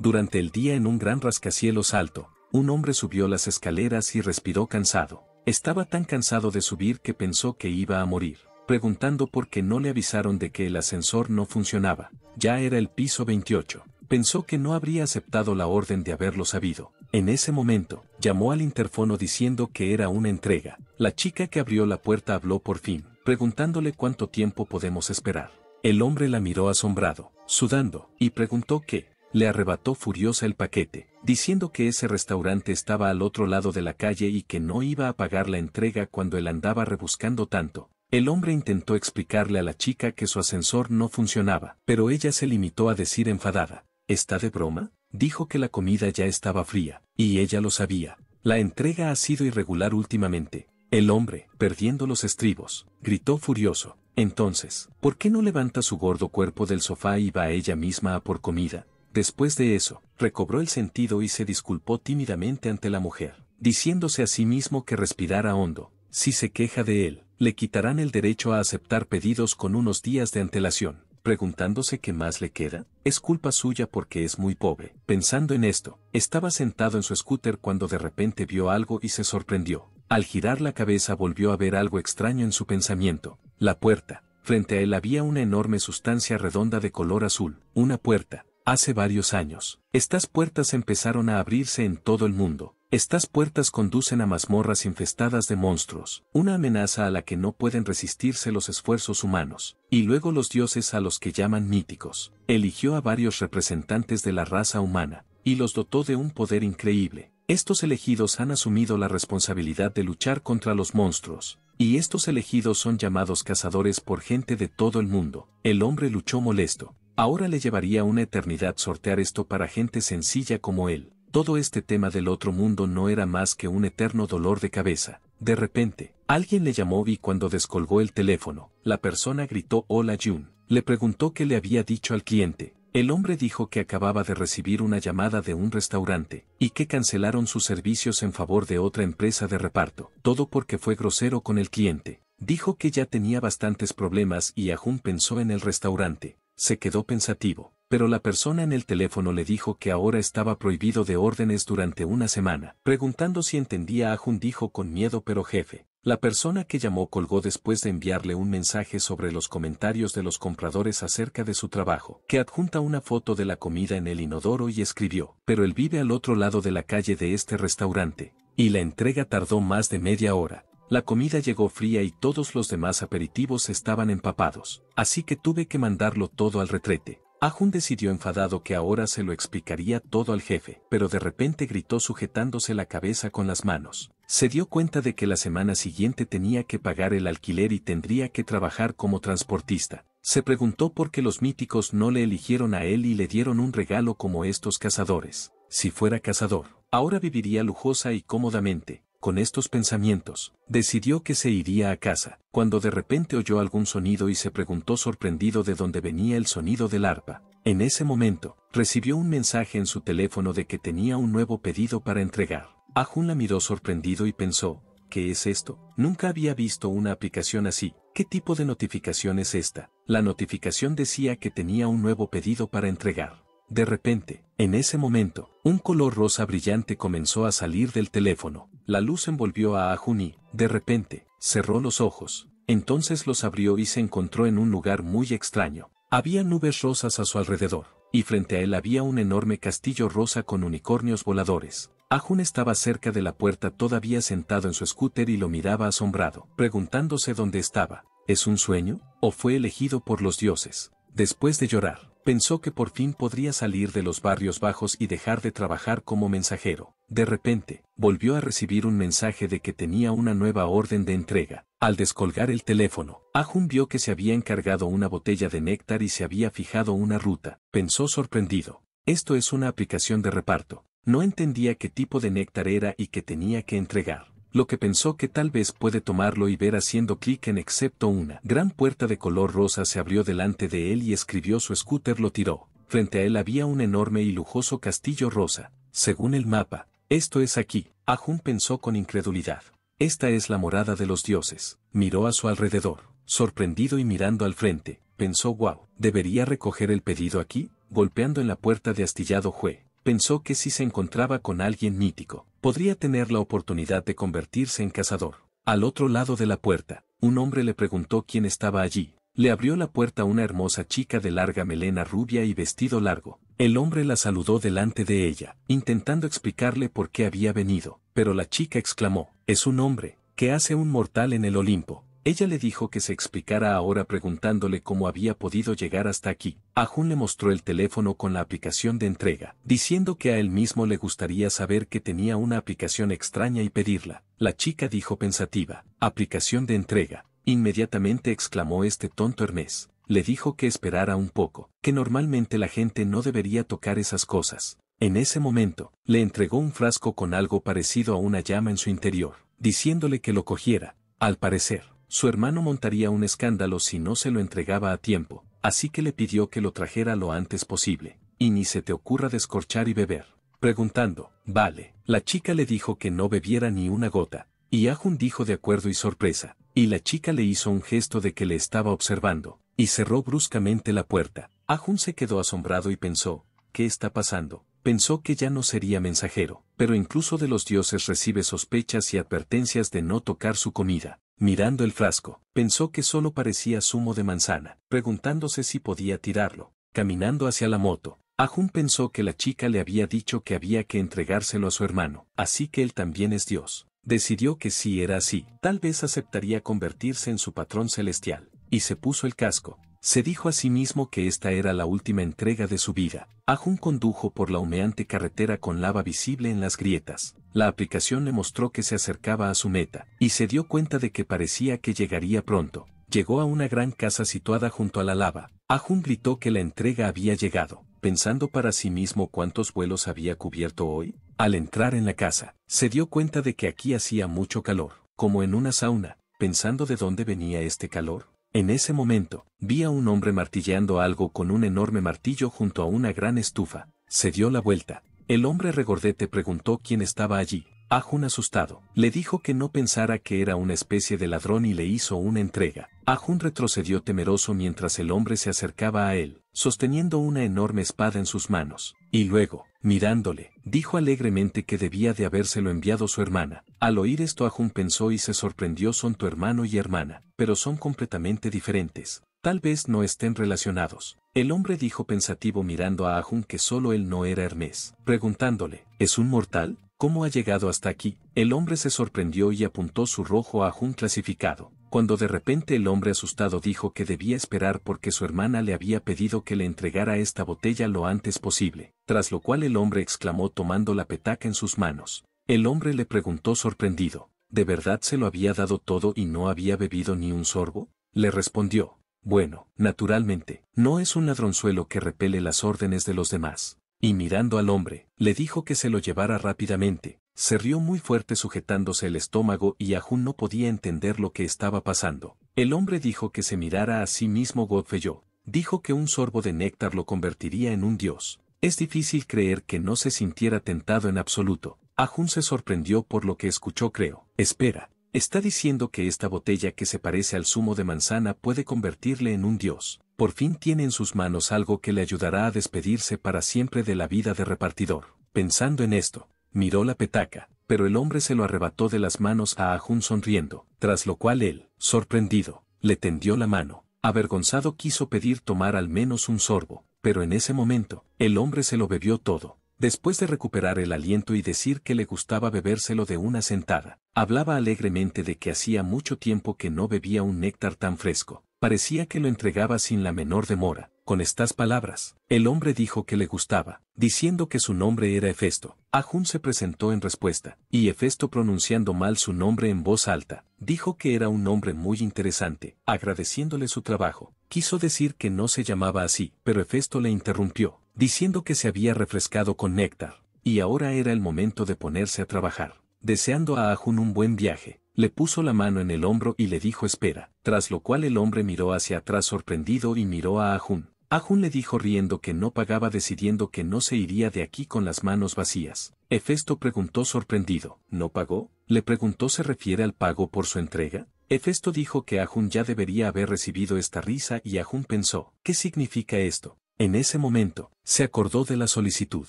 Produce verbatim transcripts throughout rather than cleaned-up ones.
Durante el día en un gran rascacielos alto, un hombre subió las escaleras y respiró cansado. Estaba tan cansado de subir que pensó que iba a morir, preguntando por qué no le avisaron de que el ascensor no funcionaba. Ya era el piso veintiocho. Pensó que no habría aceptado la orden de haberlo sabido. En ese momento, llamó al interfono diciendo que era una entrega. La chica que abrió la puerta habló por fin, preguntándole cuánto tiempo podemos esperar. El hombre la miró asombrado, sudando, y preguntó qué. Le arrebató furiosa el paquete, diciendo que ese restaurante estaba al otro lado de la calle y que no iba a pagar la entrega cuando él andaba rebuscando tanto. El hombre intentó explicarle a la chica que su ascensor no funcionaba, pero ella se limitó a decir enfadada, ¿está de broma? Dijo que la comida ya estaba fría, y ella lo sabía. La entrega ha sido irregular últimamente. El hombre, perdiendo los estribos, gritó furioso. Entonces, ¿por qué no levanta su gordo cuerpo del sofá y va ella misma a por comida? Después de eso, recobró el sentido y se disculpó tímidamente ante la mujer, diciéndose a sí mismo que respirara hondo. Si se queja de él, le quitarán el derecho a aceptar pedidos con unos días de antelación. Preguntándose qué más le queda, es culpa suya porque es muy pobre. Pensando en esto, estaba sentado en su scooter cuando de repente vio algo y se sorprendió. Al girar la cabeza volvió a ver algo extraño en su pensamiento. La puerta. Frente a él había una enorme sustancia redonda de color azul. Una puerta. Hace varios años, estas puertas empezaron a abrirse en todo el mundo. Estas puertas conducen a mazmorras infestadas de monstruos, una amenaza a la que no pueden resistirse los esfuerzos humanos, y luego los dioses a los que llaman míticos. Eligió a varios representantes de la raza humana, y los dotó de un poder increíble. Estos elegidos han asumido la responsabilidad de luchar contra los monstruos, y estos elegidos son llamados cazadores por gente de todo el mundo. El hombre luchó molesto. Ahora le llevaría una eternidad sortear esto para gente sencilla como él. Todo este tema del otro mundo no era más que un eterno dolor de cabeza. De repente, alguien le llamó y cuando descolgó el teléfono, la persona gritó Hola Jun. Le preguntó qué le había dicho al cliente. El hombre dijo que acababa de recibir una llamada de un restaurante y que cancelaron sus servicios en favor de otra empresa de reparto. Todo porque fue grosero con el cliente. Dijo que ya tenía bastantes problemas y Jun pensó en el restaurante. Se quedó pensativo, pero la persona en el teléfono le dijo que ahora estaba prohibido de órdenes durante una semana. Preguntando si entendía, Ha-jun dijo con miedo pero jefe. La persona que llamó colgó después de enviarle un mensaje sobre los comentarios de los compradores acerca de su trabajo, que adjunta una foto de la comida en el inodoro y escribió, pero él vive al otro lado de la calle de este restaurante, y la entrega tardó más de media hora. La comida llegó fría y todos los demás aperitivos estaban empapados, así que tuve que mandarlo todo al retrete. Ha-jun decidió enfadado que ahora se lo explicaría todo al jefe, pero de repente gritó sujetándose la cabeza con las manos. Se dio cuenta de que la semana siguiente tenía que pagar el alquiler y tendría que trabajar como transportista. Se preguntó por qué los míticos no le eligieron a él y le dieron un regalo como estos cazadores. Si fuera cazador, ahora viviría lujosa y cómodamente. Con estos pensamientos, decidió que se iría a casa, cuando de repente oyó algún sonido y se preguntó sorprendido de dónde venía el sonido del arpa. En ese momento, recibió un mensaje en su teléfono de que tenía un nuevo pedido para entregar. Ha-jun la miró sorprendido y pensó, ¿qué es esto? Nunca había visto una aplicación así. ¿Qué tipo de notificación es esta? La notificación decía que tenía un nuevo pedido para entregar. De repente, en ese momento, un color rosa brillante comenzó a salir del teléfono. La luz envolvió a Ha-jun y, de repente, cerró los ojos. Entonces los abrió y se encontró en un lugar muy extraño. Había nubes rosas a su alrededor, y frente a él había un enorme castillo rosa con unicornios voladores. Ha-jun estaba cerca de la puerta todavía sentado en su scooter y lo miraba asombrado, preguntándose dónde estaba. ¿Es un sueño? ¿O fue elegido por los dioses? Después de llorar, pensó que por fin podría salir de los barrios bajos y dejar de trabajar como mensajero. De repente, volvió a recibir un mensaje de que tenía una nueva orden de entrega. Al descolgar el teléfono, Ha-jun vio que se había encargado una botella de néctar y se había fijado una ruta. Pensó sorprendido. Esto es una aplicación de reparto. No entendía qué tipo de néctar era y qué tenía que entregar. Lo que pensó que tal vez puede tomarlo y ver haciendo clic en excepto una gran puerta de color rosa se abrió delante de él y escribió su scooter lo tiró. Frente a él había un enorme y lujoso castillo rosa. Según el mapa, esto es aquí. Ha-jun pensó con incredulidad. Esta es la morada de los dioses. Miró a su alrededor, sorprendido y mirando al frente. Pensó wow, ¿debería recoger el pedido aquí? Golpeando en la puerta de astillado Hue. pensó que si se encontraba con alguien mítico, podría tener la oportunidad de convertirse en cazador. Al otro lado de la puerta, un hombre le preguntó quién estaba allí. Le abrió la puerta una hermosa chica de larga melena rubia y vestido largo. El hombre la saludó delante de ella, intentando explicarle por qué había venido, pero la chica exclamó, «Es un hombre, ¿qué hace un mortal en el Olimpo?». Ella le dijo que se explicara ahora preguntándole cómo había podido llegar hasta aquí. Ha-jun le mostró el teléfono con la aplicación de entrega, diciendo que a él mismo le gustaría saber que tenía una aplicación extraña y pedirla. La chica dijo pensativa, «Aplicación de entrega». Inmediatamente exclamó este tonto Hermes. Le dijo que esperara un poco, que normalmente la gente no debería tocar esas cosas. En ese momento, le entregó un frasco con algo parecido a una llama en su interior, diciéndole que lo cogiera. Al parecer, su hermano montaría un escándalo si no se lo entregaba a tiempo, así que le pidió que lo trajera lo antes posible. Y ni se te ocurra descorchar y beber. Preguntando, vale, la chica le dijo que no bebiera ni una gota, y Ha-jun dijo de acuerdo y sorpresa, y la chica le hizo un gesto de que le estaba observando, y cerró bruscamente la puerta. Ha-jun se quedó asombrado y pensó, ¿qué está pasando? Pensó que ya no sería mensajero, pero incluso de los dioses recibe sospechas y advertencias de no tocar su comida. Mirando el frasco, pensó que solo parecía zumo de manzana, preguntándose si podía tirarlo. Caminando hacia la moto, Ha-jun pensó que la chica le había dicho que había que entregárselo a su hermano, así que él también es dios. Decidió que si era así, tal vez aceptaría convertirse en su patrón celestial, y se puso el casco. Se dijo a sí mismo que esta era la última entrega de su vida. Ha-jun condujo por la humeante carretera con lava visible en las grietas. La aplicación le mostró que se acercaba a su meta, y se dio cuenta de que parecía que llegaría pronto. Llegó a una gran casa situada junto a la lava. Ha-jun gritó que la entrega había llegado, pensando para sí mismo cuántos vuelos había cubierto hoy. Al entrar en la casa, se dio cuenta de que aquí hacía mucho calor, como en una sauna, pensando de dónde venía este calor. En ese momento, vi a un hombre martilleando algo con un enorme martillo junto a una gran estufa. Se dio la vuelta. El hombre regordete preguntó quién estaba allí. Ha-jun, asustado, le dijo que no pensara que era una especie de ladrón y le hizo una entrega. Ha-jun retrocedió temeroso mientras el hombre se acercaba a él, sosteniendo una enorme espada en sus manos. Y luego, mirándole, dijo alegremente que debía de habérselo enviado su hermana. Al oír esto, Ha-jun pensó y se sorprendió: son tu hermano y hermana, pero son completamente diferentes. Tal vez no estén relacionados. El hombre dijo pensativo mirando a Ha-jun que solo él no era Hermes, preguntándole, ¿es un mortal? ¿Cómo ha llegado hasta aquí? El hombre se sorprendió y apuntó su rojo a Ha-jun clasificado, cuando de repente el hombre asustado dijo que debía esperar porque su hermana le había pedido que le entregara esta botella lo antes posible, tras lo cual el hombre exclamó tomando la petaca en sus manos. El hombre le preguntó sorprendido, ¿de verdad se lo había dado todo y no había bebido ni un sorbo? Le respondió, bueno, naturalmente, no es un ladronzuelo que repele las órdenes de los demás. Y mirando al hombre, le dijo que se lo llevara rápidamente. Se rió muy fuerte sujetándose el estómago y Ha-jun no podía entender lo que estaba pasando. El hombre dijo que se mirara a sí mismo. Godfrey dijo que un sorbo de néctar lo convertiría en un dios. Es difícil creer que no se sintiera tentado en absoluto. Ha-jun se sorprendió por lo que escuchó. Creo. Espera. Está diciendo que esta botella que se parece al zumo de manzana puede convertirle en un dios. Por fin tiene en sus manos algo que le ayudará a despedirse para siempre de la vida de repartidor. Pensando en esto, miró la petaca, pero el hombre se lo arrebató de las manos a Ha-jun sonriendo, tras lo cual él, sorprendido, le tendió la mano. Avergonzado quiso pedir tomar al menos un sorbo, pero en ese momento, el hombre se lo bebió todo. Después de recuperar el aliento y decir que le gustaba bebérselo de una sentada, hablaba alegremente de que hacía mucho tiempo que no bebía un néctar tan fresco. Parecía que lo entregaba sin la menor demora. Con estas palabras, el hombre dijo que le gustaba, diciendo que su nombre era Hefesto. Ha-jun se presentó en respuesta, y Hefesto, pronunciando mal su nombre en voz alta, dijo que era un hombre muy interesante, agradeciéndole su trabajo. Quiso decir que no se llamaba así, pero Hefesto le interrumpió, diciendo que se había refrescado con néctar, y ahora era el momento de ponerse a trabajar. Deseando a Ha-jun un buen viaje, le puso la mano en el hombro y le dijo espera, tras lo cual el hombre miró hacia atrás sorprendido y miró a Ha-jun. Ha-jun le dijo riendo que no pagaba, decidiendo que no se iría de aquí con las manos vacías. Hefesto preguntó sorprendido, ¿no pagó? Le preguntó, ¿se refiere al pago por su entrega? Hefesto dijo que Ha-jun ya debería haber recibido esta risa y Ha-jun pensó, ¿qué significa esto? En ese momento, se acordó de la solicitud.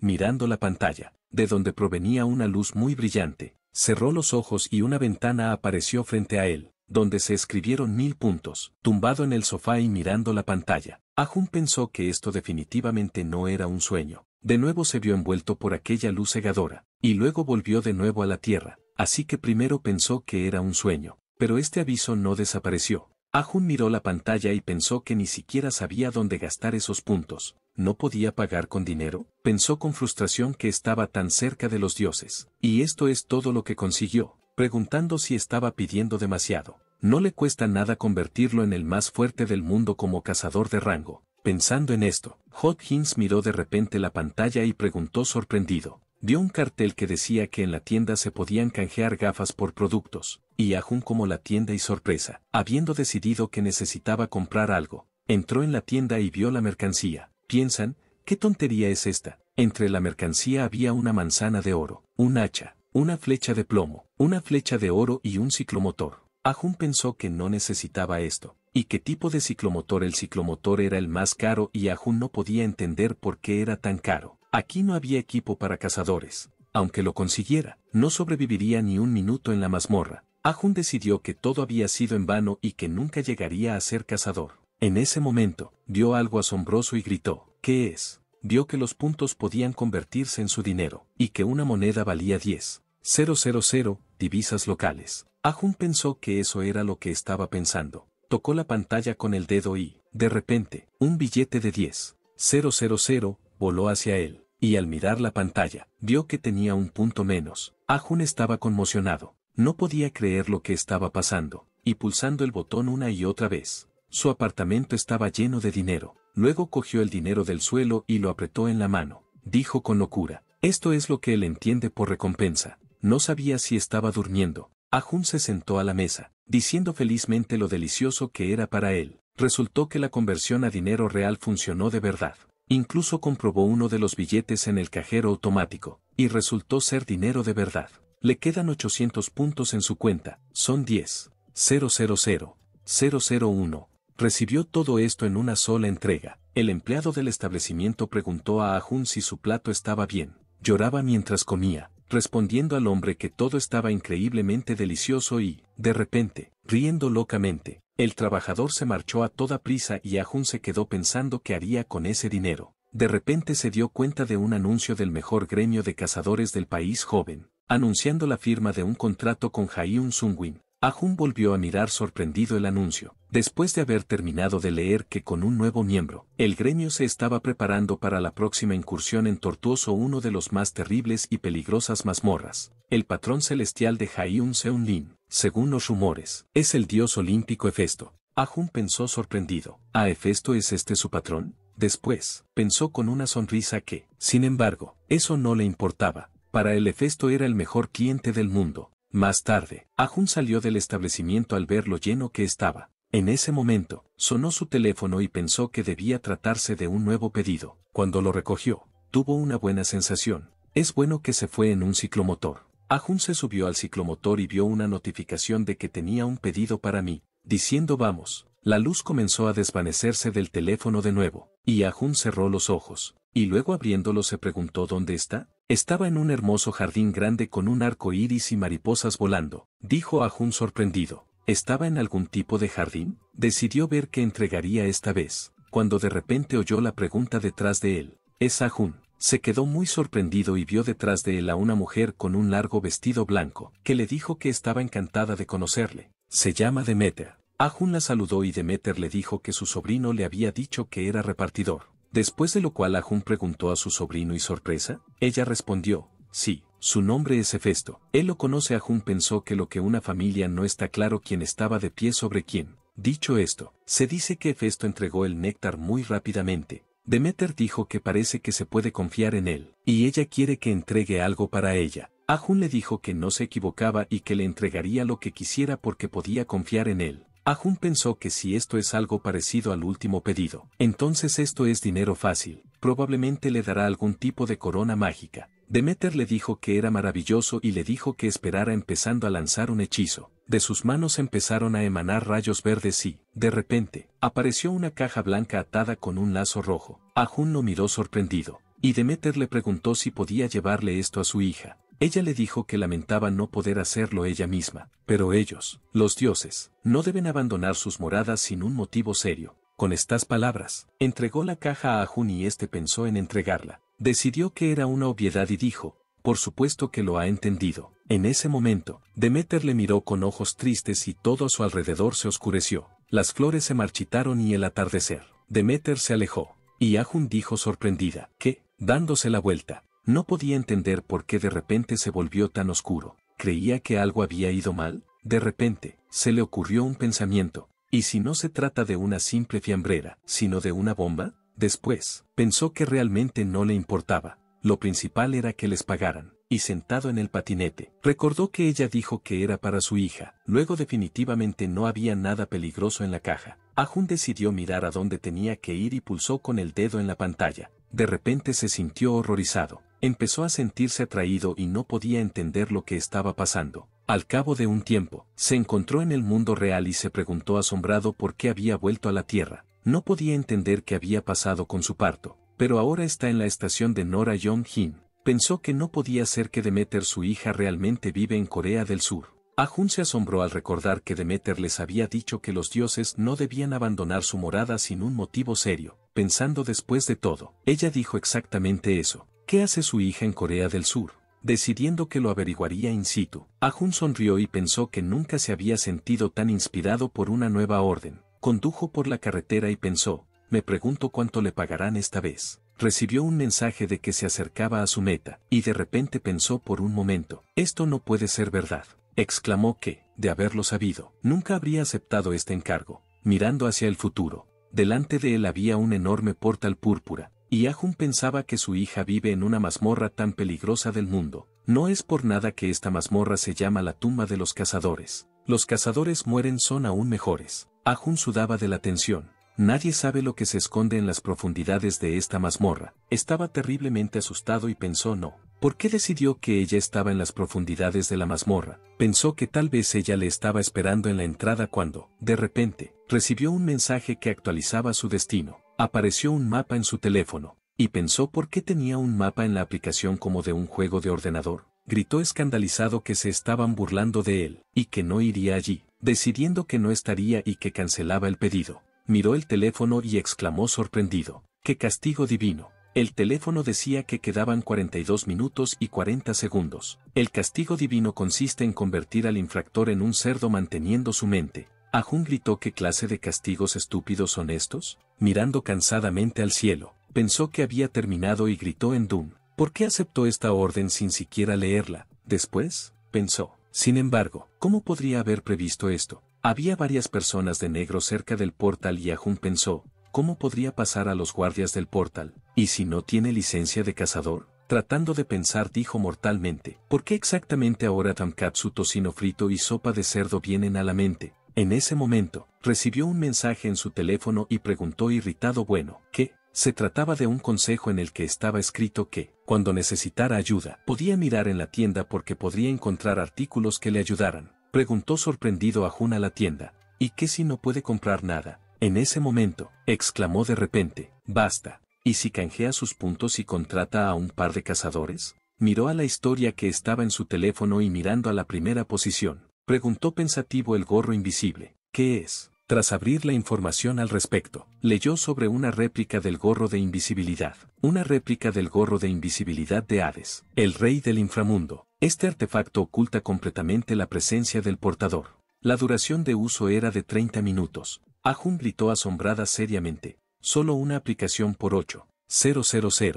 mirando la pantalla, de donde provenía una luz muy brillante. Cerró los ojos y una ventana apareció frente a él, donde se escribieron mil puntos. Tumbado en el sofá y mirando la pantalla, Ha-jun pensó que esto definitivamente no era un sueño. De nuevo se vio envuelto por aquella luz cegadora, y luego volvió de nuevo a la tierra, así que primero pensó que era un sueño, pero este aviso no desapareció. Ha-jun miró la pantalla y pensó que ni siquiera sabía dónde gastar esos puntos. ¿No podía pagar con dinero? Pensó con frustración que estaba tan cerca de los dioses. Y esto es todo lo que consiguió, preguntando si estaba pidiendo demasiado. No le cuesta nada convertirlo en el más fuerte del mundo como cazador de rango. Pensando en esto, Hopkins miró de repente la pantalla y preguntó sorprendido. Vio un cartel que decía que en la tienda se podían canjear gafas por productos, y Ha-jun como la tienda y sorpresa, habiendo decidido que necesitaba comprar algo, entró en la tienda y vio la mercancía. Piensan, ¿qué tontería es esta? Entre la mercancía había una manzana de oro, un hacha, una flecha de plomo, una flecha de oro y un ciclomotor. Ha-jun pensó que no necesitaba esto. ¿Y qué tipo de ciclomotor? El ciclomotor era el más caro y Ha-jun no podía entender por qué era tan caro. Aquí no había equipo para cazadores. Aunque lo consiguiera, no sobreviviría ni un minuto en la mazmorra. Ha-jun decidió que todo había sido en vano y que nunca llegaría a ser cazador. En ese momento, vio algo asombroso y gritó, ¿qué es? Vio que los puntos podían convertirse en su dinero, y que una moneda valía diez mil divisas locales. Ha-jun pensó que eso era lo que estaba pensando. Tocó la pantalla con el dedo y, de repente, un billete de diez mil voló hacia él, y al mirar la pantalla, vio que tenía un punto menos. Ha-jun estaba conmocionado, no podía creer lo que estaba pasando, y pulsando el botón una y otra vez. Su apartamento estaba lleno de dinero. Luego cogió el dinero del suelo y lo apretó en la mano. Dijo con locura, esto es lo que él entiende por recompensa. No sabía si estaba durmiendo. Ha-jun se sentó a la mesa, diciendo felizmente lo delicioso que era para él. Resultó que la conversión a dinero real funcionó de verdad. Incluso comprobó uno de los billetes en el cajero automático, y resultó ser dinero de verdad. Le quedan ochocientos puntos en su cuenta, son diez mil. Recibió todo esto en una sola entrega. El empleado del establecimiento preguntó a Ha-jun si su plato estaba bien. Lloraba mientras comía, respondiendo al hombre que todo estaba increíblemente delicioso y, de repente, riendo locamente, el trabajador se marchó a toda prisa y Ha-jun se quedó pensando qué haría con ese dinero. De repente se dio cuenta de un anuncio del mejor gremio de cazadores del país joven, anunciando la firma de un contrato con Hyun Sung-win. Ha-jun volvió a mirar sorprendido el anuncio, después de haber terminado de leer que con un nuevo miembro, el gremio se estaba preparando para la próxima incursión en tortuoso uno de los más terribles y peligrosas mazmorras. El patrón celestial de Ha-jun Seung-lin, según los rumores, es el dios olímpico Hefesto. Ha-jun pensó sorprendido, ¿a Hefesto es este su patrón? Después, pensó con una sonrisa que, sin embargo, eso no le importaba. Para él Hefesto era el mejor cliente del mundo. Más tarde, Ha-jun salió del establecimiento al ver lo lleno que estaba. En ese momento, sonó su teléfono y pensó que debía tratarse de un nuevo pedido. Cuando lo recogió, tuvo una buena sensación. Es bueno que se fue en un ciclomotor. Ha-jun se subió al ciclomotor y vio una notificación de que tenía un pedido para mí. Diciendo vamos, la luz comenzó a desvanecerse del teléfono de nuevo, y Ha-jun cerró los ojos, y luego abriéndolo se preguntó ¿dónde está? Estaba en un hermoso jardín grande con un arco iris y mariposas volando. Dijo Ha-jun sorprendido. ¿Estaba en algún tipo de jardín? Decidió ver qué entregaría esta vez. Cuando de repente oyó la pregunta detrás de él. ¿Es Ha-jun? Se quedó muy sorprendido y vio detrás de él a una mujer con un largo vestido blanco, que le dijo que estaba encantada de conocerle. Se llama Demeter. Ha-jun la saludó y Demeter le dijo que su sobrino le había dicho que era repartidor. Después de lo cual Ha-jun preguntó a su sobrino y sorpresa, ella respondió, sí, su nombre es Hefesto. Él lo conoce. Ha-jun pensó que lo que una familia no está claro quién estaba de pie sobre quién. Dicho esto, se dice que Hefesto entregó el néctar muy rápidamente. Demeter dijo que parece que se puede confiar en él, y ella quiere que entregue algo para ella. Ha-jun le dijo que no se equivocaba y que le entregaría lo que quisiera porque podía confiar en él. Ha-jun pensó que si esto es algo parecido al último pedido, entonces esto es dinero fácil, probablemente le dará algún tipo de corona mágica. Demeter le dijo que era maravilloso y le dijo que esperara empezando a lanzar un hechizo. De sus manos empezaron a emanar rayos verdes y, de repente, apareció una caja blanca atada con un lazo rojo. Ha-jun lo miró sorprendido. Y Demeter le preguntó si podía llevarle esto a su hija. Ella le dijo que lamentaba no poder hacerlo ella misma, pero ellos, los dioses, no deben abandonar sus moradas sin un motivo serio. Con estas palabras, entregó la caja a Ha-jun y este pensó en entregarla. Decidió que era una obviedad y dijo, por supuesto que lo ha entendido. En ese momento, Demeter le miró con ojos tristes y todo a su alrededor se oscureció. Las flores se marchitaron y el atardecer. Demeter se alejó, y Ha-jun dijo sorprendida, que, dándose la vuelta, no podía entender por qué de repente se volvió tan oscuro. Creía que algo había ido mal. De repente, se le ocurrió un pensamiento. ¿Y si no se trata de una simple fiambrera, sino de una bomba? Después, pensó que realmente no le importaba. Lo principal era que les pagaran. Y sentado en el patinete, recordó que ella dijo que era para su hija. Luego definitivamente no había nada peligroso en la caja. Ha-jun decidió mirar a dónde tenía que ir y pulsó con el dedo en la pantalla. De repente se sintió horrorizado. Empezó a sentirse atraído y no podía entender lo que estaba pasando. Al cabo de un tiempo, se encontró en el mundo real y se preguntó asombrado por qué había vuelto a la Tierra. No podía entender qué había pasado con su parto, pero ahora está en la estación de Nora Yong-jin. Pensó que no podía ser que Demeter su hija realmente vive en Corea del Sur. Ha-jun se asombró al recordar que Demeter les había dicho que los dioses no debían abandonar su morada sin un motivo serio. Pensando después de todo, ella dijo exactamente eso. ¿Qué hace su hija en Corea del Sur? Decidiendo que lo averiguaría in situ, Ha-jun sonrió y pensó que nunca se había sentido tan inspirado por una nueva orden. Condujo por la carretera y pensó, me pregunto cuánto le pagarán esta vez. Recibió un mensaje de que se acercaba a su meta, y de repente pensó por un momento, esto no puede ser verdad. Exclamó que, de haberlo sabido, nunca habría aceptado este encargo. Mirando hacia el futuro, delante de él había un enorme portal púrpura. Y Ha-jun pensaba que su hija vive en una mazmorra tan peligrosa del mundo. No es por nada que esta mazmorra se llama la tumba de los cazadores. Los cazadores mueren son aún mejores. Ha-jun sudaba de la tensión. Nadie sabe lo que se esconde en las profundidades de esta mazmorra. Estaba terriblemente asustado y pensó no. ¿Por qué decidió que ella estaba en las profundidades de la mazmorra? Pensó que tal vez ella le estaba esperando en la entrada cuando, de repente, recibió un mensaje que actualizaba su destino. Apareció un mapa en su teléfono, y pensó por qué tenía un mapa en la aplicación como de un juego de ordenador. Gritó escandalizado que se estaban burlando de él, y que no iría allí, decidiendo que no estaría y que cancelaba el pedido. Miró el teléfono y exclamó sorprendido, ¡qué castigo divino! El teléfono decía que quedaban cuarenta y dos minutos y cuarenta segundos. El castigo divino consiste en convertir al infractor en un cerdo manteniendo su mente. Ha-jun gritó ¿qué clase de castigos estúpidos son estos? Mirando cansadamente al cielo, pensó que había terminado y gritó en Doom. ¿Por qué aceptó esta orden sin siquiera leerla? Después, pensó. Sin embargo, ¿cómo podría haber previsto esto? Había varias personas de negro cerca del portal y Ha-jun pensó, ¿cómo podría pasar a los guardias del portal? ¿Y si no tiene licencia de cazador? Tratando de pensar dijo mortalmente, ¿por qué exactamente ahora tonkatsu, tocino frito y sopa de cerdo vienen a la mente? En ese momento, recibió un mensaje en su teléfono y preguntó irritado bueno, ¿qué? Se trataba de un consejo en el que estaba escrito que, cuando necesitara ayuda, podía mirar en la tienda porque podría encontrar artículos que le ayudaran. Preguntó sorprendido a Ha-jun a la tienda, ¿y qué si no puede comprar nada? En ese momento, exclamó de repente, basta, ¿y si canjea sus puntos y contrata a un par de cazadores? Miró a la historia que estaba en su teléfono y mirando a la primera posición. Preguntó pensativo el gorro invisible. ¿Qué es? Tras abrir la información al respecto, leyó sobre una réplica del gorro de invisibilidad. Una réplica del gorro de invisibilidad de Hades, el rey del inframundo. Este artefacto oculta completamente la presencia del portador. La duración de uso era de treinta minutos. Ha-jun gritó asombrada seriamente. Solo una aplicación por ocho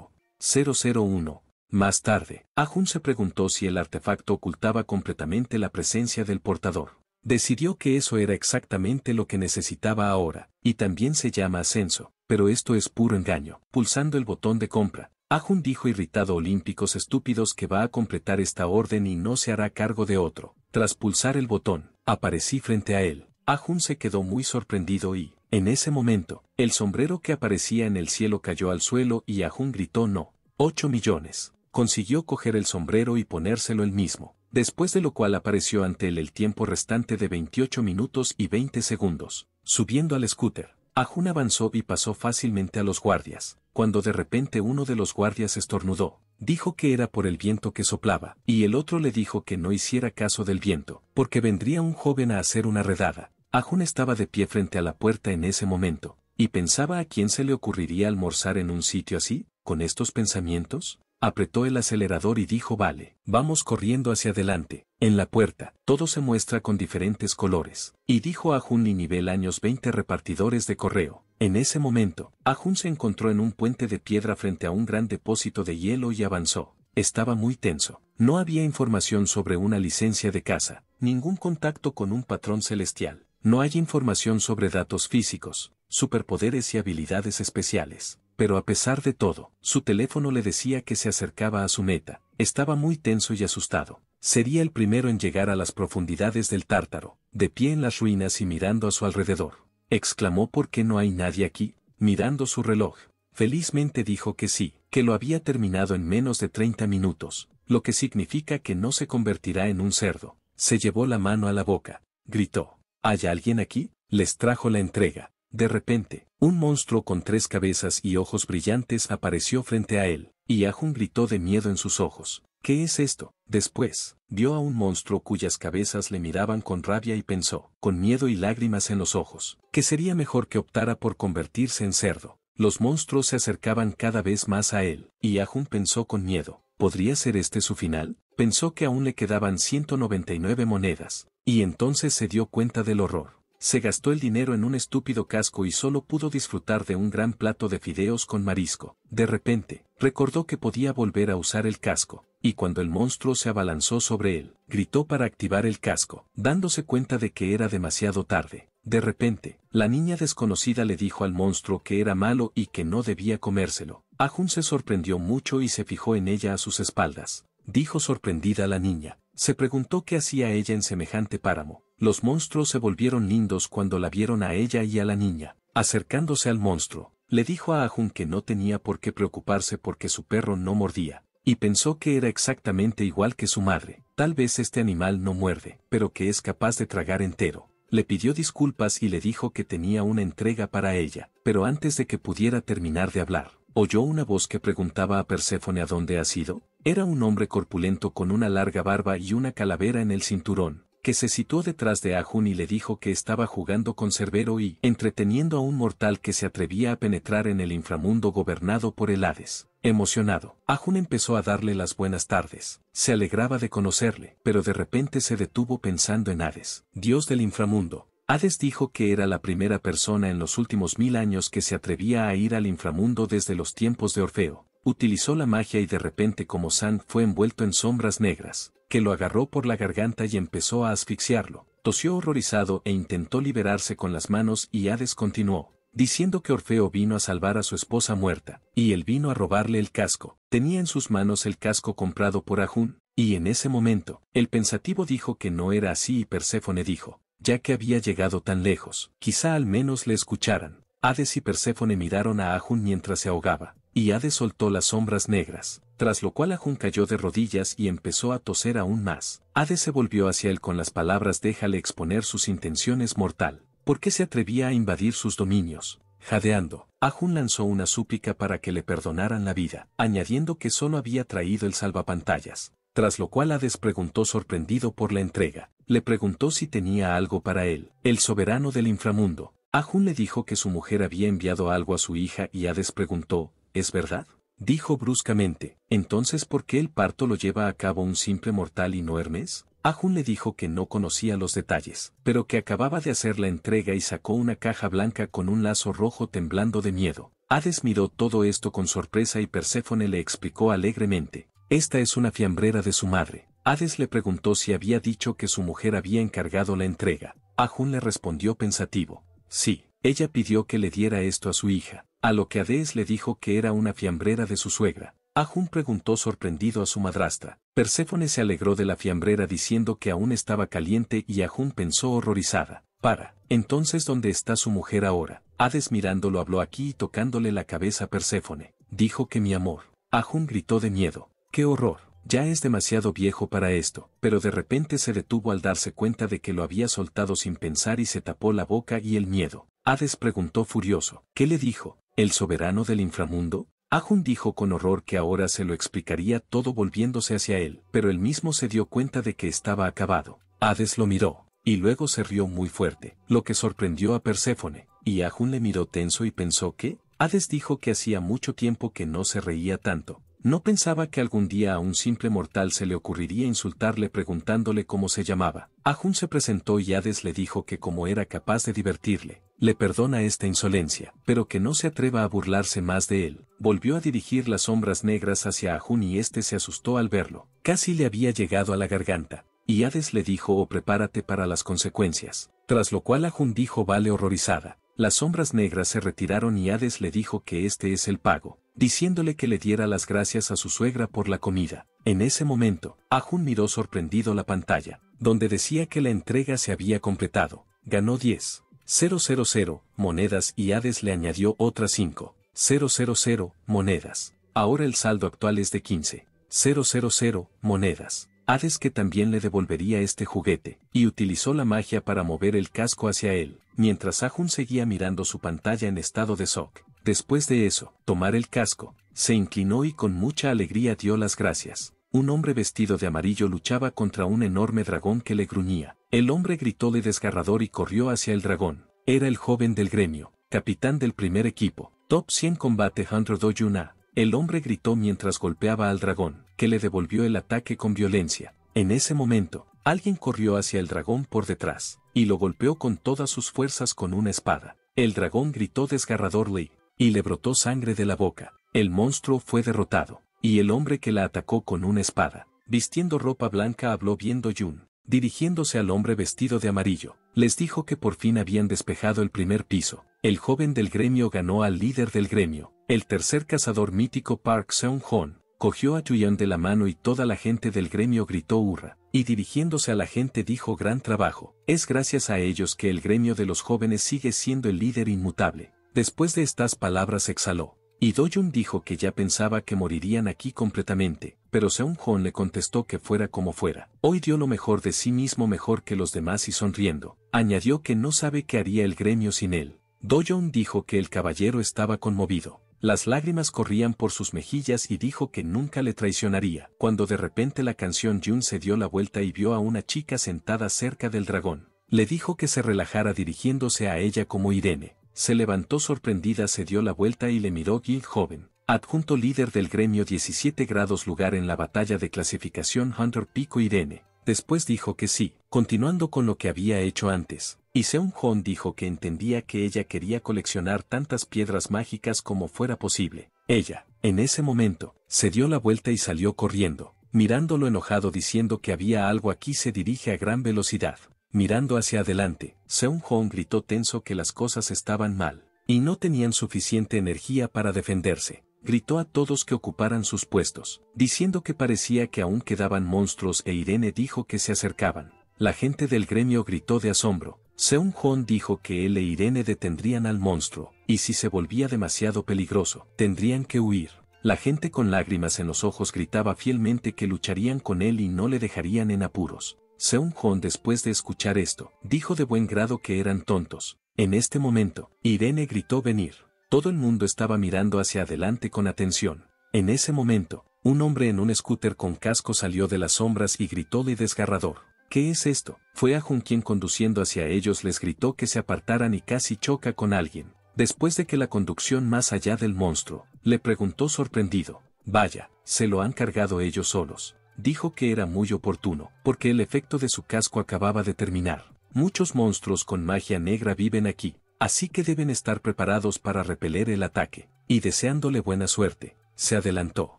mil. Más tarde, Ha-jun se preguntó si el artefacto ocultaba completamente la presencia del portador. Decidió que eso era exactamente lo que necesitaba ahora, y también se llama ascenso, pero esto es puro engaño. Pulsando el botón de compra, Ha-jun dijo irritado olímpicos estúpidos que va a completar esta orden y no se hará cargo de otro. Tras pulsar el botón, aparecí frente a él. Ha-jun se quedó muy sorprendido y, en ese momento, el sombrero que aparecía en el cielo cayó al suelo y Ha-jun gritó no. ocho millones. Consiguió coger el sombrero y ponérselo él mismo, después de lo cual apareció ante él el tiempo restante de veintiocho minutos y veinte segundos. Subiendo al scooter, Ha-jun avanzó y pasó fácilmente a los guardias. cuando de repente uno de los guardias estornudó. Dijo que era por el viento que soplaba, y el otro le dijo que no hiciera caso del viento, porque vendría un joven a hacer una redada. Ha-jun estaba de pie frente a la puerta en ese momento, y pensaba a quién se le ocurriría almorzar en un sitio así. Con estos pensamientos, apretó el acelerador y dijo: vale, vamos corriendo hacia adelante. En la puerta, todo se muestra con diferentes colores, y dijo Ha-jun Lee nivel años veinte repartidores de correo. En ese momento, Ha-jun se encontró en un puente de piedra frente a un gran depósito de hielo y avanzó. Estaba muy tenso. No había información sobre una licencia de caza, ningún contacto con un patrón celestial. No hay información sobre datos físicos, superpoderes y habilidades especiales. Pero a pesar de todo, su teléfono le decía que se acercaba a su meta. Estaba muy tenso y asustado. Sería el primero en llegar a las profundidades del Tártaro, de pie en las ruinas y mirando a su alrededor. Exclamó: ¿por qué no hay nadie aquí? Mirando su reloj, felizmente dijo que sí, que lo había terminado en menos de treinta minutos, lo que significa que no se convertirá en un cerdo. Se llevó la mano a la boca, gritó: ¿hay alguien aquí? Les trajo la entrega. De repente, un monstruo con tres cabezas y ojos brillantes apareció frente a él, y Ha-jun gritó de miedo en sus ojos: ¿qué es esto? Después, vio a un monstruo cuyas cabezas le miraban con rabia y pensó, con miedo y lágrimas en los ojos, que sería mejor que optara por convertirse en cerdo. Los monstruos se acercaban cada vez más a él, y Ha-jun pensó con miedo: ¿podría ser este su final? Pensó que aún le quedaban ciento noventa y nueve monedas, y entonces se dio cuenta del horror. Se gastó el dinero en un estúpido casco y solo pudo disfrutar de un gran plato de fideos con marisco. De repente, recordó que podía volver a usar el casco, y cuando el monstruo se abalanzó sobre él, gritó para activar el casco, dándose cuenta de que era demasiado tarde. De repente, la niña desconocida le dijo al monstruo que era malo y que no debía comérselo. Ha-jun se sorprendió mucho y se fijó en ella a sus espaldas. Dijo sorprendida a la niña. Se preguntó qué hacía ella en semejante páramo. Los monstruos se volvieron lindos cuando la vieron a ella y a la niña. Acercándose al monstruo, le dijo a Ha-jun que no tenía por qué preocuparse porque su perro no mordía, y pensó que era exactamente igual que su madre. Tal vez este animal no muerde, pero que es capaz de tragar entero. Le pidió disculpas y le dijo que tenía una entrega para ella, pero antes de que pudiera terminar de hablar, oyó una voz que preguntaba a Perséfone: ¿a dónde has ido? Era un hombre corpulento con una larga barba y una calavera en el cinturón, que se situó detrás de Ha-jun y le dijo que estaba jugando con Cerbero y entreteniendo a un mortal que se atrevía a penetrar en el inframundo gobernado por el Hades. Emocionado, Ha-jun empezó a darle las buenas tardes. Se alegraba de conocerle, pero de repente se detuvo pensando en Hades, dios del inframundo. Hades dijo que era la primera persona en los últimos mil años que se atrevía a ir al inframundo desde los tiempos de Orfeo. Utilizó la magia y de repente como San fue envuelto en sombras negras, que lo agarró por la garganta y empezó a asfixiarlo. Tosió horrorizado e intentó liberarse con las manos y Hades continuó, diciendo que Orfeo vino a salvar a su esposa muerta, y él vino a robarle el casco. Tenía en sus manos el casco comprado por Ha-jun, y en ese momento, el pensativo dijo que no era así y Perséfone dijo, ya que había llegado tan lejos, quizá al menos le escucharan. Hades y Perséfone miraron a Ha-jun mientras se ahogaba. Y Hades soltó las sombras negras, tras lo cual Ha-jun cayó de rodillas y empezó a toser aún más. Hades se volvió hacia él con las palabras: déjale exponer sus intenciones, mortal. ¿Por qué se atrevía a invadir sus dominios? Jadeando, Ha-jun lanzó una súplica para que le perdonaran la vida, añadiendo que solo había traído el salvapantallas. Tras lo cual Hades preguntó, sorprendido por la entrega. Le preguntó si tenía algo para él, el soberano del inframundo. Ha-jun le dijo que su mujer había enviado algo a su hija y Hades preguntó: ¿es verdad? Dijo bruscamente, entonces ¿por qué el parto lo lleva a cabo un simple mortal y no Hermes? Ha-jun le dijo que no conocía los detalles, pero que acababa de hacer la entrega y sacó una caja blanca con un lazo rojo temblando de miedo. Hades miró todo esto con sorpresa y Perséfone le explicó alegremente, esta es una fiambrera de su madre. Hades le preguntó si había dicho que su mujer había encargado la entrega. Ha-jun le respondió pensativo, sí, ella pidió que le diera esto a su hija. A lo que Hades le dijo que era una fiambrera de su suegra. Ha-jun preguntó sorprendido a su madrastra. Perséfone se alegró de la fiambrera diciendo que aún estaba caliente y Ha-jun pensó horrorizada. Para, entonces ¿dónde está su mujer ahora? Hades mirándolo habló aquí y tocándole la cabeza a Perséfone. Dijo que mi amor. Ha-jun gritó de miedo. ¡Qué horror! Ya es demasiado viejo para esto, pero de repente se detuvo al darse cuenta de que lo había soltado sin pensar y se tapó la boca y el miedo. Hades preguntó furioso. ¿Qué le dijo? ¿El soberano del inframundo? Ha-jun dijo con horror que ahora se lo explicaría todo volviéndose hacia él, pero él mismo se dio cuenta de que estaba acabado. Hades lo miró, y luego se rió muy fuerte, lo que sorprendió a Perséfone, y Ha-jun le miró tenso y pensó que, Hades dijo que hacía mucho tiempo que no se reía tanto. No pensaba que algún día a un simple mortal se le ocurriría insultarle preguntándole cómo se llamaba. Ha-jun se presentó y Hades le dijo que como era capaz de divertirle, le perdona esta insolencia, pero que no se atreva a burlarse más de él. Volvió a dirigir las sombras negras hacia Ha-jun y este se asustó al verlo. Casi le había llegado a la garganta. Y Hades le dijo o prepárate para las consecuencias. Tras lo cual Ha-jun dijo vale horrorizada. Las sombras negras se retiraron y Hades le dijo que este es el pago, diciéndole que le diera las gracias a su suegra por la comida. En ese momento, Ha-jun miró sorprendido la pantalla, donde decía que la entrega se había completado. Ganó diez mil monedas y Hades le añadió otras cinco mil monedas. Ahora el saldo actual es de quince mil monedas. Hades que también le devolvería este juguete, y utilizó la magia para mover el casco hacia él, mientras Ha-jun seguía mirando su pantalla en estado de shock. Después de eso, tomar el casco, se inclinó y con mucha alegría dio las gracias. Un hombre vestido de amarillo luchaba contra un enorme dragón que le gruñía. El hombre gritóle desgarrador y corrió hacia el dragón. Era el joven del gremio, capitán del primer equipo. Top cien combate Hunter Do-jun. El hombre gritó mientras golpeaba al dragón, que le devolvió el ataque con violencia. En ese momento, alguien corrió hacia el dragón por detrás, y lo golpeó con todas sus fuerzas con una espada. El dragón gritó desgarradorly, y le brotó sangre de la boca. El monstruo fue derrotado, y el hombre que la atacó con una espada, vistiendo ropa blanca habló bien Do-jun, dirigiéndose al hombre vestido de amarillo. Les dijo que por fin habían despejado el primer piso. El joven del gremio ganó al líder del gremio. El tercer cazador mítico Park Seung-hoon cogió a Yu Ha-an de la mano y toda la gente del gremio gritó hurra, y dirigiéndose a la gente dijo gran trabajo. Es gracias a ellos que el gremio de los jóvenes sigue siendo el líder inmutable. Después de estas palabras exhaló, y Do-jun dijo que ya pensaba que morirían aquí completamente, pero Seung-hoon le contestó que fuera como fuera. Hoy dio lo mejor de sí mismo mejor que los demás y sonriendo, añadió que no sabe qué haría el gremio sin él. Do-jun dijo que el caballero estaba conmovido. Las lágrimas corrían por sus mejillas y dijo que nunca le traicionaría, cuando de repente la canción Jun se dio la vuelta y vio a una chica sentada cerca del dragón. Le dijo que se relajara dirigiéndose a ella como Irene. Se levantó sorprendida, se dio la vuelta y le miró Gil joven, adjunto líder del gremio diecisiete grados lugar en la batalla de clasificación Hunter Pico Irene. Después dijo que sí, continuando con lo que había hecho antes. Y Seung-hoon dijo que entendía que ella quería coleccionar tantas piedras mágicas como fuera posible. Ella, en ese momento, se dio la vuelta y salió corriendo, mirándolo enojado diciendo que había algo aquí se dirige a gran velocidad. Mirando hacia adelante, Seung-hoon gritó tenso que las cosas estaban mal, y no tenían suficiente energía para defenderse. Gritó a todos que ocuparan sus puestos, diciendo que parecía que aún quedaban monstruos e Irene dijo que se acercaban. La gente del gremio gritó de asombro. Seung-hoon dijo que él e Irene detendrían al monstruo, y si se volvía demasiado peligroso, tendrían que huir. La gente con lágrimas en los ojos gritaba fielmente que lucharían con él y no le dejarían en apuros. Seung-hoon después de escuchar esto, dijo de buen grado que eran tontos. En este momento, Irene gritó venir. Todo el mundo estaba mirando hacia adelante con atención. En ese momento, un hombre en un scooter con casco salió de las sombras y gritóle desgarrador. ¿Qué es esto? Fue Ha-jun quien conduciendo hacia ellos les gritó que se apartaran y casi choca con alguien. Después de que la conducción más allá del monstruo, le preguntó sorprendido. Vaya, se lo han cargado ellos solos. Dijo que era muy oportuno, porque el efecto de su casco acababa de terminar. Muchos monstruos con magia negra viven aquí, así que deben estar preparados para repeler el ataque. Y deseándole buena suerte, se adelantó.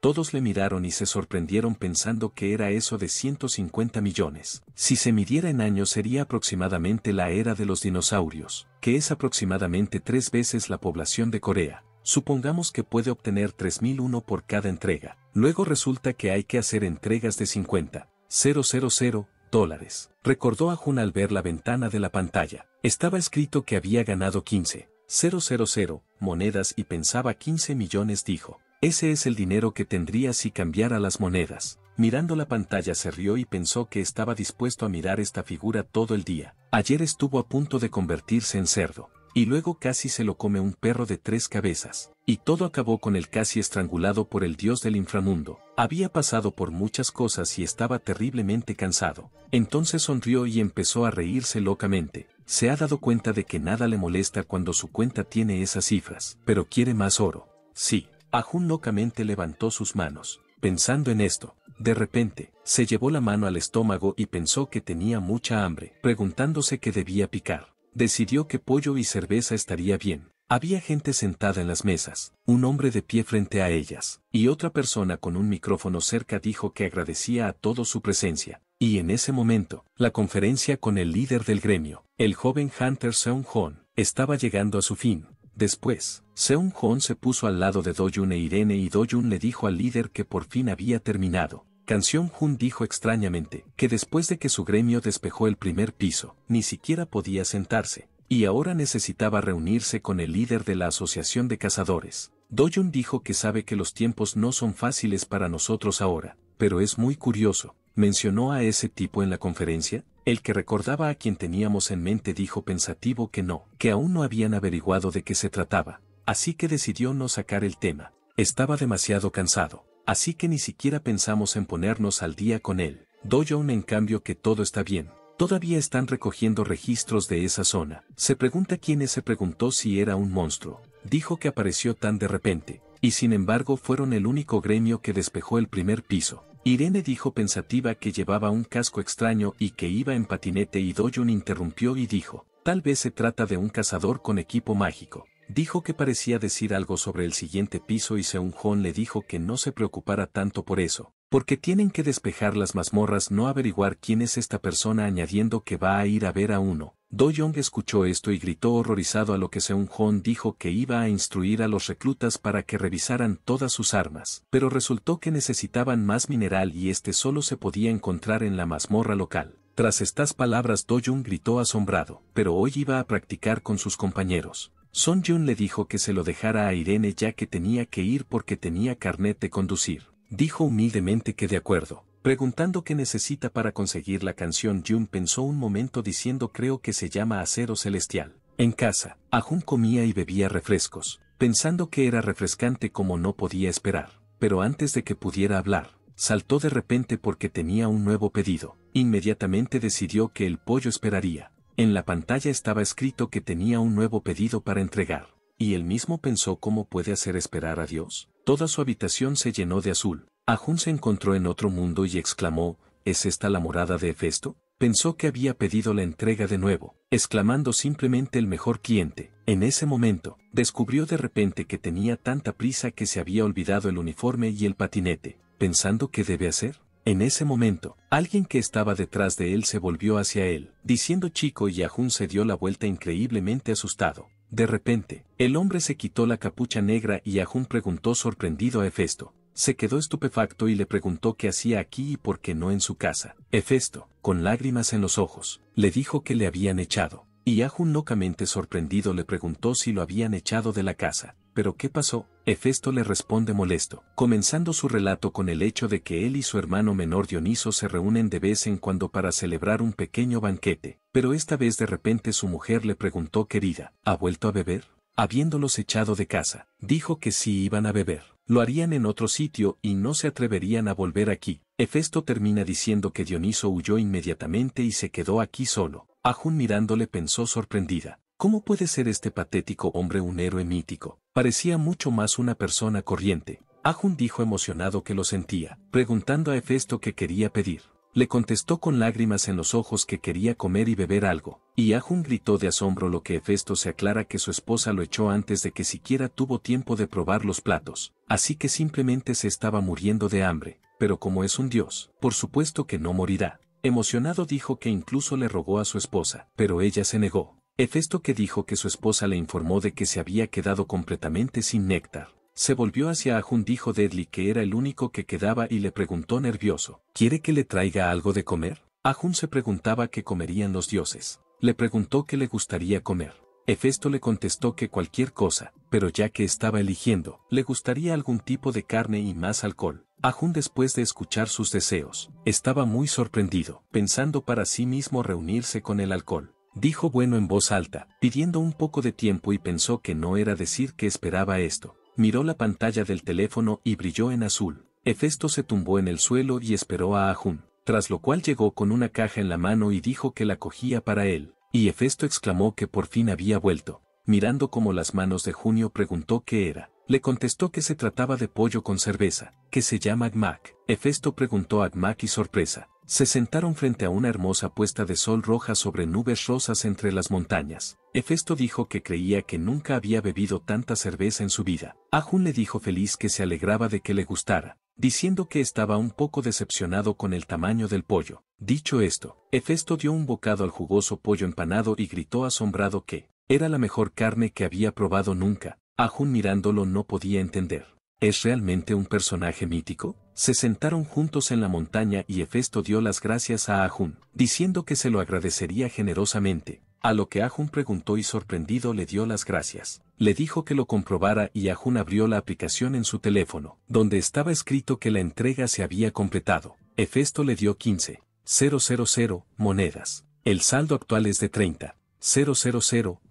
Todos le miraron y se sorprendieron pensando que era eso de ciento cincuenta millones. Si se midiera en años sería aproximadamente la era de los dinosaurios, que es aproximadamente tres veces la población de Corea. Supongamos que puede obtener tres mil uno por cada entrega. Luego resulta que hay que hacer entregas de cincuenta mil dólares. Recordó Ha-jun al ver la ventana de la pantalla. Estaba escrito que había ganado quince mil monedas y pensaba quince millones dijo. Ese es el dinero que tendría si cambiara las monedas. Mirando la pantalla se rió y pensó que estaba dispuesto a mirar esta figura todo el día. Ayer estuvo a punto de convertirse en cerdo. y luego casi se lo come un perro de tres cabezas, y todo acabó con él casi estrangulado por el dios del inframundo. Había pasado por muchas cosas y estaba terriblemente cansado. Entonces sonrió y empezó a reírse locamente. Se ha dado cuenta de que nada le molesta cuando su cuenta tiene esas cifras, pero quiere más oro. Sí, Ha-jun locamente levantó sus manos. Pensando en esto, de repente, se llevó la mano al estómago y pensó que tenía mucha hambre, preguntándose qué debía picar. Decidió que pollo y cerveza estaría bien. Había gente sentada en las mesas, un hombre de pie frente a ellas, y otra persona con un micrófono cerca dijo que agradecía a todos su presencia. Y en ese momento, la conferencia con el líder del gremio, el joven Hunter Seung-hoon, estaba llegando a su fin. Después, Seung-hoon se puso al lado de Do-jun e Irene y Do-jun le dijo al líder que por fin había terminado. Kang Seung-hoon dijo extrañamente que después de que su gremio despejó el primer piso, ni siquiera podía sentarse, y ahora necesitaba reunirse con el líder de la Asociación de Cazadores. Do-jun dijo que sabe que los tiempos no son fáciles para nosotros ahora, pero es muy curioso. ¿Mencionó a ese tipo en la conferencia? El que recordaba a quien teníamos en mente dijo pensativo que no, que aún no habían averiguado de qué se trataba, así que decidió no sacar el tema. Estaba demasiado cansado, así que ni siquiera pensamos en ponernos al día con él. Do-jung en cambio que todo está bien. Todavía están recogiendo registros de esa zona. Se pregunta quiénes se preguntó si era un monstruo. Dijo que apareció tan de repente, y sin embargo fueron el único gremio que despejó el primer piso. Irene dijo pensativa que llevaba un casco extraño y que iba en patinete y Do-jun interrumpió y dijo, tal vez se trata de un cazador con equipo mágico. Dijo que parecía decir algo sobre el siguiente piso y Seung-hoon le dijo que no se preocupara tanto por eso, porque tienen que despejar las mazmorras, no averiguar quién es esta persona, añadiendo que va a ir a ver a uno. Do-jung escuchó esto y gritó horrorizado a lo que Seung-hoon dijo que iba a instruir a los reclutas para que revisaran todas sus armas, pero resultó que necesitaban más mineral y este solo se podía encontrar en la mazmorra local. Tras estas palabras Do-jung gritó asombrado, pero hoy iba a practicar con sus compañeros. Son-jun le dijo que se lo dejara a Irene ya que tenía que ir porque tenía carnet de conducir. Dijo humildemente que de acuerdo. Preguntando qué necesita para conseguir la canción, Jun pensó un momento diciendo creo que se llama acero celestial. En casa, Ha-jun comía y bebía refrescos, pensando que era refrescante como no podía esperar. Pero antes de que pudiera hablar, saltó de repente porque tenía un nuevo pedido. Inmediatamente decidió que el pollo esperaría. En la pantalla estaba escrito que tenía un nuevo pedido para entregar. Y él mismo pensó cómo puede hacer esperar a Dios. Toda su habitación se llenó de azul. Ha-jun se encontró en otro mundo y exclamó, ¿es esta la morada de Hefesto? Pensó que había pedido la entrega de nuevo, exclamando simplemente el mejor cliente. En ese momento, descubrió de repente que tenía tanta prisa que se había olvidado el uniforme y el patinete, pensando qué debe hacer. En ese momento, alguien que estaba detrás de él se volvió hacia él, diciendo chico, y Ha-jun se dio la vuelta increíblemente asustado. De repente, el hombre se quitó la capucha negra y Ha-jun preguntó sorprendido a Hefesto. Se quedó estupefacto y le preguntó qué hacía aquí y por qué no en su casa. Hefesto, con lágrimas en los ojos, le dijo que le habían echado. Y Ha-jun locamente sorprendido le preguntó si lo habían echado de la casa. ¿Pero qué pasó? Hefesto le responde molesto, comenzando su relato con el hecho de que él y su hermano menor Dioniso se reúnen de vez en cuando para celebrar un pequeño banquete. Pero esta vez de repente su mujer le preguntó, querida, ¿ha vuelto a beber? Habiéndolos echado de casa, dijo que sí iban a beber. Lo harían en otro sitio y no se atreverían a volver aquí. Hefesto termina diciendo que Dioniso huyó inmediatamente y se quedó aquí solo. Ha-jun mirándole pensó sorprendida. ¿Cómo puede ser este patético hombre un héroe mítico? Parecía mucho más una persona corriente. Ha-jun dijo emocionado que lo sentía, preguntando a Hefesto qué quería pedir. Le contestó con lágrimas en los ojos que quería comer y beber algo, y Ha-jun gritó de asombro, lo que Hefesto se aclara que su esposa lo echó antes de que siquiera tuvo tiempo de probar los platos, así que simplemente se estaba muriendo de hambre, pero como es un dios, por supuesto que no morirá. Emocionado dijo que incluso le rogó a su esposa, pero ella se negó. Hefesto que dijo que su esposa le informó de que se había quedado completamente sin néctar. Se volvió hacia Ha-jun, dijo Deadly que era el único que quedaba y le preguntó nervioso, ¿quiere que le traiga algo de comer? Ha-jun se preguntaba qué comerían los dioses. Le preguntó qué le gustaría comer. Hefesto le contestó que cualquier cosa, pero ya que estaba eligiendo, le gustaría algún tipo de carne y más alcohol. Ha-jun, después de escuchar sus deseos, estaba muy sorprendido, pensando para sí mismo reunirse con el alcohol. Dijo bueno en voz alta, pidiendo un poco de tiempo y pensó que no era decir que esperaba esto. Miró la pantalla del teléfono y brilló en azul. Hefesto se tumbó en el suelo y esperó a Ha-jun, tras lo cual llegó con una caja en la mano y dijo que la cogía para él. Y Hefesto exclamó que por fin había vuelto. Mirando como las manos de Junio preguntó qué era. Le contestó que se trataba de pollo con cerveza, que se llama agmak. Hefesto preguntó agmak y sorpresa. Se sentaron frente a una hermosa puesta de sol roja sobre nubes rosas entre las montañas. Hefesto dijo que creía que nunca había bebido tanta cerveza en su vida. Ha-jun le dijo feliz que se alegraba de que le gustara, diciendo que estaba un poco decepcionado con el tamaño del pollo. Dicho esto, Hefesto dio un bocado al jugoso pollo empanado y gritó asombrado que era la mejor carne que había probado nunca. Ha-jun mirándolo no podía entender. ¿Es realmente un personaje mítico? Se sentaron juntos en la montaña y Hefesto dio las gracias a Ha-jun, diciendo que se lo agradecería generosamente, a lo que Ha-jun preguntó y sorprendido le dio las gracias. Le dijo que lo comprobara y Ha-jun abrió la aplicación en su teléfono, donde estaba escrito que la entrega se había completado. Hefesto le dio quince mil monedas. El saldo actual es de treinta mil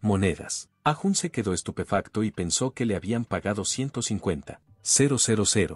monedas. Ha-jun se quedó estupefacto y pensó que le habían pagado ciento cincuenta mil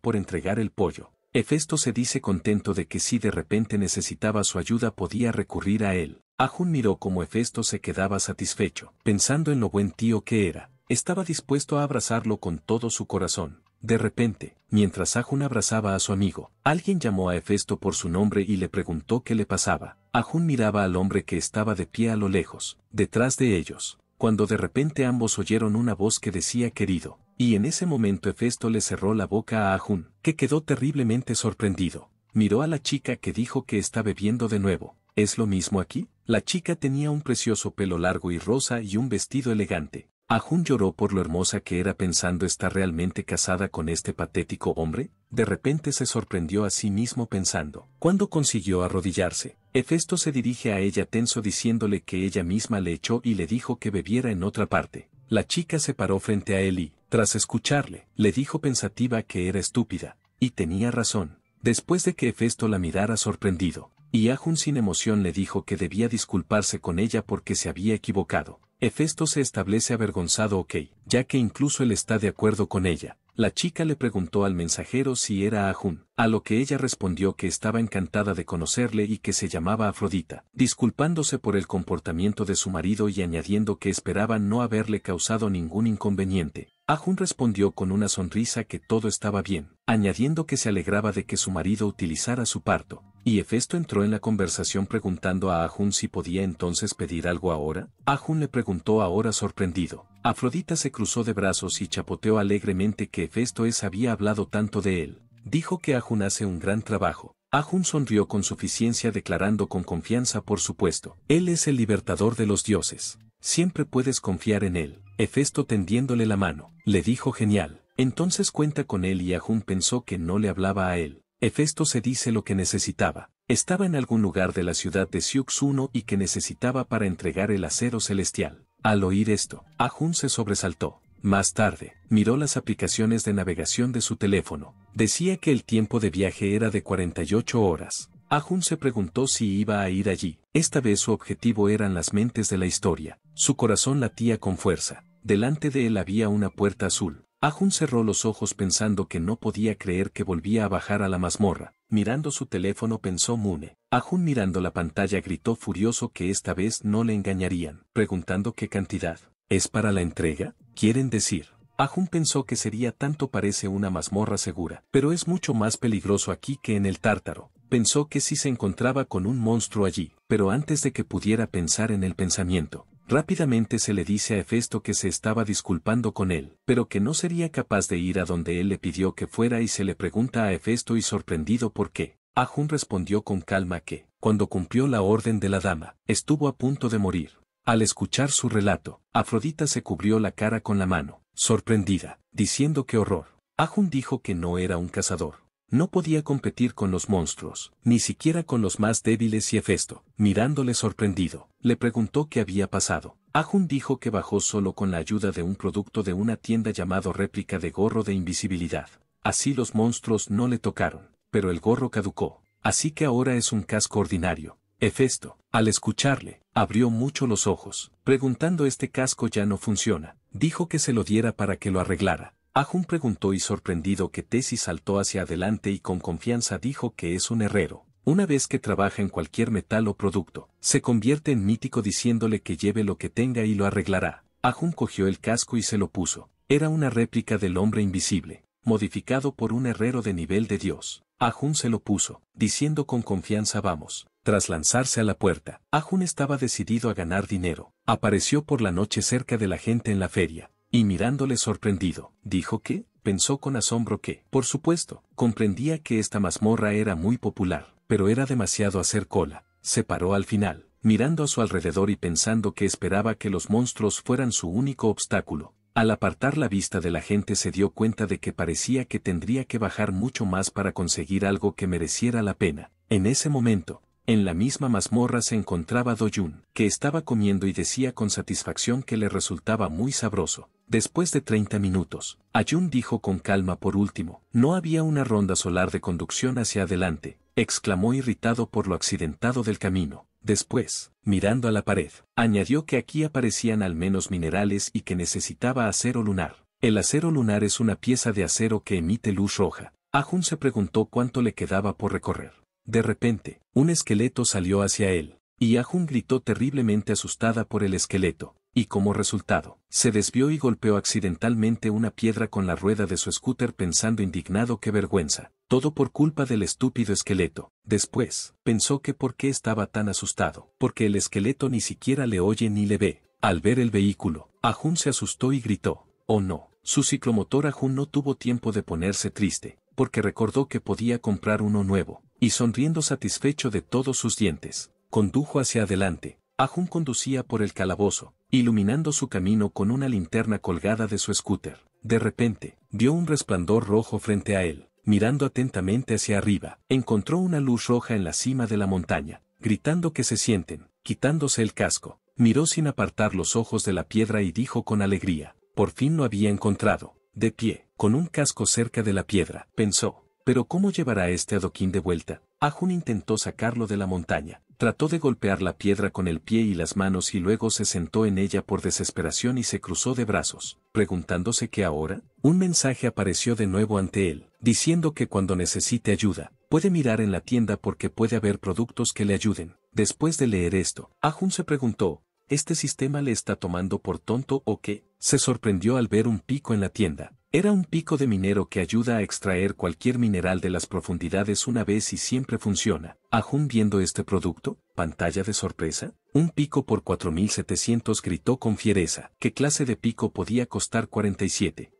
por entregar el pollo. Hefesto se dice contento de que si de repente necesitaba su ayuda podía recurrir a él. Ha-jun miró como Hefesto se quedaba satisfecho, pensando en lo buen tío que era. Estaba dispuesto a abrazarlo con todo su corazón. De repente, mientras Ha-jun abrazaba a su amigo, alguien llamó a Hefesto por su nombre y le preguntó qué le pasaba. Ha-jun miraba al hombre que estaba de pie a lo lejos, detrás de ellos, cuando de repente ambos oyeron una voz que decía querido. Y en ese momento Hefesto le cerró la boca a Ha-jun, que quedó terriblemente sorprendido. Miró a la chica que dijo que está bebiendo de nuevo. ¿Es lo mismo aquí? La chica tenía un precioso pelo largo y rosa y un vestido elegante. Ha-jun lloró por lo hermosa que era pensando ¿está realmente casada con este patético hombre? De repente se sorprendió a sí mismo pensando. Cuando consiguió arrodillarse, Hefesto se dirige a ella tenso diciéndole que ella misma le echó y le dijo que bebiera en otra parte. La chica se paró frente a él y, tras escucharle, le dijo pensativa que era estúpida, y tenía razón, después de que Hefesto la mirara sorprendido, y Ha-jun sin emoción le dijo que debía disculparse con ella porque se había equivocado. Hefesto se establece avergonzado ok, ya que incluso él está de acuerdo con ella. La chica le preguntó al mensajero si era Ha-jun, a lo que ella respondió que estaba encantada de conocerle y que se llamaba Afrodita, disculpándose por el comportamiento de su marido y añadiendo que esperaba no haberle causado ningún inconveniente. Ha-jun respondió con una sonrisa que todo estaba bien, añadiendo que se alegraba de que su marido utilizara su parto. Y Hefesto entró en la conversación preguntando a Ha-jun si podía entonces pedir algo ahora. Ha-jun le preguntó ahora sorprendido. Afrodita se cruzó de brazos y chapoteó alegremente que Hefesto es había hablado tanto de él. Dijo que Ha-jun hace un gran trabajo. Ha-jun sonrió con suficiencia declarando con confianza por supuesto. Él es el libertador de los dioses. Siempre puedes confiar en él. Hefesto tendiéndole la mano, le dijo genial. Entonces cuenta con él y Ha-jun pensó que no le hablaba a él. Hefesto se dice lo que necesitaba. Estaba en algún lugar de la ciudad de Seúl y que necesitaba para entregar el acero celestial. Al oír esto, Ha-jun se sobresaltó. Más tarde, miró las aplicaciones de navegación de su teléfono. Decía que el tiempo de viaje era de cuarenta y ocho horas. Ha-jun se preguntó si iba a ir allí. Esta vez su objetivo eran las mentes de la historia. Su corazón latía con fuerza. Delante de él había una puerta azul. Ha-jun cerró los ojos pensando que no podía creer que volvía a bajar a la mazmorra. Mirando su teléfono pensó Mune. Ha-jun mirando la pantalla gritó furioso que esta vez no le engañarían, preguntando qué cantidad. ¿Es para la entrega? Quieren decir. Ha-jun pensó que sería tanto parece una mazmorra segura, pero es mucho más peligroso aquí que en el Tártaro. Pensó que sí se encontraba con un monstruo allí, pero antes de que pudiera pensar en el pensamiento, rápidamente se le dice a Hefesto que se estaba disculpando con él, pero que no sería capaz de ir a donde él le pidió que fuera y se le pregunta a Hefesto y sorprendido por qué. Ha-jun respondió con calma que, cuando cumplió la orden de la dama, estuvo a punto de morir. Al escuchar su relato, Afrodita se cubrió la cara con la mano, sorprendida, diciendo que horror. Ha-jun dijo que no era un cazador. No podía competir con los monstruos, ni siquiera con los más débiles y Hefesto, mirándole sorprendido, le preguntó qué había pasado. Ha-jun dijo que bajó solo con la ayuda de un producto de una tienda llamado réplica de gorro de invisibilidad. Así los monstruos no le tocaron, pero el gorro caducó, así que ahora es un casco ordinario. Hefesto, al escucharle, abrió mucho los ojos, preguntando: este casco ya no funciona. Dijo que se lo diera para que lo arreglara. Ha-jun preguntó y sorprendido que Tesis saltó hacia adelante y con confianza dijo que es un herrero. Una vez que trabaja en cualquier metal o producto, se convierte en mítico, diciéndole que lleve lo que tenga y lo arreglará. Ha-jun cogió el casco y se lo puso. Era una réplica del hombre invisible, modificado por un herrero de nivel de dios. Ha-jun se lo puso, diciendo con confianza: vamos. Tras lanzarse a la puerta, Ha-jun estaba decidido a ganar dinero. Apareció por la noche cerca de la gente en la feria, y mirándole sorprendido, dijo que, pensó con asombro que, por supuesto, comprendía que esta mazmorra era muy popular, pero era demasiado hacer cola. Se paró al final, mirando a su alrededor y pensando que esperaba que los monstruos fueran su único obstáculo. Al apartar la vista de la gente se dio cuenta de que parecía que tendría que bajar mucho más para conseguir algo que mereciera la pena. En ese momento, en la misma mazmorra se encontraba Do-jun, que estaba comiendo y decía con satisfacción que le resultaba muy sabroso. Después de treinta minutos, Ha-jun dijo con calma: por último, no había una ronda solar de conducción hacia adelante, exclamó irritado por lo accidentado del camino. Después, mirando a la pared, añadió que aquí aparecían al menos minerales y que necesitaba acero lunar. El acero lunar es una pieza de acero que emite luz roja. Ha-jun se preguntó cuánto le quedaba por recorrer. De repente, un esqueleto salió hacia él, y Ha-jun gritó terriblemente asustada por el esqueleto, y como resultado, se desvió y golpeó accidentalmente una piedra con la rueda de su scooter, pensando indignado: qué vergüenza, todo por culpa del estúpido esqueleto. Después, pensó que por qué estaba tan asustado, porque el esqueleto ni siquiera le oye ni le ve. Al ver el vehículo, Ha-jun se asustó y gritó: oh no. Su ciclomotor. Ha-jun no tuvo tiempo de ponerse triste, porque recordó que podía comprar uno nuevo, y sonriendo satisfecho de todos sus dientes, condujo hacia adelante. Ha-jun conducía por el calabozo, iluminando su camino con una linterna colgada de su scooter. De repente, vio un resplandor rojo frente a él. Mirando atentamente hacia arriba, encontró una luz roja en la cima de la montaña. Gritando que se sienten, quitándose el casco, miró sin apartar los ojos de la piedra y dijo con alegría: por fin lo había encontrado. De pie, con un casco cerca de la piedra, pensó: pero ¿cómo llevará este adoquín de vuelta? Ha-jun intentó sacarlo de la montaña. Trató de golpear la piedra con el pie y las manos y luego se sentó en ella por desesperación y se cruzó de brazos, preguntándose qué ahora. Un mensaje apareció de nuevo ante él, diciendo que cuando necesite ayuda, puede mirar en la tienda porque puede haber productos que le ayuden. Después de leer esto, Ha-jun se preguntó: ¿este sistema le está tomando por tonto o qué? Se sorprendió al ver un pico en la tienda. Era un pico de minero que ayuda a extraer cualquier mineral de las profundidades una vez y siempre funciona. Ha-jun viendo este producto, pantalla de sorpresa, un pico por cuatro mil setecientos, gritó con fiereza. ¿Qué clase de pico podía costar cuarenta y siete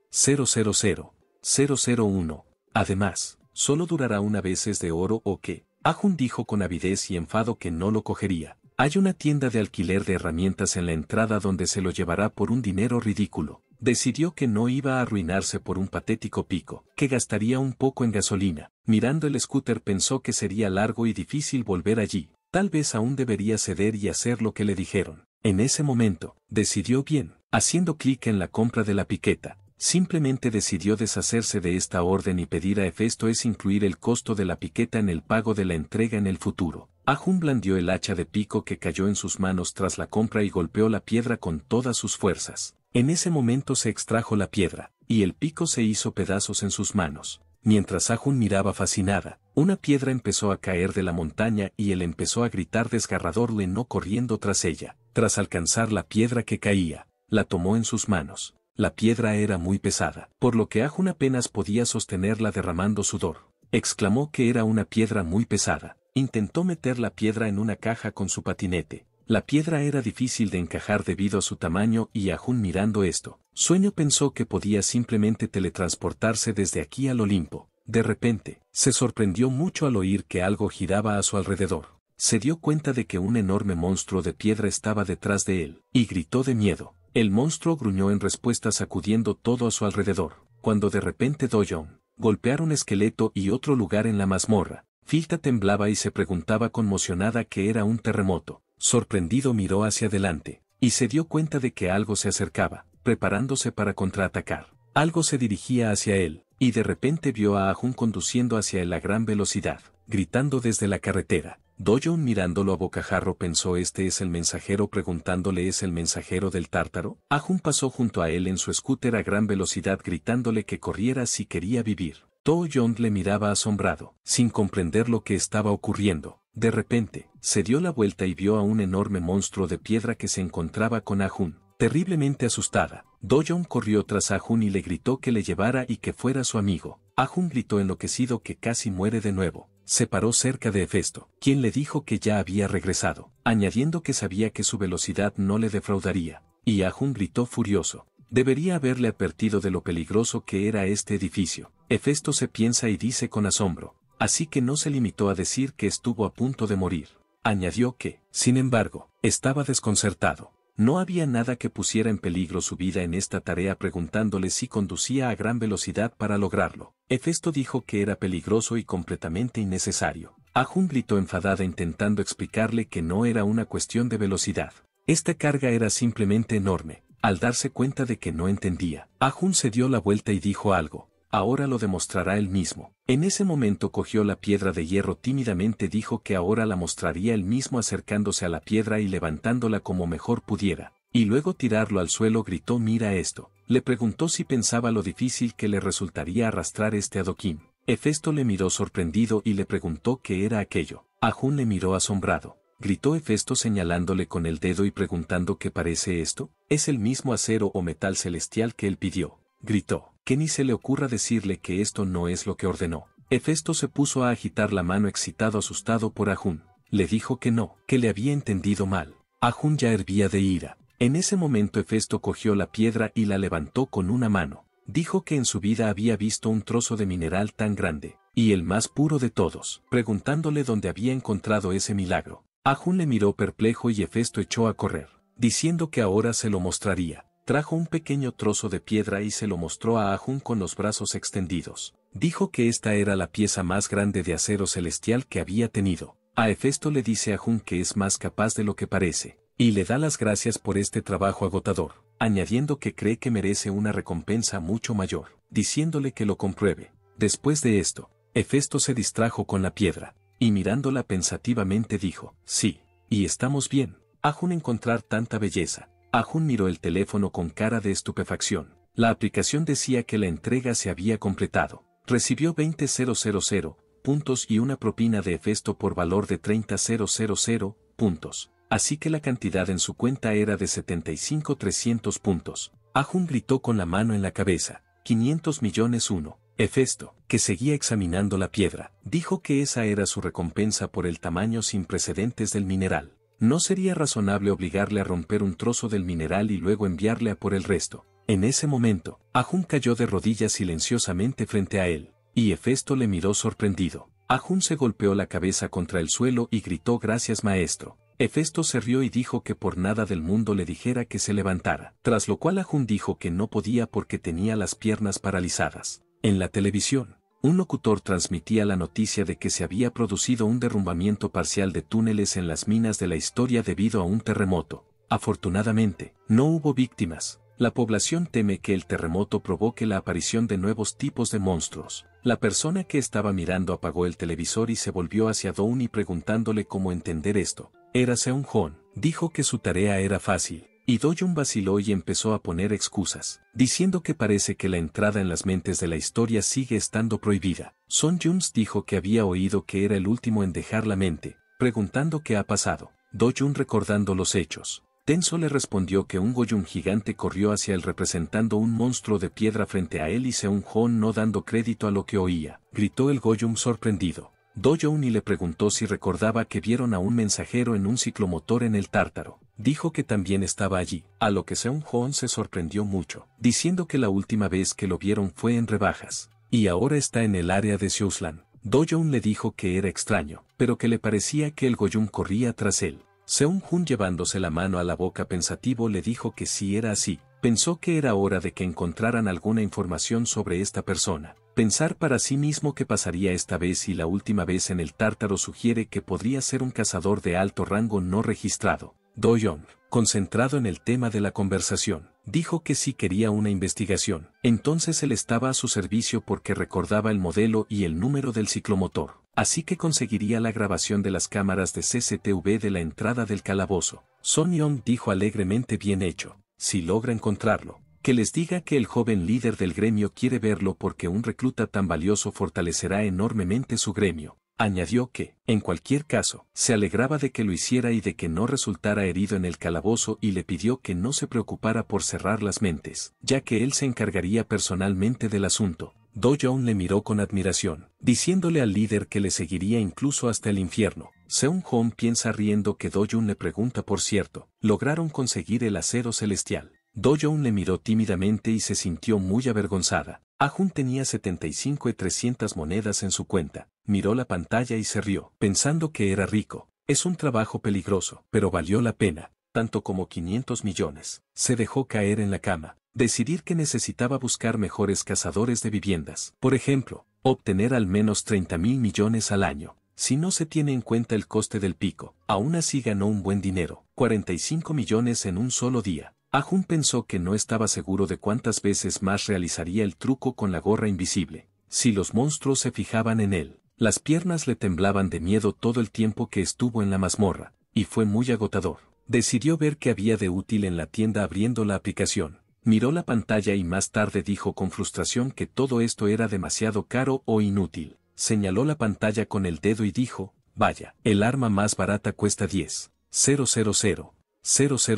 mil? Además, ¿solo durará una vez? ¿Es de oro o qué? Ha-jun dijo con avidez y enfado que no lo cogería. Hay una tienda de alquiler de herramientas en la entrada donde se lo llevará por un dinero ridículo. Decidió que no iba a arruinarse por un patético pico, que gastaría un poco en gasolina. Mirando el scooter pensó que sería largo y difícil volver allí. Tal vez aún debería ceder y hacer lo que le dijeron. En ese momento, decidió bien, haciendo clic en la compra de la piqueta. Simplemente decidió deshacerse de esta orden y pedir a Hefesto es incluir el costo de la piqueta en el pago de la entrega en el futuro. Ha-jun blandió el hacha de pico que cayó en sus manos tras la compra y golpeó la piedra con todas sus fuerzas. En ese momento se extrajo la piedra, y el pico se hizo pedazos en sus manos. Mientras Ha-jun miraba fascinada, una piedra empezó a caer de la montaña y él empezó a gritar desgarradorle no corriendo tras ella. Tras alcanzar la piedra que caía, la tomó en sus manos. La piedra era muy pesada, por lo que Ha-jun apenas podía sostenerla derramando sudor. Exclamó que era una piedra muy pesada. Intentó meter la piedra en una caja con su patinete. La piedra era difícil de encajar debido a su tamaño y Ha-jun mirando esto. Sueño pensó que podía simplemente teletransportarse desde aquí al Olimpo. De repente, se sorprendió mucho al oír que algo giraba a su alrededor. Se dio cuenta de que un enorme monstruo de piedra estaba detrás de él, y gritó de miedo. El monstruo gruñó en respuesta sacudiendo todo a su alrededor, cuando de repente Do-yong golpearon un esqueleto y otro lugar en la mazmorra. Filta temblaba y se preguntaba conmocionada que era un terremoto. Sorprendido miró hacia adelante, y se dio cuenta de que algo se acercaba, preparándose para contraatacar. Algo se dirigía hacia él, y de repente vio a Ha-jun conduciendo hacia él a gran velocidad, gritando desde la carretera. Do-jun mirándolo a bocajarro pensó: este es el mensajero, preguntándole ¿es el mensajero del Tártaro? Ha-jun pasó junto a él en su scooter a gran velocidad gritándole que corriera si quería vivir. Do-jun le miraba asombrado, sin comprender lo que estaba ocurriendo. De repente, se dio la vuelta y vio a un enorme monstruo de piedra que se encontraba con Ha-jun. Terriblemente asustada, Do-jun corrió tras Ha-jun y le gritó que le llevara y que fuera su amigo. Ha-jun gritó enloquecido que casi muere de nuevo. Se paró cerca de Hefesto, quien le dijo que ya había regresado, añadiendo que sabía que su velocidad no le defraudaría. Y Ha-jun gritó furioso. Debería haberle advertido de lo peligroso que era este edificio. Hefesto se piensa y dice con asombro. Así que no se limitó a decir que estuvo a punto de morir. Añadió que, sin embargo, estaba desconcertado. No había nada que pusiera en peligro su vida en esta tarea, preguntándole si conducía a gran velocidad para lograrlo. Hefesto dijo que era peligroso y completamente innecesario. Ha-jun gritó enfadada intentando explicarle que no era una cuestión de velocidad. Esta carga era simplemente enorme. Al darse cuenta de que no entendía, Ha-jun se dio la vuelta y dijo algo. Ahora lo demostrará él mismo. En ese momento cogió la piedra de hierro tímidamente, dijo que ahora la mostraría él mismo, acercándose a la piedra y levantándola como mejor pudiera. Y luego tirarlo al suelo gritó: mira esto. Le preguntó si pensaba lo difícil que le resultaría arrastrar este adoquín. Hefesto le miró sorprendido y le preguntó qué era aquello. Ha-jun le miró asombrado. Gritó Hefesto señalándole con el dedo y preguntando: ¿qué parece esto? Es el mismo acero o metal celestial que él pidió. Gritó que ni se le ocurra decirle que esto no es lo que ordenó. Hefesto se puso a agitar la mano excitado, asustado por Ha-jun. Le dijo que no, que le había entendido mal. Ha-jun ya hervía de ira. En ese momento Hefesto cogió la piedra y la levantó con una mano. Dijo que en su vida había visto un trozo de mineral tan grande, y el más puro de todos, preguntándole dónde había encontrado ese milagro. Ha-jun le miró perplejo y Hefesto echó a correr, diciendo que ahora se lo mostraría. Trajo un pequeño trozo de piedra y se lo mostró a Ha-jun con los brazos extendidos. Dijo que esta era la pieza más grande de acero celestial que había tenido. A Hefesto le dice a Ha-jun que es más capaz de lo que parece, y le da las gracias por este trabajo agotador, añadiendo que cree que merece una recompensa mucho mayor, diciéndole que lo compruebe. Después de esto, Hefesto se distrajo con la piedra, y mirándola pensativamente dijo: sí, y estamos bien. Ha-jun encontrar tanta belleza. Ha-jun miró el teléfono con cara de estupefacción. La aplicación decía que la entrega se había completado. Recibió veinte mil puntos y una propina de Hefesto por valor de treinta mil puntos. Así que la cantidad en su cuenta era de setenta y cinco mil trescientos puntos. Ha-jun gritó con la mano en la cabeza: quinientos millones uno. Hefesto, que seguía examinando la piedra, dijo que esa era su recompensa por el tamaño sin precedentes del mineral. No sería razonable obligarle a romper un trozo del mineral y luego enviarle a por el resto. En ese momento, Ha-jun cayó de rodillas silenciosamente frente a él, y Hefesto le miró sorprendido. Ha-jun se golpeó la cabeza contra el suelo y gritó: gracias, maestro. Hefesto se rió y dijo que por nada del mundo le dijera que se levantara, tras lo cual Ha-jun dijo que no podía porque tenía las piernas paralizadas. En la televisión, un locutor transmitía la noticia de que se había producido un derrumbamiento parcial de túneles en las minas de la historia debido a un terremoto. Afortunadamente, no hubo víctimas. La población teme que el terremoto provoque la aparición de nuevos tipos de monstruos. La persona que estaba mirando apagó el televisor y se volvió hacia Do-jun y preguntándole cómo entender esto. Era Seung-hoon. Dijo que su tarea era fácil, y Do-jun vaciló y empezó a poner excusas, diciendo que parece que la entrada en las mentes de la historia sigue estando prohibida. Son Juns dijo que había oído que era el último en dejar la mente, preguntando qué ha pasado. Do-jun recordando los hechos, tenso le respondió que un Go-jun gigante corrió hacia él representando un monstruo de piedra frente a él, y Seung-hoon, no dando crédito a lo que oía, gritó el Go-jun sorprendido. Do-jun y le preguntó si recordaba que vieron a un mensajero en un ciclomotor en el Tártaro. Dijo que también estaba allí, a lo que Seung-hoon se sorprendió mucho, diciendo que la última vez que lo vieron fue en rebajas, y ahora está en el área de Seuslan. Do-jun le dijo que era extraño, pero que le parecía que el Go-jun corría tras él. Seung-hoon, llevándose la mano a la boca pensativo, le dijo que si era así, pensó que era hora de que encontraran alguna información sobre esta persona. Pensar para sí mismo qué pasaría esta vez y la última vez en el Tártaro sugiere que podría ser un cazador de alto rango no registrado. Do-jun, concentrado en el tema de la conversación, dijo que si quería una investigación, entonces él estaba a su servicio porque recordaba el modelo y el número del ciclomotor. Así que conseguiría la grabación de las cámaras de C C T V de la entrada del calabozo. Son Yeon dijo alegremente: bien hecho, si logra encontrarlo. Que les diga que el joven líder del gremio quiere verlo porque un recluta tan valioso fortalecerá enormemente su gremio. Añadió que, en cualquier caso, se alegraba de que lo hiciera y de que no resultara herido en el calabozo, y le pidió que no se preocupara por cerrar las mentes, ya que él se encargaría personalmente del asunto. Do-jong le miró con admiración, diciéndole al líder que le seguiría incluso hasta el infierno. Seung-hoon piensa riendo que Do-jong le pregunta por cierto, ¿lograron conseguir el acero celestial? Do-jong le miró tímidamente y se sintió muy avergonzada. Ha-jun tenía setenta y cinco mil trescientas monedas en su cuenta. Miró la pantalla y se rió, pensando que era rico. Es un trabajo peligroso, pero valió la pena, tanto como quinientos millones. Se dejó caer en la cama. Decidir que necesitaba buscar mejores cazadores de viviendas. Por ejemplo, obtener al menos treinta mil millones al año. Si no se tiene en cuenta el coste del pico, aún así ganó un buen dinero. cuarenta y cinco millones en un solo día. Ha-jun pensó que no estaba seguro de cuántas veces más realizaría el truco con la gorra invisible. Si los monstruos se fijaban en él, las piernas le temblaban de miedo todo el tiempo que estuvo en la mazmorra, y fue muy agotador. Decidió ver qué había de útil en la tienda abriendo la aplicación. Miró la pantalla y más tarde dijo con frustración que todo esto era demasiado caro o inútil. Señaló la pantalla con el dedo y dijo, vaya, el arma más barata cuesta diez mil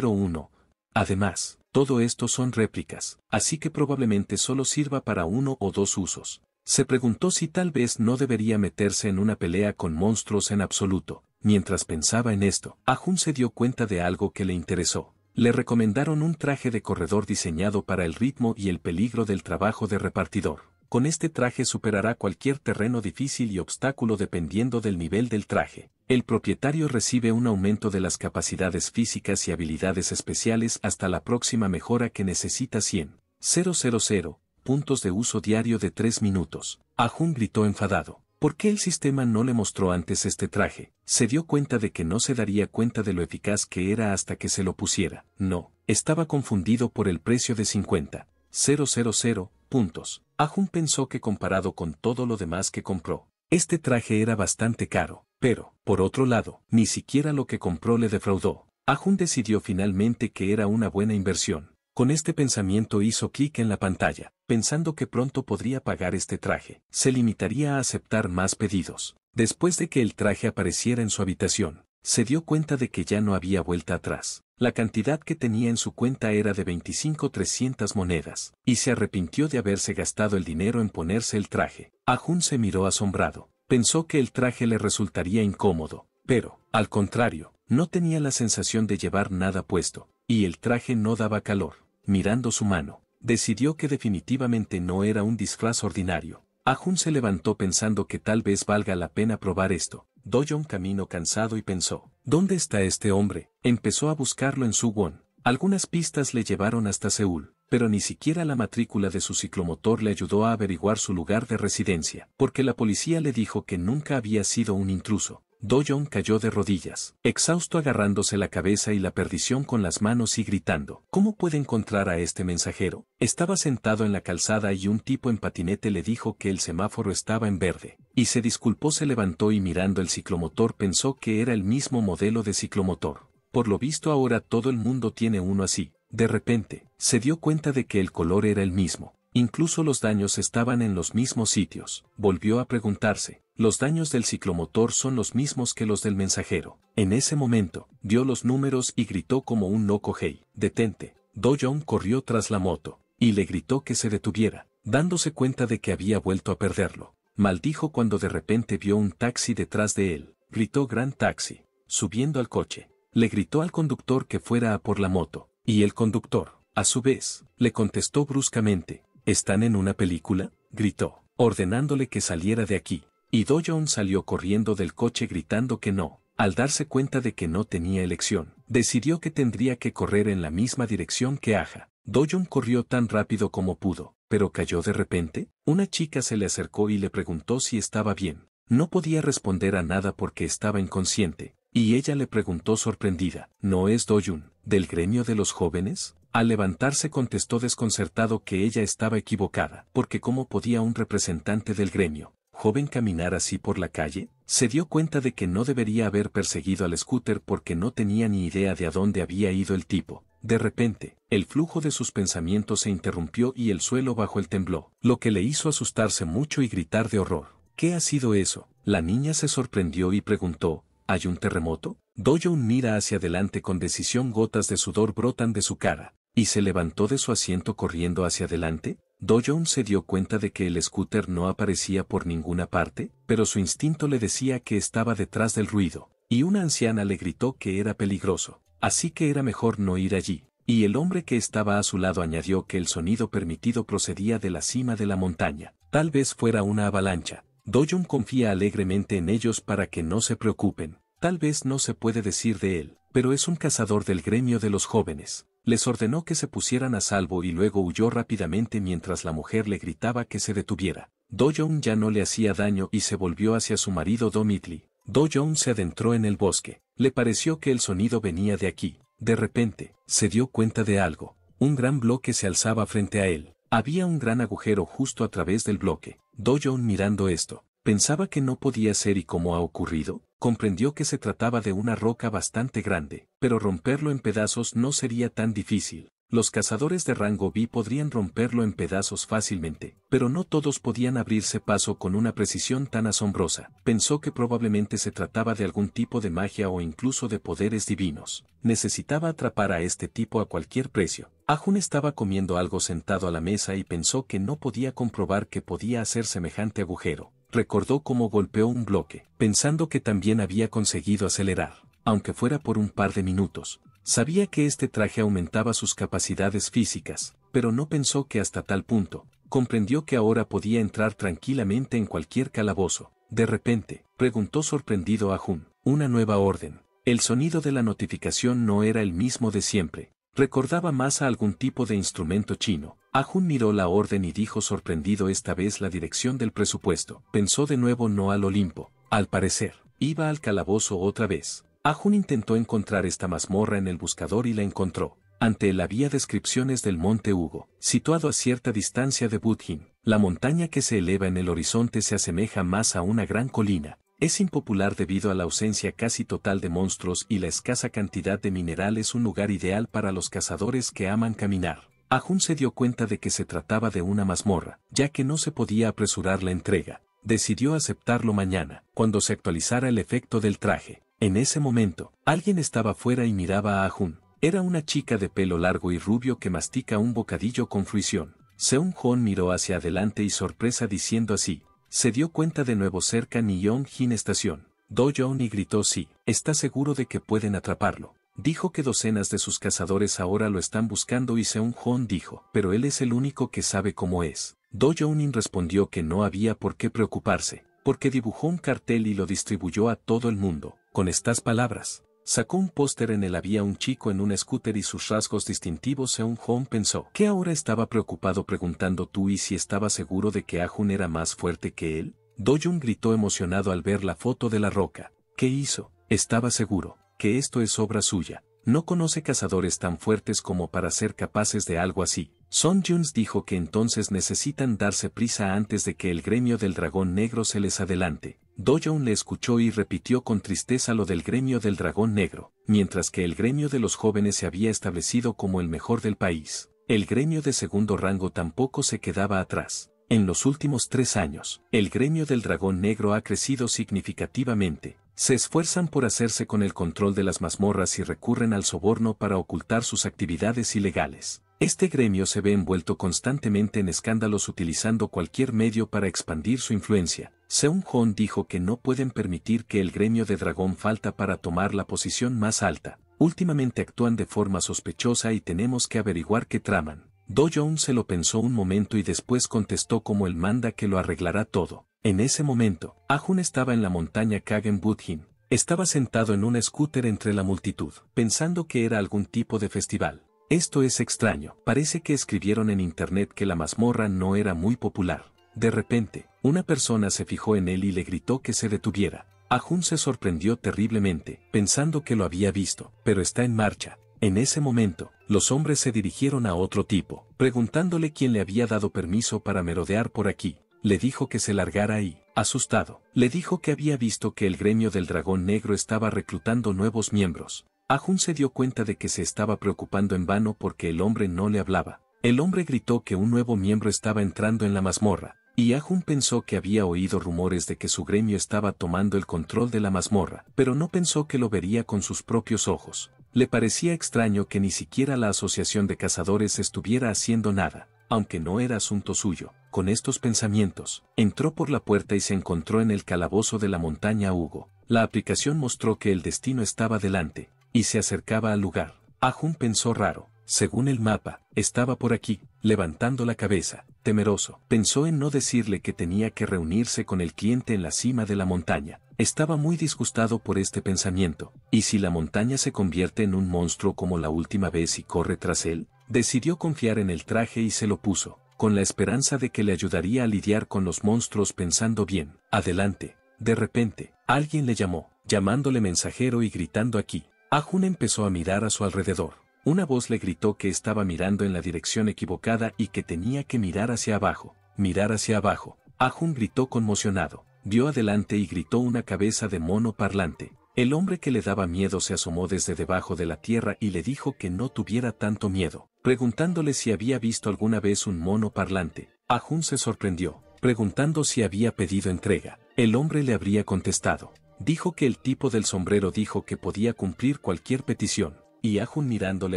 dólares. Además, todo esto son réplicas, así que probablemente solo sirva para uno o dos usos. Se preguntó si tal vez no debería meterse en una pelea con monstruos en absoluto. Mientras pensaba en esto, Ha-jun se dio cuenta de algo que le interesó. Le recomendaron un traje de corredor diseñado para el ritmo y el peligro del trabajo de repartidor. Con este traje superará cualquier terreno difícil y obstáculo dependiendo del nivel del traje. El propietario recibe un aumento de las capacidades físicas y habilidades especiales hasta la próxima mejora que necesita cien mil puntos de uso diario de tres minutos. Ha-jun gritó enfadado. ¿Por qué el sistema no le mostró antes este traje? Se dio cuenta de que no se daría cuenta de lo eficaz que era hasta que se lo pusiera. No, estaba confundido por el precio de cincuenta mil puntos. Ha-jun pensó que comparado con todo lo demás que compró, este traje era bastante caro. Pero, por otro lado, ni siquiera lo que compró le defraudó. Ha-jun decidió finalmente que era una buena inversión. Con este pensamiento hizo clic en la pantalla, pensando que pronto podría pagar este traje. Se limitaría a aceptar más pedidos. Después de que el traje apareciera en su habitación, se dio cuenta de que ya no había vuelta atrás. La cantidad que tenía en su cuenta era de veinticinco mil trescientas monedas, y se arrepintió de haberse gastado el dinero en ponerse el traje. Ha-jun se miró asombrado. Pensó que el traje le resultaría incómodo, pero, al contrario, no tenía la sensación de llevar nada puesto, y el traje no daba calor. Mirando su mano, decidió que definitivamente no era un disfraz ordinario. Ha-jun se levantó pensando que tal vez valga la pena probar esto. Do-jong caminó cansado y pensó, ¿dónde está este hombre? Empezó a buscarlo en Suwon. Algunas pistas le llevaron hasta Seúl, pero ni siquiera la matrícula de su ciclomotor le ayudó a averiguar su lugar de residencia, porque la policía le dijo que nunca había sido un intruso. Do-jong cayó de rodillas, exhausto agarrándose la cabeza y la perdición con las manos y gritando, ¿cómo puede encontrar a este mensajero? Estaba sentado en la calzada y un tipo en patinete le dijo que el semáforo estaba en verde, y se disculpó. Se levantó y mirando el ciclomotor pensó que era el mismo modelo de ciclomotor. Por lo visto ahora todo el mundo tiene uno así. De repente, se dio cuenta de que el color era el mismo. Incluso los daños estaban en los mismos sitios. Volvió a preguntarse, ¿los daños del ciclomotor son los mismos que los del mensajero? En ese momento, dio los números y gritó como un loco: hey, detente. Do-jong corrió tras la moto, y le gritó que se detuviera, dándose cuenta de que había vuelto a perderlo. Maldijo cuando de repente vio un taxi detrás de él. Gritó: gran taxi. Subiendo al coche, le gritó al conductor que fuera a por la moto. Y el conductor, a su vez, le contestó bruscamente, ¿están en una película? Gritó, ordenándole que saliera de aquí. Y Do-jong salió corriendo del coche gritando que no. Al darse cuenta de que no tenía elección, decidió que tendría que correr en la misma dirección que Ha-jun. Do-jong corrió tan rápido como pudo, pero cayó de repente. Una chica se le acercó y le preguntó si estaba bien. No podía responder a nada porque estaba inconsciente. Y ella le preguntó sorprendida, ¿no es Do-jong del gremio de los jóvenes? Al levantarse contestó desconcertado que ella estaba equivocada, porque ¿cómo podía un representante del gremio joven caminar así por la calle, se dio cuenta de que no debería haber perseguido al scooter porque no tenía ni idea de a dónde había ido el tipo. De repente, el flujo de sus pensamientos se interrumpió y el suelo bajo él tembló, lo que le hizo asustarse mucho y gritar de horror. ¿Qué ha sido eso? La niña se sorprendió y preguntó, ¿hay un terremoto? Do-jun mira hacia adelante con decisión, gotas de sudor brotan de su cara, y se levantó de su asiento corriendo hacia adelante. Do-jun se dio cuenta de que el scooter no aparecía por ninguna parte, pero su instinto le decía que estaba detrás del ruido, y una anciana le gritó que era peligroso, así que era mejor no ir allí. Y el hombre que estaba a su lado añadió que el sonido permitido procedía de la cima de la montaña. Tal vez fuera una avalancha. Do-jun confía alegremente en ellos para que no se preocupen. Tal vez no se puede decir de él, pero es un cazador del gremio de los jóvenes. Les ordenó que se pusieran a salvo y luego huyó rápidamente mientras la mujer le gritaba que se detuviera. Do-jun ya no le hacía daño y se volvió hacia su marido Do-mit Lee. Do-jun se adentró en el bosque. Le pareció que el sonido venía de aquí. De repente, se dio cuenta de algo. Un gran bloque se alzaba frente a él. Había un gran agujero justo a través del bloque. Do-jun, mirando esto, pensaba que no podía ser y cómo ha ocurrido. Comprendió que se trataba de una roca bastante grande, pero romperlo en pedazos no sería tan difícil. Los cazadores de rango B podrían romperlo en pedazos fácilmente, pero no todos podían abrirse paso con una precisión tan asombrosa. Pensó que probablemente se trataba de algún tipo de magia o incluso de poderes divinos. Necesitaba atrapar a este tipo a cualquier precio. Ha-jun estaba comiendo algo sentado a la mesa y pensó que no podía comprobar que podía hacer semejante agujero. Recordó cómo golpeó un bloque, pensando que también había conseguido acelerar, aunque fuera por un par de minutos. Sabía que este traje aumentaba sus capacidades físicas, pero no pensó que hasta tal punto. Comprendió que ahora podía entrar tranquilamente en cualquier calabozo. De repente, preguntó sorprendido a Ha-jun, una nueva orden. El sonido de la notificación no era el mismo de siempre. Recordaba más a algún tipo de instrumento chino. Ha-jun miró la orden y dijo sorprendido esta vez la dirección del presupuesto. Pensó de nuevo no al Olimpo. Al parecer, iba al calabozo otra vez. Ha-jun intentó encontrar esta mazmorra en el buscador y la encontró. Ante él había descripciones del Monte Hugo, situado a cierta distancia de Do-jun. La montaña que se eleva en el horizonte se asemeja más a una gran colina. Es impopular debido a la ausencia casi total de monstruos y la escasa cantidad de minerales, un lugar ideal para los cazadores que aman caminar. Ha-jun se dio cuenta de que se trataba de una mazmorra, ya que no se podía apresurar la entrega. Decidió aceptarlo mañana, cuando se actualizara el efecto del traje. En ese momento, alguien estaba afuera y miraba a Ha-jun. Era una chica de pelo largo y rubio que mastica un bocadillo con fruición. Seung-hoon miró hacia adelante y sorpresa diciendo así. Se dio cuenta de nuevo cerca Ni-yong-jin estación. Do-jun y gritó sí. Está seguro de que pueden atraparlo. Dijo que docenas de sus cazadores ahora lo están buscando y Seung-hoon dijo. Pero él es el único que sabe cómo es. Do-jun respondió que no había por qué preocuparse, porque dibujó un cartel y lo distribuyó a todo el mundo. Con estas palabras, sacó un póster. En él había un chico en un scooter y sus rasgos distintivos. Seung-hoon pensó que ahora estaba preocupado preguntando tú y si estaba seguro de que Ha-jun era más fuerte que él. Do-jun gritó emocionado al ver la foto de la roca. ¿Qué hizo? Estaba seguro que esto es obra suya. No conoce cazadores tan fuertes como para ser capaces de algo así. Son-Juns dijo que entonces necesitan darse prisa antes de que el gremio del dragón negro se les adelante. Do-jun le escuchó y repitió con tristeza lo del gremio del dragón negro, mientras que el gremio de los jóvenes se había establecido como el mejor del país. El gremio de segundo rango tampoco se quedaba atrás. En los últimos tres años, el gremio del dragón negro ha crecido significativamente. Se esfuerzan por hacerse con el control de las mazmorras y recurren al soborno para ocultar sus actividades ilegales. Este gremio se ve envuelto constantemente en escándalos utilizando cualquier medio para expandir su influencia. Seung-hoon dijo que no pueden permitir que el gremio de dragón falte para tomar la posición más alta. Últimamente actúan de forma sospechosa y tenemos que averiguar qué traman. Do-jun se lo pensó un momento y después contestó como él manda que lo arreglará todo. En ese momento, Ha-jun estaba en la montaña Kagen Do-jun. Estaba sentado en un scooter entre la multitud, pensando que era algún tipo de festival. Esto es extraño. Parece que escribieron en internet que la mazmorra no era muy popular. De repente, una persona se fijó en él y le gritó que se detuviera. Ha-jun se sorprendió terriblemente, pensando que lo había visto, pero está en marcha. En ese momento, los hombres se dirigieron a otro tipo, preguntándole quién le había dado permiso para merodear por aquí. le dijo que se largara y, asustado, le dijo que había visto que el gremio del dragón negro estaba reclutando nuevos miembros. Ha-jun se dio cuenta de que se estaba preocupando en vano porque el hombre no le hablaba. El hombre gritó que un nuevo miembro estaba entrando en la mazmorra, y Ha-jun pensó que había oído rumores de que su gremio estaba tomando el control de la mazmorra, pero no pensó que lo vería con sus propios ojos. Le parecía extraño que ni siquiera la Asociación de Cazadores estuviera haciendo nada, aunque no era asunto suyo. Con estos pensamientos, entró por la puerta y se encontró en el calabozo de la montaña Hugo. La aplicación mostró que el destino estaba delante, y se acercaba al lugar. Ha-jun pensó raro. Según el mapa, estaba por aquí, levantando la cabeza, temeroso. Pensó en no decirle que tenía que reunirse con el cliente en la cima de la montaña. Estaba muy disgustado por este pensamiento, y si la montaña se convierte en un monstruo como la última vez y corre tras él, decidió confiar en el traje y se lo puso, con la esperanza de que le ayudaría a lidiar con los monstruos pensando bien. Adelante. De repente, alguien le llamó, llamándole mensajero y gritando aquí. Ha-jun empezó a mirar a su alrededor. Una voz le gritó que estaba mirando en la dirección equivocada y que tenía que mirar hacia abajo. Mirar hacia abajo. Ha-jun gritó conmocionado. Vio adelante y gritó una cabeza de mono parlante. El hombre que le daba miedo se asomó desde debajo de la tierra y le dijo que no tuviera tanto miedo, preguntándole si había visto alguna vez un mono parlante. Ha-jun se sorprendió, preguntando si había pedido entrega. El hombre le habría contestado. Dijo que el tipo del sombrero dijo que podía cumplir cualquier petición, y Ha-jun mirándole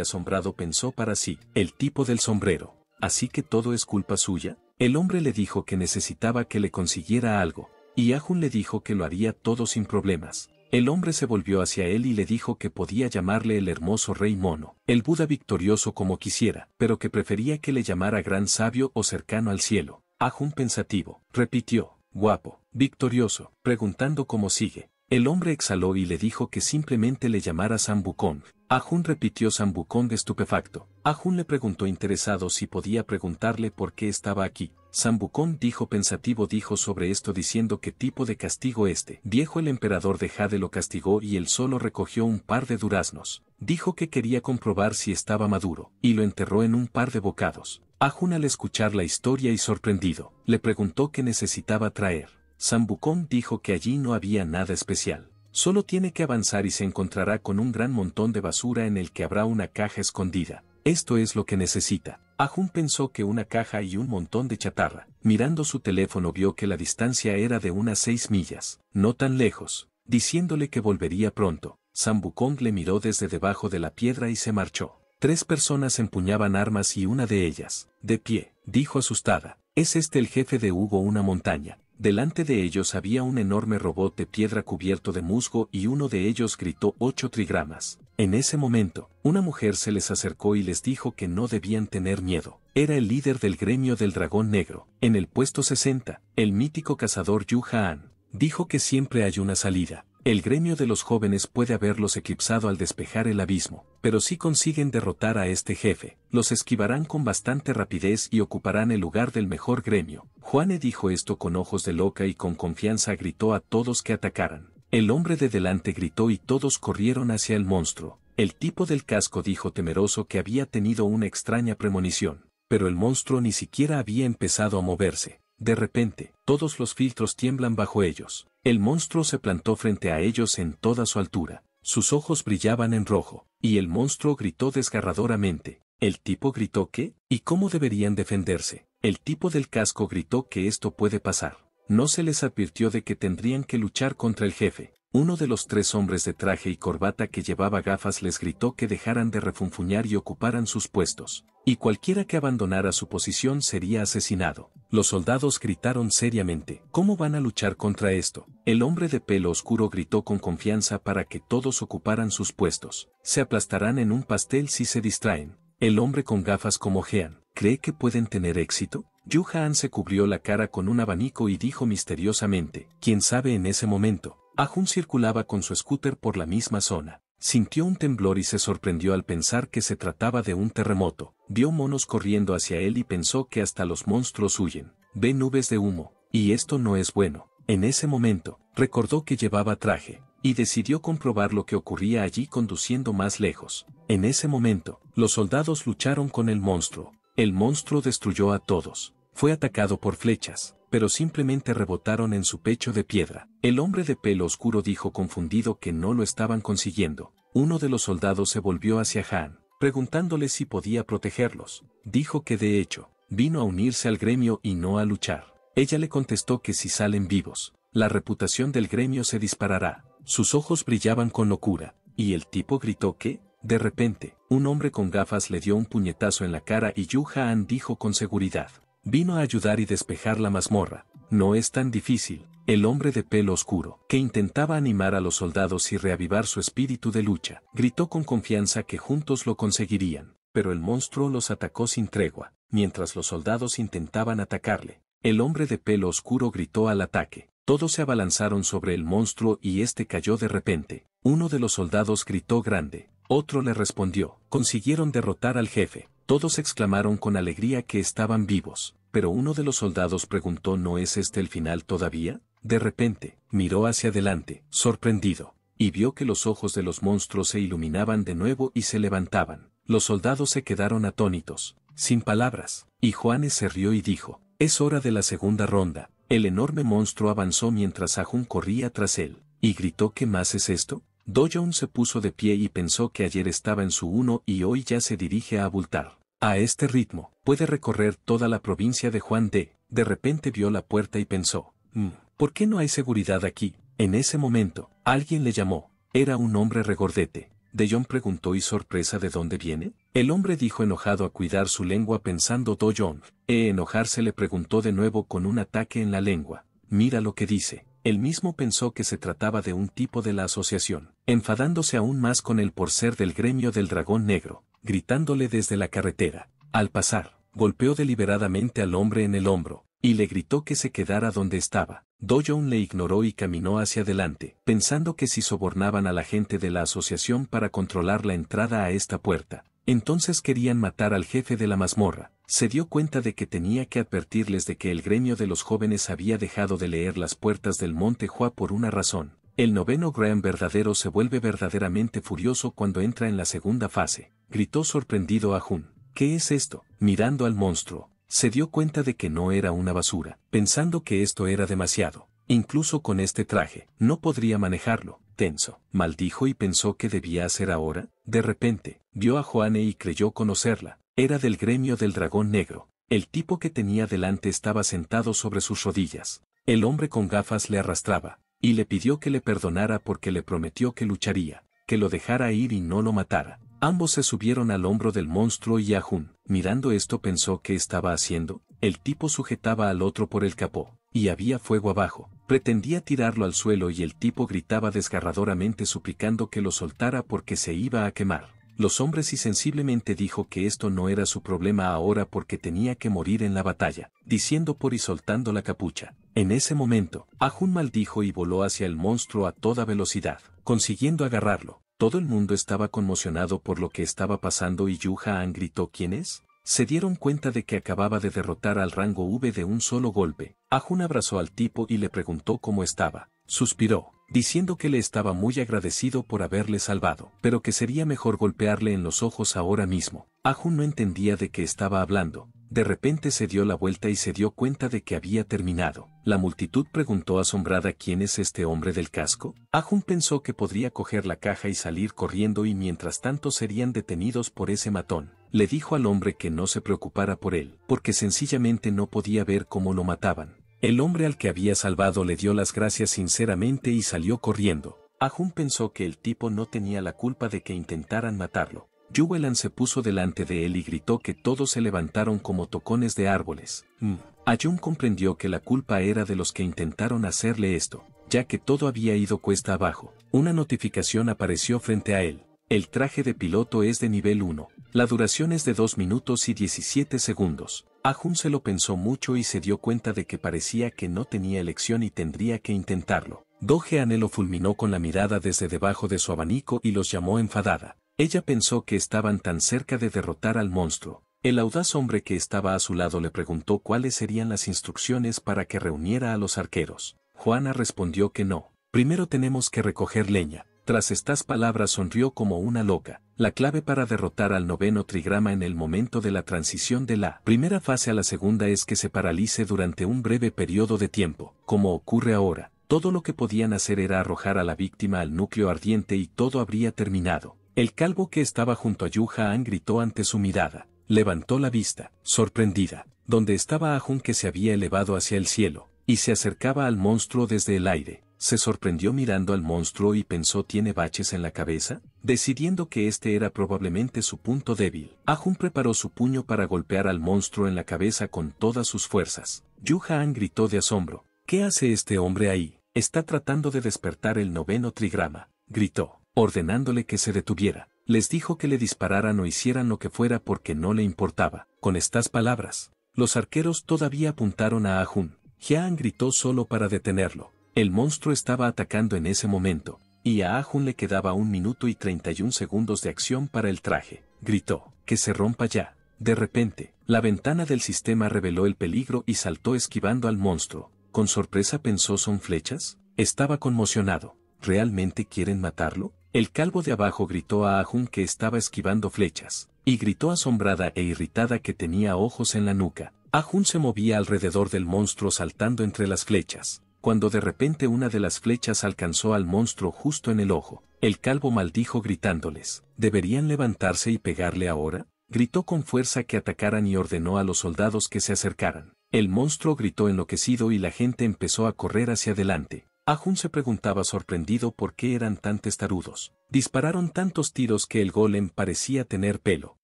asombrado pensó para sí, el tipo del sombrero. ¿Así que todo es culpa suya? El hombre le dijo que necesitaba que le consiguiera algo, y Ha-jun le dijo que lo haría todo sin problemas. El hombre se volvió hacia él y le dijo que podía llamarle el hermoso rey mono, el Buda victorioso como quisiera, pero que prefería que le llamara gran sabio o cercano al cielo. Ha-jun pensativo, repitió, guapo, victorioso, preguntando cómo sigue. El hombre exhaló y le dijo que simplemente le llamara Sambukong. Ha-jun repitió Sambukong estupefacto. Ha-jun le preguntó interesado si podía preguntarle por qué estaba aquí. Sambukong dijo pensativo dijo sobre esto diciendo qué tipo de castigo este. Viejo el emperador de Hades lo castigó y él solo recogió un par de duraznos. Dijo que quería comprobar si estaba maduro, y lo enterró en un par de bocados. Ha-jun al escuchar la historia y sorprendido, le preguntó qué necesitaba traer. Sambukong dijo que allí no había nada especial. Solo tiene que avanzar y se encontrará con un gran montón de basura en el que habrá una caja escondida. Esto es lo que necesita. Ha-jun pensó que una caja y un montón de chatarra. Mirando su teléfono vio que la distancia era de unas seis millas, no tan lejos, diciéndole que volvería pronto. Sambukong le miró desde debajo de la piedra y se marchó. Tres personas empuñaban armas y una de ellas, de pie, dijo asustada. ¿Es este el jefe de Hugo una montaña? Delante de ellos había un enorme robot de piedra cubierto de musgo y uno de ellos gritó ocho trigramas. En ese momento, una mujer se les acercó y les dijo que no debían tener miedo. Era el líder del gremio del dragón negro. En el puesto sesenta, el mítico cazador Yu Ha-an dijo que siempre hay una salida. El gremio de los jóvenes puede haberlos eclipsado al despejar el abismo, pero si consiguen derrotar a este jefe, los esquivarán con bastante rapidez y ocuparán el lugar del mejor gremio. Juane dijo esto con ojos de loca y con confianza gritó a todos que atacaran. El hombre de delante gritó y todos corrieron hacia el monstruo. El tipo del casco dijo temeroso que había tenido una extraña premonición, pero el monstruo ni siquiera había empezado a moverse. De repente, todos los filtros tiemblan bajo ellos. El monstruo se plantó frente a ellos en toda su altura. Sus ojos brillaban en rojo, y el monstruo gritó desgarradoramente. El tipo gritó que, ¿y cómo deberían defenderse? El tipo del casco gritó que esto puede pasar. No se les advirtió de que tendrían que luchar contra el jefe. Uno de los tres hombres de traje y corbata que llevaba gafas les gritó que dejaran de refunfuñar y ocuparan sus puestos, y cualquiera que abandonara su posición sería asesinado. Los soldados gritaron seriamente, ¿cómo van a luchar contra esto? El hombre de pelo oscuro gritó con confianza para que todos ocuparan sus puestos. Se aplastarán en un pastel si se distraen. El hombre con gafas como Jean, ¿cree que pueden tener éxito? Yu Ha-an se cubrió la cara con un abanico y dijo misteriosamente, ¿quién sabe? En ese momento, Ha-jun circulaba con su scooter por la misma zona. Sintió un temblor y se sorprendió al pensar que se trataba de un terremoto. Vio monos corriendo hacia él y pensó que hasta los monstruos huyen. Ve nubes de humo, y esto no es bueno. En ese momento, recordó que llevaba traje, y decidió comprobar lo que ocurría allí conduciendo más lejos. En ese momento, los soldados lucharon con el monstruo. El monstruo destruyó a todos. Fue atacado por flechas. pero simplemente rebotaron en su pecho de piedra. El hombre de pelo oscuro dijo confundido que no lo estaban consiguiendo. Uno de los soldados se volvió hacia Han, preguntándole si podía protegerlos. Dijo que de hecho, vino a unirse al gremio y no a luchar. Ella le contestó que si salen vivos, la reputación del gremio se disparará. Sus ojos brillaban con locura, y el tipo gritó que, de repente, un hombre con gafas le dio un puñetazo en la cara y Yu Ha-an dijo con seguridad. Vino a ayudar y despejar la mazmorra. No es tan difícil. El hombre de pelo oscuro, que intentaba animar a los soldados y reavivar su espíritu de lucha, gritó con confianza que juntos lo conseguirían, pero el monstruo los atacó sin tregua. Mientras los soldados intentaban atacarle, el hombre de pelo oscuro gritó al ataque. Todos se abalanzaron sobre el monstruo y este cayó de repente. Uno de los soldados gritó grande. Otro le respondió. Consiguieron derrotar al jefe. Todos exclamaron con alegría que estaban vivos, pero uno de los soldados preguntó ¿no es este el final todavía? De repente, miró hacia adelante, sorprendido, y vio que los ojos de los monstruos se iluminaban de nuevo y se levantaban. Los soldados se quedaron atónitos, sin palabras, y Juanes se rió y dijo, es hora de la segunda ronda. El enorme monstruo avanzó mientras Ha-jun corría tras él, y gritó ¿qué más es esto? Do-jung se puso de pie y pensó que ayer estaba en su uno y hoy ya se dirige a abultar. A este ritmo, puede recorrer toda la provincia de Juan D. De repente vio la puerta y pensó, mm, ¿por qué no hay seguridad aquí? En ese momento, alguien le llamó. Era un hombre regordete. Do-jung preguntó y sorpresa ¿de dónde viene? El hombre dijo enojado a cuidar su lengua pensando Do-jung. E enojarse le preguntó de nuevo con un ataque en la lengua. Mira lo que dice. Él mismo pensó que se trataba de un tipo de la asociación, enfadándose aún más con él por ser del gremio del dragón negro, gritándole desde la carretera. Al pasar, golpeó deliberadamente al hombre en el hombro, y le gritó que se quedara donde estaba. Do-jung le ignoró y caminó hacia adelante, pensando que si sobornaban a la gente de la asociación para controlar la entrada a esta puerta, entonces querían matar al jefe de la mazmorra. Se dio cuenta de que tenía que advertirles de que el gremio de los jóvenes había dejado de leer las puertas del monte Hua por una razón. El noveno gran verdadero se vuelve verdaderamente furioso cuando entra en la segunda fase. Gritó sorprendido Ha-jun. ¿Qué es esto? Mirando al monstruo, se dio cuenta de que no era una basura, pensando que esto era demasiado. Incluso con este traje, no podría manejarlo. Tenso, maldijo y pensó que debía hacer ahora. De repente, vio a Joanne y creyó conocerla. Era del gremio del dragón negro. El tipo que tenía delante estaba sentado sobre sus rodillas. El hombre con gafas le arrastraba, y le pidió que le perdonara porque le prometió que lucharía, que lo dejara ir y no lo matara. Ambos se subieron al hombro del monstruo y Ha-jun, mirando esto pensó qué estaba haciendo. El tipo sujetaba al otro por el capó, y había fuego abajo. Pretendía tirarlo al suelo y el tipo gritaba desgarradoramente suplicando que lo soltara porque se iba a quemar. Los hombres insensiblemente dijo que esto no era su problema ahora porque tenía que morir en la batalla, diciendo por y soltando la capucha. En ese momento, Ha-jun maldijo y voló hacia el monstruo a toda velocidad, consiguiendo agarrarlo. Todo el mundo estaba conmocionado por lo que estaba pasando y Yu Ha-an gritó ¿quién es? Se dieron cuenta de que acababa de derrotar al rango V de un solo golpe. Ha-jun abrazó al tipo y le preguntó cómo estaba. Suspiró, diciendo que le estaba muy agradecido por haberle salvado, pero que sería mejor golpearle en los ojos ahora mismo. Ha-jun no entendía de qué estaba hablando. De repente se dio la vuelta y se dio cuenta de que había terminado. La multitud preguntó asombrada ¿quién es este hombre del casco? Ha-jun pensó que podría coger la caja y salir corriendo y mientras tanto serían detenidos por ese matón. Le dijo al hombre que no se preocupara por él, porque sencillamente no podía ver cómo lo mataban. El hombre al que había salvado le dio las gracias sinceramente y salió corriendo. Ha-jun pensó que el tipo no tenía la culpa de que intentaran matarlo. Yu Ha-an se puso delante de él y gritó que todos se levantaron como tocones de árboles. Mm. Ha-jun comprendió que la culpa era de los que intentaron hacerle esto, ya que todo había ido cuesta abajo. Una notificación apareció frente a él. El traje de piloto es de nivel uno. La duración es de dos minutos y diecisiete segundos. Ha-jun se lo pensó mucho y se dio cuenta de que parecía que no tenía elección y tendría que intentarlo. Do-jung lo fulminó con la mirada desde debajo de su abanico y los llamó enfadada. Ella pensó que estaban tan cerca de derrotar al monstruo. El audaz hombre que estaba a su lado le preguntó cuáles serían las instrucciones para que reuniera a los arqueros. Juana respondió que no. Primero tenemos que recoger leña. Tras estas palabras sonrió como una loca. la clave para derrotar al noveno trigrama en el momento de la transición de la primera fase a la segunda es que se paralice durante un breve periodo de tiempo, como ocurre ahora. Todo lo que podían hacer era arrojar a la víctima al núcleo ardiente y todo habría terminado. El calvo que estaba junto a Yu Ha-an gritó ante su mirada. Levantó la vista, sorprendida, donde estaba Ha-jun que se había elevado hacia el cielo, y se acercaba al monstruo desde el aire. Se sorprendió mirando al monstruo y pensó ¿tiene baches en la cabeza? Decidiendo que este era probablemente su punto débil. Ha-jun preparó su puño para golpear al monstruo en la cabeza con todas sus fuerzas. Yu Ha-an gritó de asombro. ¿Qué hace este hombre ahí? Está tratando de despertar el noveno trigrama, gritó, ordenándole que se detuviera. Les dijo que le dispararan o hicieran lo que fuera porque no le importaba. Con estas palabras, los arqueros todavía apuntaron a Ha-jun. Ha-jun gritó solo para detenerlo. El monstruo estaba atacando en ese momento, y a Ha-jun le quedaba un minuto y treinta y un segundos de acción para el traje. Gritó, que se rompa ya. De repente, la ventana del sistema reveló el peligro y saltó esquivando al monstruo. Con sorpresa pensó ¿son flechas? Estaba conmocionado. ¿Realmente quieren matarlo? El calvo de abajo gritó a Ha-jun que estaba esquivando flechas, y gritó asombrada e irritada que tenía ojos en la nuca. Ha-jun se movía alrededor del monstruo saltando entre las flechas, cuando de repente una de las flechas alcanzó al monstruo justo en el ojo. El calvo maldijo gritándoles, ¿deberían levantarse y pegarle ahora? Gritó con fuerza que atacaran y ordenó a los soldados que se acercaran. El monstruo gritó enloquecido y la gente empezó a correr hacia adelante. Ha-jun se preguntaba sorprendido por qué eran tan testarudos. Dispararon tantos tiros que el golem parecía tener pelo.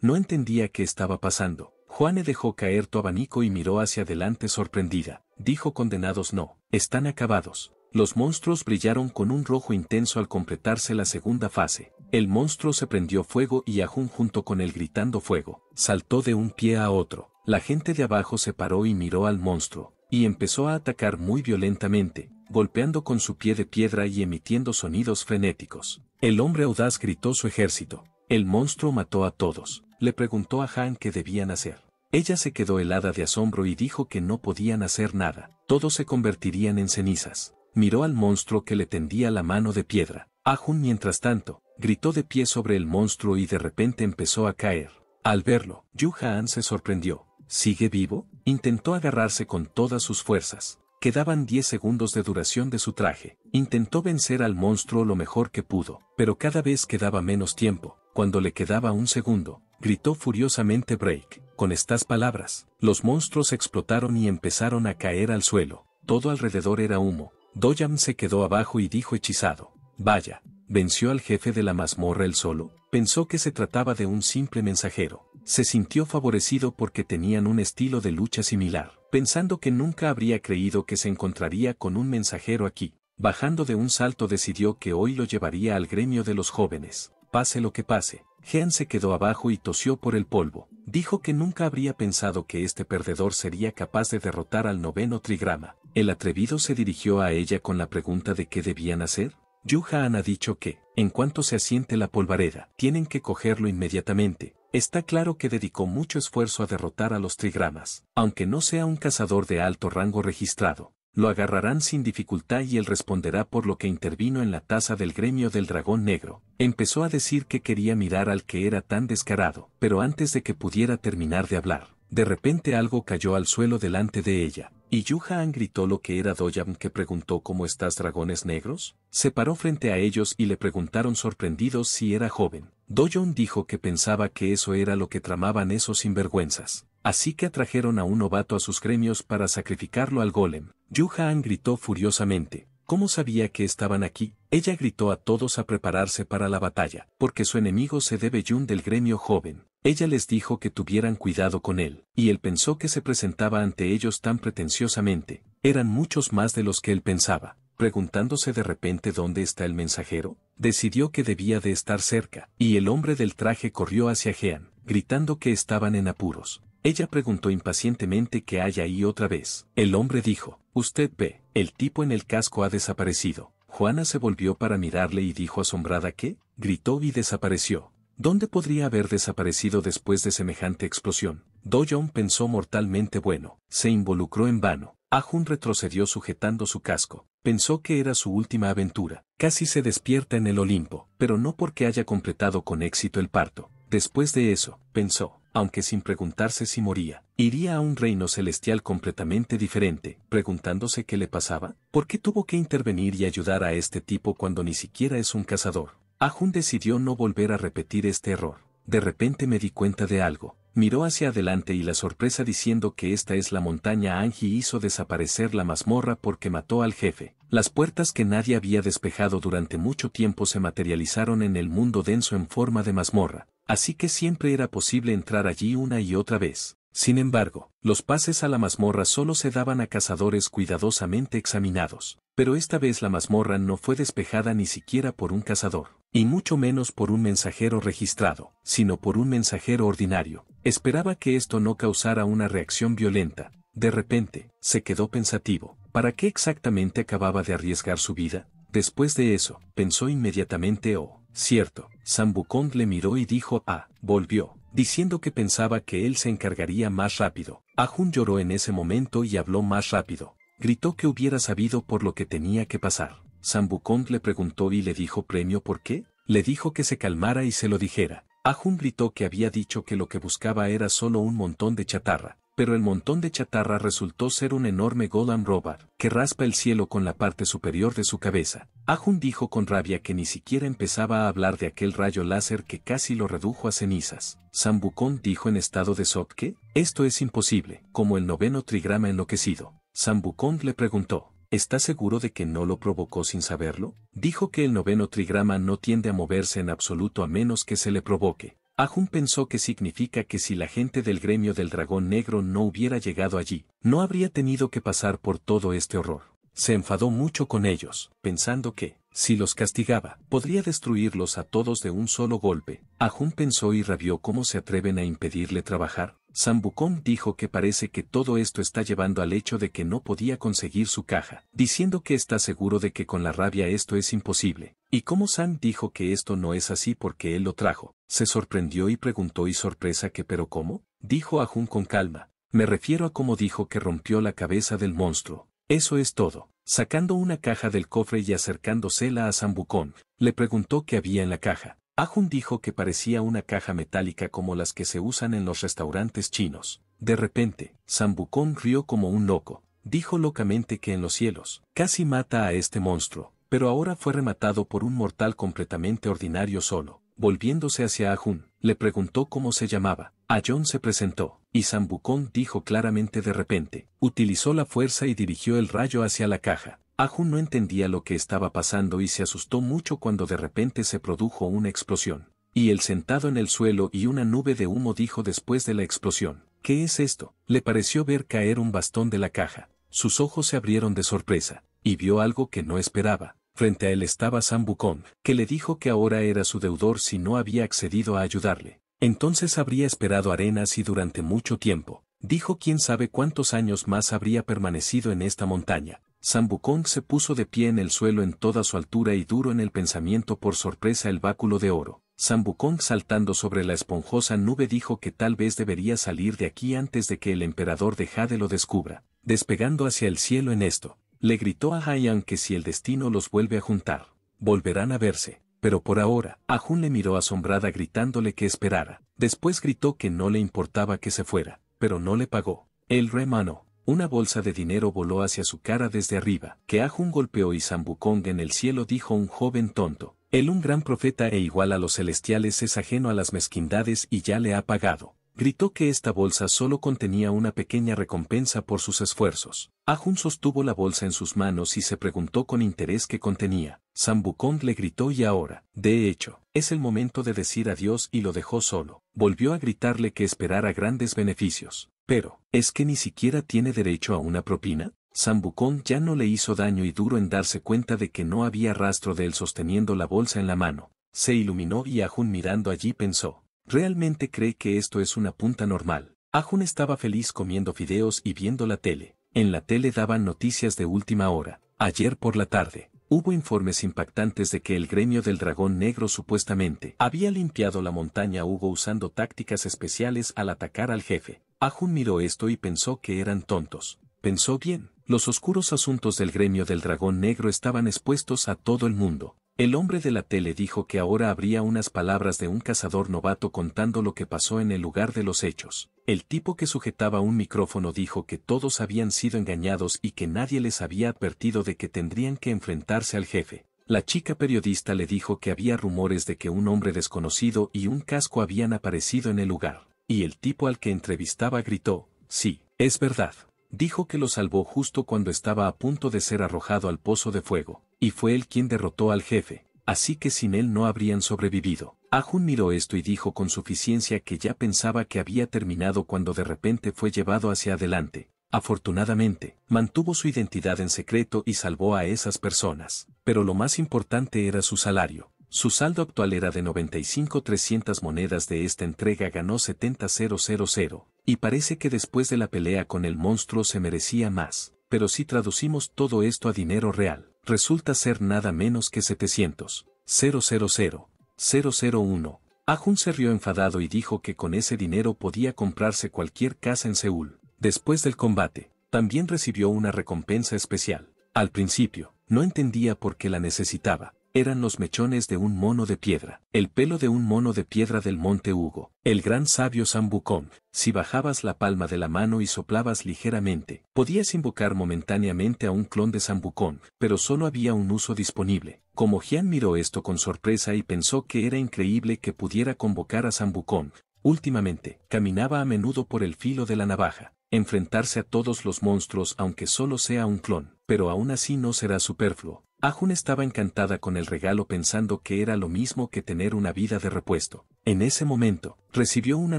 No entendía qué estaba pasando. Juane dejó caer tu abanico y miró hacia adelante sorprendida. Dijo condenados no, están acabados. Los monstruos brillaron con un rojo intenso al completarse la segunda fase. El monstruo se prendió fuego y Ha-jun junto con él gritando fuego. Saltó de un pie a otro. La gente de abajo se paró y miró al monstruo, y empezó a atacar muy violentamente, golpeando con su pie de piedra y emitiendo sonidos frenéticos. El hombre audaz gritó su ejército. El monstruo mató a todos. Le preguntó a Han qué debían hacer. Ella se quedó helada de asombro y dijo que no podían hacer nada. Todos se convertirían en cenizas. Miró al monstruo que le tendía la mano de piedra. Ha-jun mientras tanto, gritó de pie sobre el monstruo y de repente empezó a caer. Al verlo, Yu Ha-an se sorprendió. ¿Sigue vivo? Intentó agarrarse con todas sus fuerzas. Quedaban diez segundos de duración de su traje. Intentó vencer al monstruo lo mejor que pudo, pero cada vez quedaba menos tiempo. Cuando le quedaba un segundo, gritó furiosamente break. Con estas palabras, los monstruos explotaron y empezaron a caer al suelo. Todo alrededor era humo. Do-yong se quedó abajo y dijo hechizado. Vaya, venció al jefe de la mazmorra él solo. Pensó que se trataba de un simple mensajero. Se sintió favorecido porque tenían un estilo de lucha similar, pensando que nunca habría creído que se encontraría con un mensajero aquí. Bajando de un salto decidió que hoy lo llevaría al gremio de los jóvenes. Pase lo que pase, Ha-jun se quedó abajo y tosió por el polvo. Dijo que nunca habría pensado que este perdedor sería capaz de derrotar al noveno trigrama. El atrevido se dirigió a ella con la pregunta de qué debían hacer. Yu Ha-an ha dicho que, en cuanto se asiente la polvareda, tienen que cogerlo inmediatamente. Está claro que dedicó mucho esfuerzo a derrotar a los trigramas, aunque no sea un cazador de alto rango registrado. Lo agarrarán sin dificultad y él responderá por lo que intervino en la taza del gremio del dragón negro. Empezó a decir que quería mirar al que era tan descarado, pero antes de que pudiera terminar de hablar, de repente algo cayó al suelo delante de ella. Y Yu Ha-an gritó lo que era Do-yong que preguntó ¿cómo estás dragones negros? Se paró frente a ellos y le preguntaron sorprendidos si era joven. Do-yong dijo que pensaba que eso era lo que tramaban esos sinvergüenzas. Así que atrajeron a un novato a sus gremios para sacrificarlo al golem. Yu Ha-an gritó furiosamente. ¿Cómo sabía que estaban aquí? Ella gritó a todos a prepararse para la batalla, porque su enemigo se debe Jun del gremio joven. Ella les dijo que tuvieran cuidado con él, y él pensó que se presentaba ante ellos tan pretenciosamente. Eran muchos más de los que él pensaba. Preguntándose de repente dónde está el mensajero, decidió que debía de estar cerca, y el hombre del traje corrió hacia Ha-jun, gritando que estaban en apuros. Ella preguntó impacientemente qué hay ahí otra vez. El hombre dijo, «Usted ve, el tipo en el casco ha desaparecido». Juana se volvió para mirarle y dijo asombrada que, gritó y desapareció. ¿Dónde podría haber desaparecido después de semejante explosión? Do-yong pensó mortalmente bueno, se involucró en vano. Ha-jun retrocedió sujetando su casco. Pensó que era su última aventura. Casi se despierta en el Olimpo, pero no porque haya completado con éxito el parto. Después de eso, pensó, aunque sin preguntarse si moría, iría a un reino celestial completamente diferente, preguntándose qué le pasaba, por qué tuvo que intervenir y ayudar a este tipo cuando ni siquiera es un cazador. Ha-jun decidió no volver a repetir este error. De repente me di cuenta de algo. Miró hacia adelante y la sorpresa diciendo que esta es la montaña Anji hizo desaparecer la mazmorra porque mató al jefe. Las puertas que nadie había despejado durante mucho tiempo se materializaron en el mundo denso en forma de mazmorra, así que siempre era posible entrar allí una y otra vez. Sin embargo, los pases a la mazmorra solo se daban a cazadores cuidadosamente examinados. Pero esta vez la mazmorra no fue despejada ni siquiera por un cazador, y mucho menos por un mensajero registrado, sino por un mensajero ordinario. Esperaba que esto no causara una reacción violenta. De repente, se quedó pensativo. ¿Para qué exactamente acababa de arriesgar su vida? Después de eso, pensó inmediatamente, oh, cierto, Sambukong le miró y dijo, ah, volvió, diciendo que pensaba que él se encargaría más rápido. Ha-jun lloró en ese momento y habló más rápido. Gritó que hubiera sabido por lo que tenía que pasar. Sambukong le preguntó y le dijo premio por qué. Le dijo que se calmara y se lo dijera. Ha-jun gritó que había dicho que lo que buscaba era solo un montón de chatarra, pero el montón de chatarra resultó ser un enorme golem robot, que raspa el cielo con la parte superior de su cabeza. Ha-jun dijo con rabia que ni siquiera empezaba a hablar de aquel rayo láser que casi lo redujo a cenizas. Sambukong dijo en estado de shock que, esto es imposible, como el noveno trigrama enloquecido. Sambukong le preguntó, ¿está seguro de que no lo provocó sin saberlo? Dijo que el noveno trigrama no tiende a moverse en absoluto a menos que se le provoque. Ha-jun pensó que significa que si la gente del Gremio del Dragón Negro no hubiera llegado allí, no habría tenido que pasar por todo este horror. Se enfadó mucho con ellos, pensando que, si los castigaba, podría destruirlos a todos de un solo golpe. Ha-jun pensó y rabió cómo se atreven a impedirle trabajar. Sambukong dijo que parece que todo esto está llevando al hecho de que no podía conseguir su caja, diciendo que está seguro de que con la rabia esto es imposible. Y como Sam dijo que esto no es así porque él lo trajo, se sorprendió y preguntó y sorpresa que pero ¿cómo? Dijo Ha-jun con calma. Me refiero a cómo dijo que rompió la cabeza del monstruo. Eso es todo. Sacando una caja del cofre y acercándosela a Sambukong, le preguntó qué había en la caja. Ha-jun dijo que parecía una caja metálica como las que se usan en los restaurantes chinos. De repente, Sambukong rió como un loco. Dijo locamente que en los cielos, casi mata a este monstruo, pero ahora fue rematado por un mortal completamente ordinario solo. Volviéndose hacia Ha-jun, le preguntó cómo se llamaba. Ha-jun se presentó, y Sambukong dijo claramente de repente. Utilizó la fuerza y dirigió el rayo hacia la caja. Ha-jun no entendía lo que estaba pasando y se asustó mucho cuando de repente se produjo una explosión. Y él sentado en el suelo y una nube de humo dijo después de la explosión, ¿qué es esto? Le pareció ver caer un bastón de la caja. Sus ojos se abrieron de sorpresa, y vio algo que no esperaba. Frente a él estaba Sambukong, que le dijo que ahora era su deudor si no había accedido a ayudarle. Entonces habría esperado arenas y durante mucho tiempo. Dijo quién sabe cuántos años más habría permanecido en esta montaña. Sambukong se puso de pie en el suelo en toda su altura y duro en el pensamiento por sorpresa el báculo de oro. Sambukong saltando sobre la esponjosa nube dijo que tal vez debería salir de aquí antes de que el emperador de Hades lo descubra. Despegando hacia el cielo en esto, le gritó a Ha-jun que si el destino los vuelve a juntar, volverán a verse. Pero por ahora, Ha-jun le miró asombrada gritándole que esperara. Después gritó que no le importaba que se fuera, pero no le pagó. El remanó. Una bolsa de dinero voló hacia su cara desde arriba, que Ha-jun golpeó y Sambukong en el cielo dijo un joven tonto. Él un gran profeta e igual a los celestiales es ajeno a las mezquindades y ya le ha pagado. Gritó que esta bolsa solo contenía una pequeña recompensa por sus esfuerzos. Ha-jun sostuvo la bolsa en sus manos y se preguntó con interés qué contenía. Sambukong le gritó y ahora, de hecho, es el momento de decir adiós y lo dejó solo. Volvió a gritarle que esperara grandes beneficios. Pero, ¿es que ni siquiera tiene derecho a una propina? Sambukong ya no le hizo daño y duró en darse cuenta de que no había rastro de él sosteniendo la bolsa en la mano. Se iluminó y Ha-jun mirando allí pensó, ¿realmente cree que esto es una punta normal? Ha-jun estaba feliz comiendo fideos y viendo la tele. En la tele daban noticias de última hora. Ayer por la tarde, hubo informes impactantes de que el Gremio del Dragón Negro supuestamente había limpiado la montaña Hugo usando tácticas especiales al atacar al jefe. Ha-jun miró esto y pensó que eran tontos. Pensó bien, los oscuros asuntos del gremio del dragón negro estaban expuestos a todo el mundo. El hombre de la tele dijo que ahora habría unas palabras de un cazador novato contando lo que pasó en el lugar de los hechos. El tipo que sujetaba un micrófono dijo que todos habían sido engañados y que nadie les había advertido de que tendrían que enfrentarse al jefe. La chica periodista le dijo que había rumores de que un hombre desconocido y un casco habían aparecido en el lugar. Y el tipo al que entrevistaba gritó, «Sí, es verdad». Dijo que lo salvó justo cuando estaba a punto de ser arrojado al pozo de fuego, y fue él quien derrotó al jefe, así que sin él no habrían sobrevivido. Ha-jun miró esto y dijo con suficiencia que ya pensaba que había terminado cuando de repente fue llevado hacia adelante. Afortunadamente, mantuvo su identidad en secreto y salvó a esas personas. Pero lo más importante era su salario. Su saldo actual era de noventa y cinco mil trescientas monedas. De esta entrega ganó setenta mil, y parece que después de la pelea con el monstruo se merecía más, pero si traducimos todo esto a dinero real, resulta ser nada menos que setecientos mil. Ha-jun se rió enfadado y dijo que con ese dinero podía comprarse cualquier casa en Seúl. Después del combate, también recibió una recompensa especial. Al principio, no entendía por qué la necesitaba. Eran los mechones de un mono de piedra, el pelo de un mono de piedra del Monte Hugo, el gran sabio Sambukong. Si bajabas la palma de la mano y soplabas ligeramente, podías invocar momentáneamente a un clon de Sambukong, pero solo había un uso disponible. Como Jian miró esto con sorpresa y pensó que era increíble que pudiera convocar a Sambukong. Últimamente, caminaba a menudo por el filo de la navaja. Enfrentarse a todos los monstruos aunque solo sea un clon, pero aún así no será superfluo. Ha-jun estaba encantada con el regalo pensando que era lo mismo que tener una vida de repuesto. En ese momento, recibió una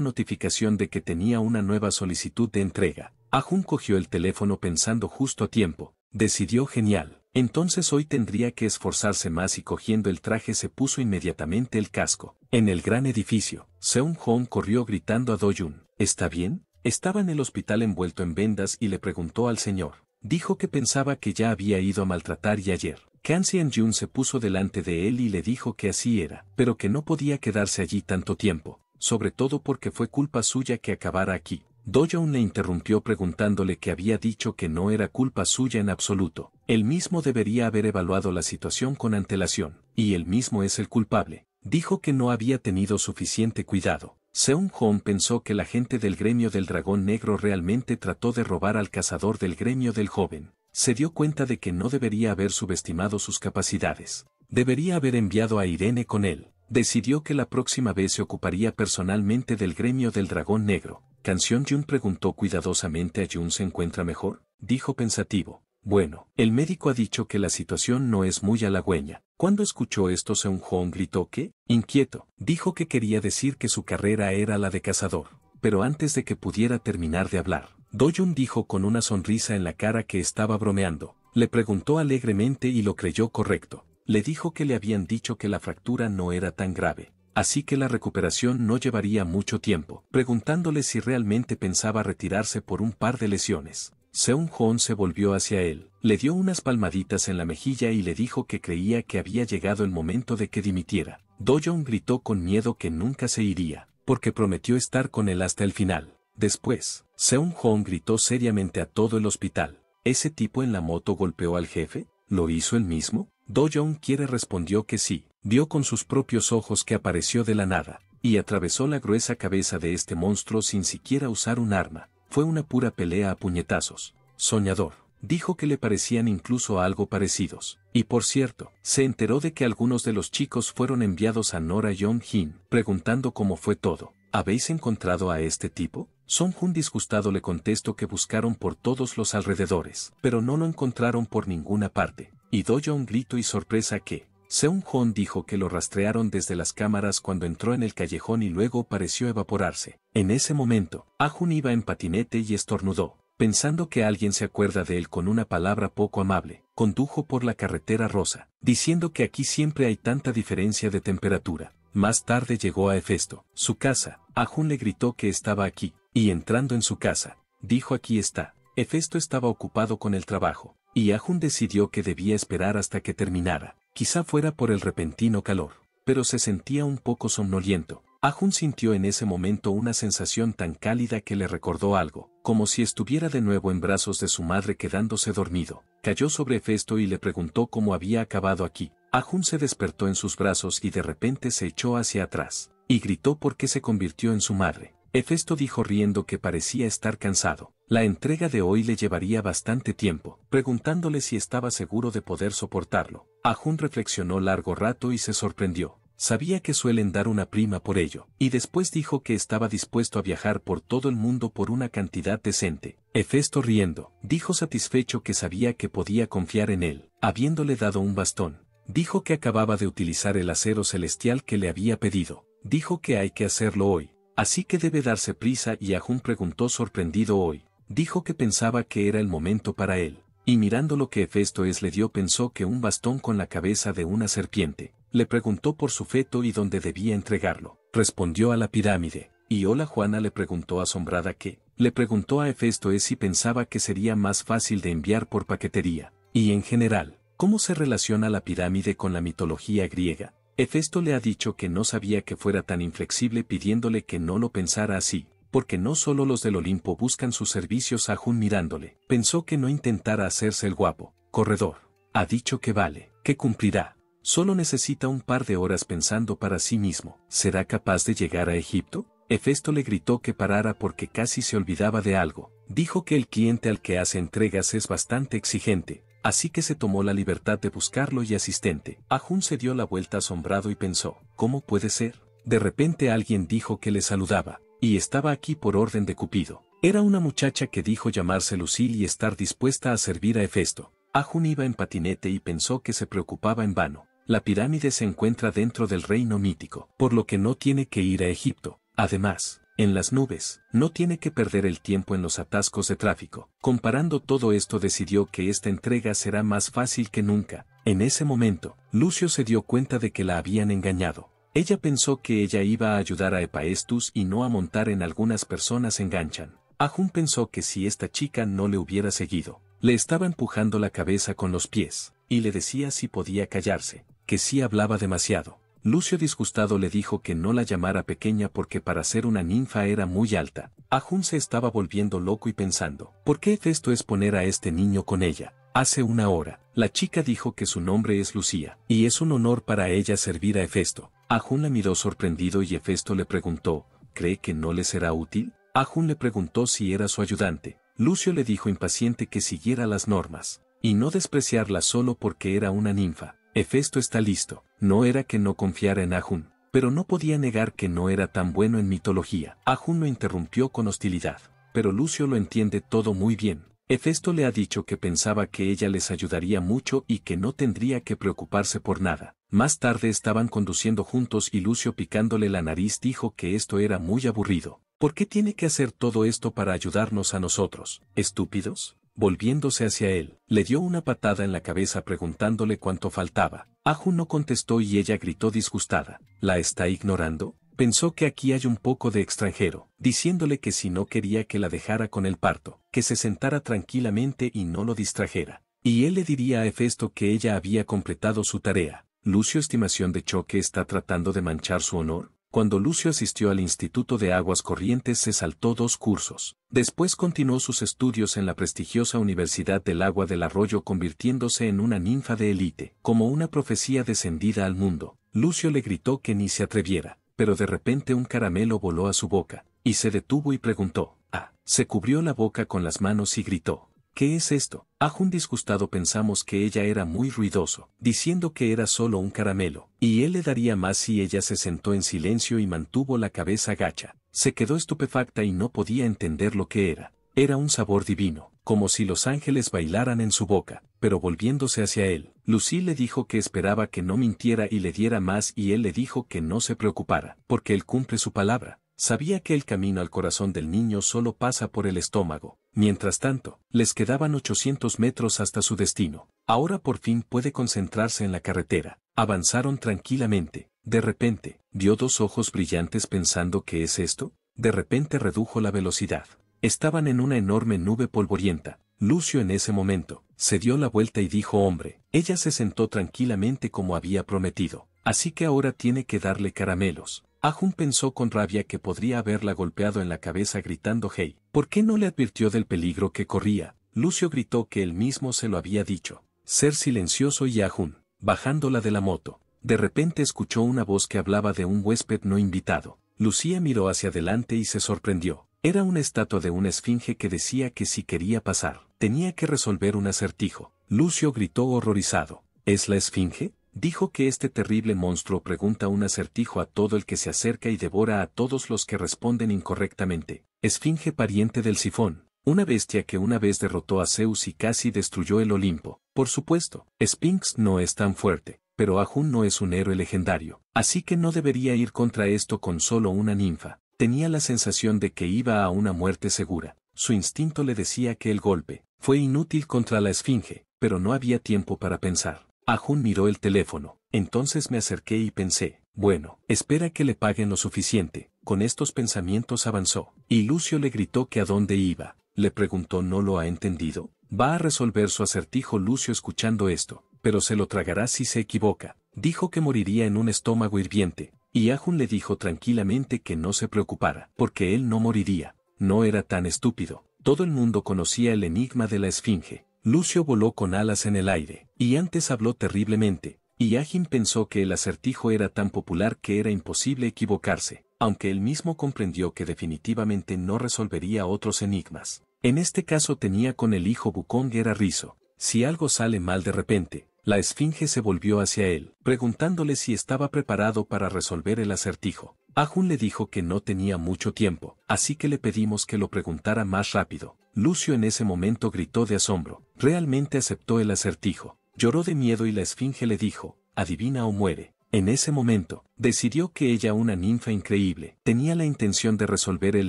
notificación de que tenía una nueva solicitud de entrega. Ha-jun cogió el teléfono pensando justo a tiempo. Decidió genial. Entonces hoy tendría que esforzarse más y cogiendo el traje se puso inmediatamente el casco. En el gran edificio, Seung-hoon corrió gritando a Do-jun. ¿Está bien? Estaba en el hospital envuelto en vendas y le preguntó al señor. Dijo que pensaba que ya había ido a maltratar y ayer. Kang Seung-hoon se puso delante de él y le dijo que así era, pero que no podía quedarse allí tanto tiempo, sobre todo porque fue culpa suya que acabara aquí. Do-jung le interrumpió preguntándole que había dicho que no era culpa suya en absoluto. Él mismo debería haber evaluado la situación con antelación, y él mismo es el culpable. Dijo que no había tenido suficiente cuidado. Seung-hoon pensó que la gente del gremio del dragón negro realmente trató de robar al cazador del gremio del joven. Se dio cuenta de que no debería haber subestimado sus capacidades. Debería haber enviado a Irene con él. Decidió que la próxima vez se ocuparía personalmente del gremio del dragón negro. Kang Seung-hoon preguntó cuidadosamente a Jun: ¿se encuentra mejor? Dijo pensativo. Bueno, el médico ha dicho que la situación no es muy halagüeña. Cuando escuchó esto, Seung-hoon gritó que, inquieto, dijo que quería decir que su carrera era la de cazador. Pero antes de que pudiera terminar de hablar, Do-jung dijo con una sonrisa en la cara que estaba bromeando. Le preguntó alegremente y lo creyó correcto. Le dijo que le habían dicho que la fractura no era tan grave, así que la recuperación no llevaría mucho tiempo, preguntándole si realmente pensaba retirarse por un par de lesiones. Seung-hoon se volvió hacia él, le dio unas palmaditas en la mejilla y le dijo que creía que había llegado el momento de que dimitiera. Do-jung gritó con miedo que nunca se iría, porque prometió estar con él hasta el final. Después, Seung-hoon gritó seriamente a todo el hospital. ¿Ese tipo en la moto golpeó al jefe? ¿Lo hizo él mismo? Do-jung quiere respondió que sí. Vio con sus propios ojos que apareció de la nada, y atravesó la gruesa cabeza de este monstruo sin siquiera usar un arma. Fue una pura pelea a puñetazos. Soñador. Dijo que le parecían incluso algo parecidos. Y por cierto, se enteró de que algunos de los chicos fueron enviados a Nora Yong-hin, preguntando cómo fue todo. ¿Habéis encontrado a este tipo? Song-hun disgustado le contestó que buscaron por todos los alrededores, pero no lo encontraron por ninguna parte. Y Do-jung gritó y sorpresa que, Seung-hoon dijo que lo rastrearon desde las cámaras cuando entró en el callejón y luego pareció evaporarse. En ese momento, Ha-jun iba en patinete y estornudó, pensando que alguien se acuerda de él con una palabra poco amable. Condujo por la carretera rosa, diciendo que aquí siempre hay tanta diferencia de temperatura. Más tarde llegó a Hefesto, su casa. Ha-jun le gritó que estaba aquí, y entrando en su casa, dijo aquí está. Hefesto estaba ocupado con el trabajo, y Ha-jun decidió que debía esperar hasta que terminara. Quizá fuera por el repentino calor, pero se sentía un poco somnoliento. Ha-jun sintió en ese momento una sensación tan cálida que le recordó algo, como si estuviera de nuevo en brazos de su madre quedándose dormido. Cayó sobre Hefesto y le preguntó cómo había acabado aquí. Ha-jun se despertó en sus brazos y de repente se echó hacia atrás, y gritó porque se convirtió en su madre. Hefesto dijo riendo que parecía estar cansado. La entrega de hoy le llevaría bastante tiempo, preguntándole si estaba seguro de poder soportarlo. Ha-jun reflexionó largo rato y se sorprendió. Sabía que suelen dar una prima por ello, y después dijo que estaba dispuesto a viajar por todo el mundo por una cantidad decente. Hefesto riendo, dijo satisfecho que sabía que podía confiar en él, habiéndole dado un bastón. Dijo que acababa de utilizar el acero celestial que le había pedido. Dijo que hay que hacerlo hoy, así que debe darse prisa, y Ha-jun preguntó sorprendido hoy. Dijo que pensaba que era el momento para él, y mirando lo que Hefesto es le dio pensó que un bastón con la cabeza de una serpiente. Le preguntó por su feto y dónde debía entregarlo. Respondió a la pirámide, y hola Juana le preguntó asombrada que, le preguntó a Hefesto es si pensaba que sería más fácil de enviar por paquetería, y en general, ¿cómo se relaciona la pirámide con la mitología griega? Hefesto le ha dicho que no sabía que fuera tan inflexible pidiéndole que no lo pensara así, porque no solo los del Olimpo buscan sus servicios. Ha-jun mirándole, pensó que no intentara hacerse el guapo. Corredor. Ha dicho que vale, que cumplirá. Solo necesita un par de horas pensando para sí mismo. ¿Será capaz de llegar a Egipto? Hefesto le gritó que parara porque casi se olvidaba de algo. Dijo que el cliente al que hace entregas es bastante exigente, así que se tomó la libertad de buscarlo y asistente. Ha-jun se dio la vuelta asombrado y pensó, ¿cómo puede ser? De repente alguien dijo que le saludaba, y estaba aquí por orden de Cupido. Era una muchacha que dijo llamarse Lucille y estar dispuesta a servir a Hefesto. Ha-jun iba en patinete y pensó que se preocupaba en vano. La pirámide se encuentra dentro del reino mítico, por lo que no tiene que ir a Egipto. Además, en las nubes, no tiene que perder el tiempo en los atascos de tráfico. Comparando todo esto decidió que esta entrega será más fácil que nunca. En ese momento, Lucio se dio cuenta de que la habían engañado. Ella pensó que ella iba a ayudar a Hephaestus y no a montar en algunas personas enganchan. Ha-jun pensó que si esta chica no le hubiera seguido, le estaba empujando la cabeza con los pies, y le decía si podía callarse, que sí hablaba demasiado. Lucio disgustado le dijo que no la llamara pequeña porque para ser una ninfa era muy alta. Ha-jun se estaba volviendo loco y pensando, ¿por qué Hefesto es poner a este niño con ella? Hace una hora, la chica dijo que su nombre es Lucía, y es un honor para ella servir a Hefesto. Ha-jun la miró sorprendido y Hefesto le preguntó, ¿cree que no le será útil? Ha-jun le preguntó si era su ayudante. Lucio le dijo impaciente que siguiera las normas, y no despreciarla solo porque era una ninfa. Hefesto está listo. No era que no confiara en Ha-jun, pero no podía negar que no era tan bueno en mitología. Ha-jun lo interrumpió con hostilidad, pero Lucio lo entiende todo muy bien. Hefesto le ha dicho que pensaba que ella les ayudaría mucho y que no tendría que preocuparse por nada. Más tarde estaban conduciendo juntos y Lucio picándole la nariz dijo que esto era muy aburrido. ¿Por qué tiene que hacer todo esto para ayudarnos a nosotros, estúpidos? Volviéndose hacia él, le dio una patada en la cabeza preguntándole cuánto faltaba. Ha-jun no contestó y ella gritó disgustada. ¿La está ignorando? Pensó que aquí hay un poco de extranjero, diciéndole que si no quería que la dejara con el parto, que se sentara tranquilamente y no lo distrajera. Y él le diría a Hefesto que ella había completado su tarea. ¿Lucio estimación de choque está tratando de manchar su honor? Cuando Lucio asistió al Instituto de Aguas Corrientes se saltó dos cursos. Después continuó sus estudios en la prestigiosa Universidad del Agua del Arroyo convirtiéndose en una ninfa de élite, como una profecía descendida al mundo. Lucio le gritó que ni se atreviera, pero de repente un caramelo voló a su boca, y se detuvo y preguntó. Ah, se cubrió la boca con las manos y gritó. ¿Qué es esto? Ha-jun disgustado pensamos que ella era muy ruidoso, diciendo que era solo un caramelo, y él le daría más si ella se sentó en silencio y mantuvo la cabeza gacha. Se quedó estupefacta y no podía entender lo que era. Era un sabor divino, como si los ángeles bailaran en su boca, pero volviéndose hacia él, Lucy le dijo que esperaba que no mintiera y le diera más y él le dijo que no se preocupara, porque él cumple su palabra. Sabía que el camino al corazón del niño solo pasa por el estómago. Mientras tanto, les quedaban ochocientos metros hasta su destino. Ahora por fin puede concentrarse en la carretera. Avanzaron tranquilamente. De repente, vio dos ojos brillantes pensando ¿qué es esto? De repente redujo la velocidad. Estaban en una enorme nube polvorienta. Lucio en ese momento, se dio la vuelta y dijo hombre. Ella se sentó tranquilamente como había prometido. Así que ahora tiene que darle caramelos. Ha-jun pensó con rabia que podría haberla golpeado en la cabeza gritando «¡Hey!». ¿Por qué no le advirtió del peligro que corría? Lucio gritó que él mismo se lo había dicho. Ser silencioso. Y Ha-jun, bajándola de la moto, de repente escuchó una voz que hablaba de un huésped no invitado. Lucia miró hacia adelante y se sorprendió. Era una estatua de una esfinge que decía que si quería pasar, tenía que resolver un acertijo. Lucio gritó horrorizado. ¿Es la esfinge? Dijo que este terrible monstruo pregunta un acertijo a todo el que se acerca y devora a todos los que responden incorrectamente. Esfinge, pariente del sifón. Una bestia que una vez derrotó a Zeus y casi destruyó el Olimpo. Por supuesto, Sphinx no es tan fuerte, pero Ha-jun no es un héroe legendario, así que no debería ir contra esto con solo una ninfa. Tenía la sensación de que iba a una muerte segura. Su instinto le decía que el golpe fue inútil contra la esfinge, pero no había tiempo para pensar. Ha-jun miró el teléfono. Entonces me acerqué y pensé, bueno, espera que le paguen lo suficiente. Con estos pensamientos avanzó. Y Lucio le gritó que a dónde iba. Le preguntó, ¿no lo ha entendido? Va a resolver su acertijo. Lucio, escuchando esto, pero se lo tragará si se equivoca, dijo que moriría en un estómago hirviente. Y Ha-jun le dijo tranquilamente que no se preocupara, porque él no moriría. No era tan estúpido. Todo el mundo conocía el enigma de la esfinge. Lucio voló con alas en el aire, y antes habló terriblemente. Y Ha-jun pensó que el acertijo era tan popular que era imposible equivocarse, aunque él mismo comprendió que definitivamente no resolvería otros enigmas. En este caso tenía con el hijo Bukong era rizo. Si algo sale mal de repente, la esfinge se volvió hacia él, preguntándole si estaba preparado para resolver el acertijo. Ha-jun le dijo que no tenía mucho tiempo, así que le pedimos que lo preguntara más rápido. Lucio en ese momento gritó de asombro. Realmente aceptó el acertijo. Lloró de miedo y la esfinge le dijo, adivina o muere. En ese momento, decidió que ella, una ninfa increíble, tenía la intención de resolver el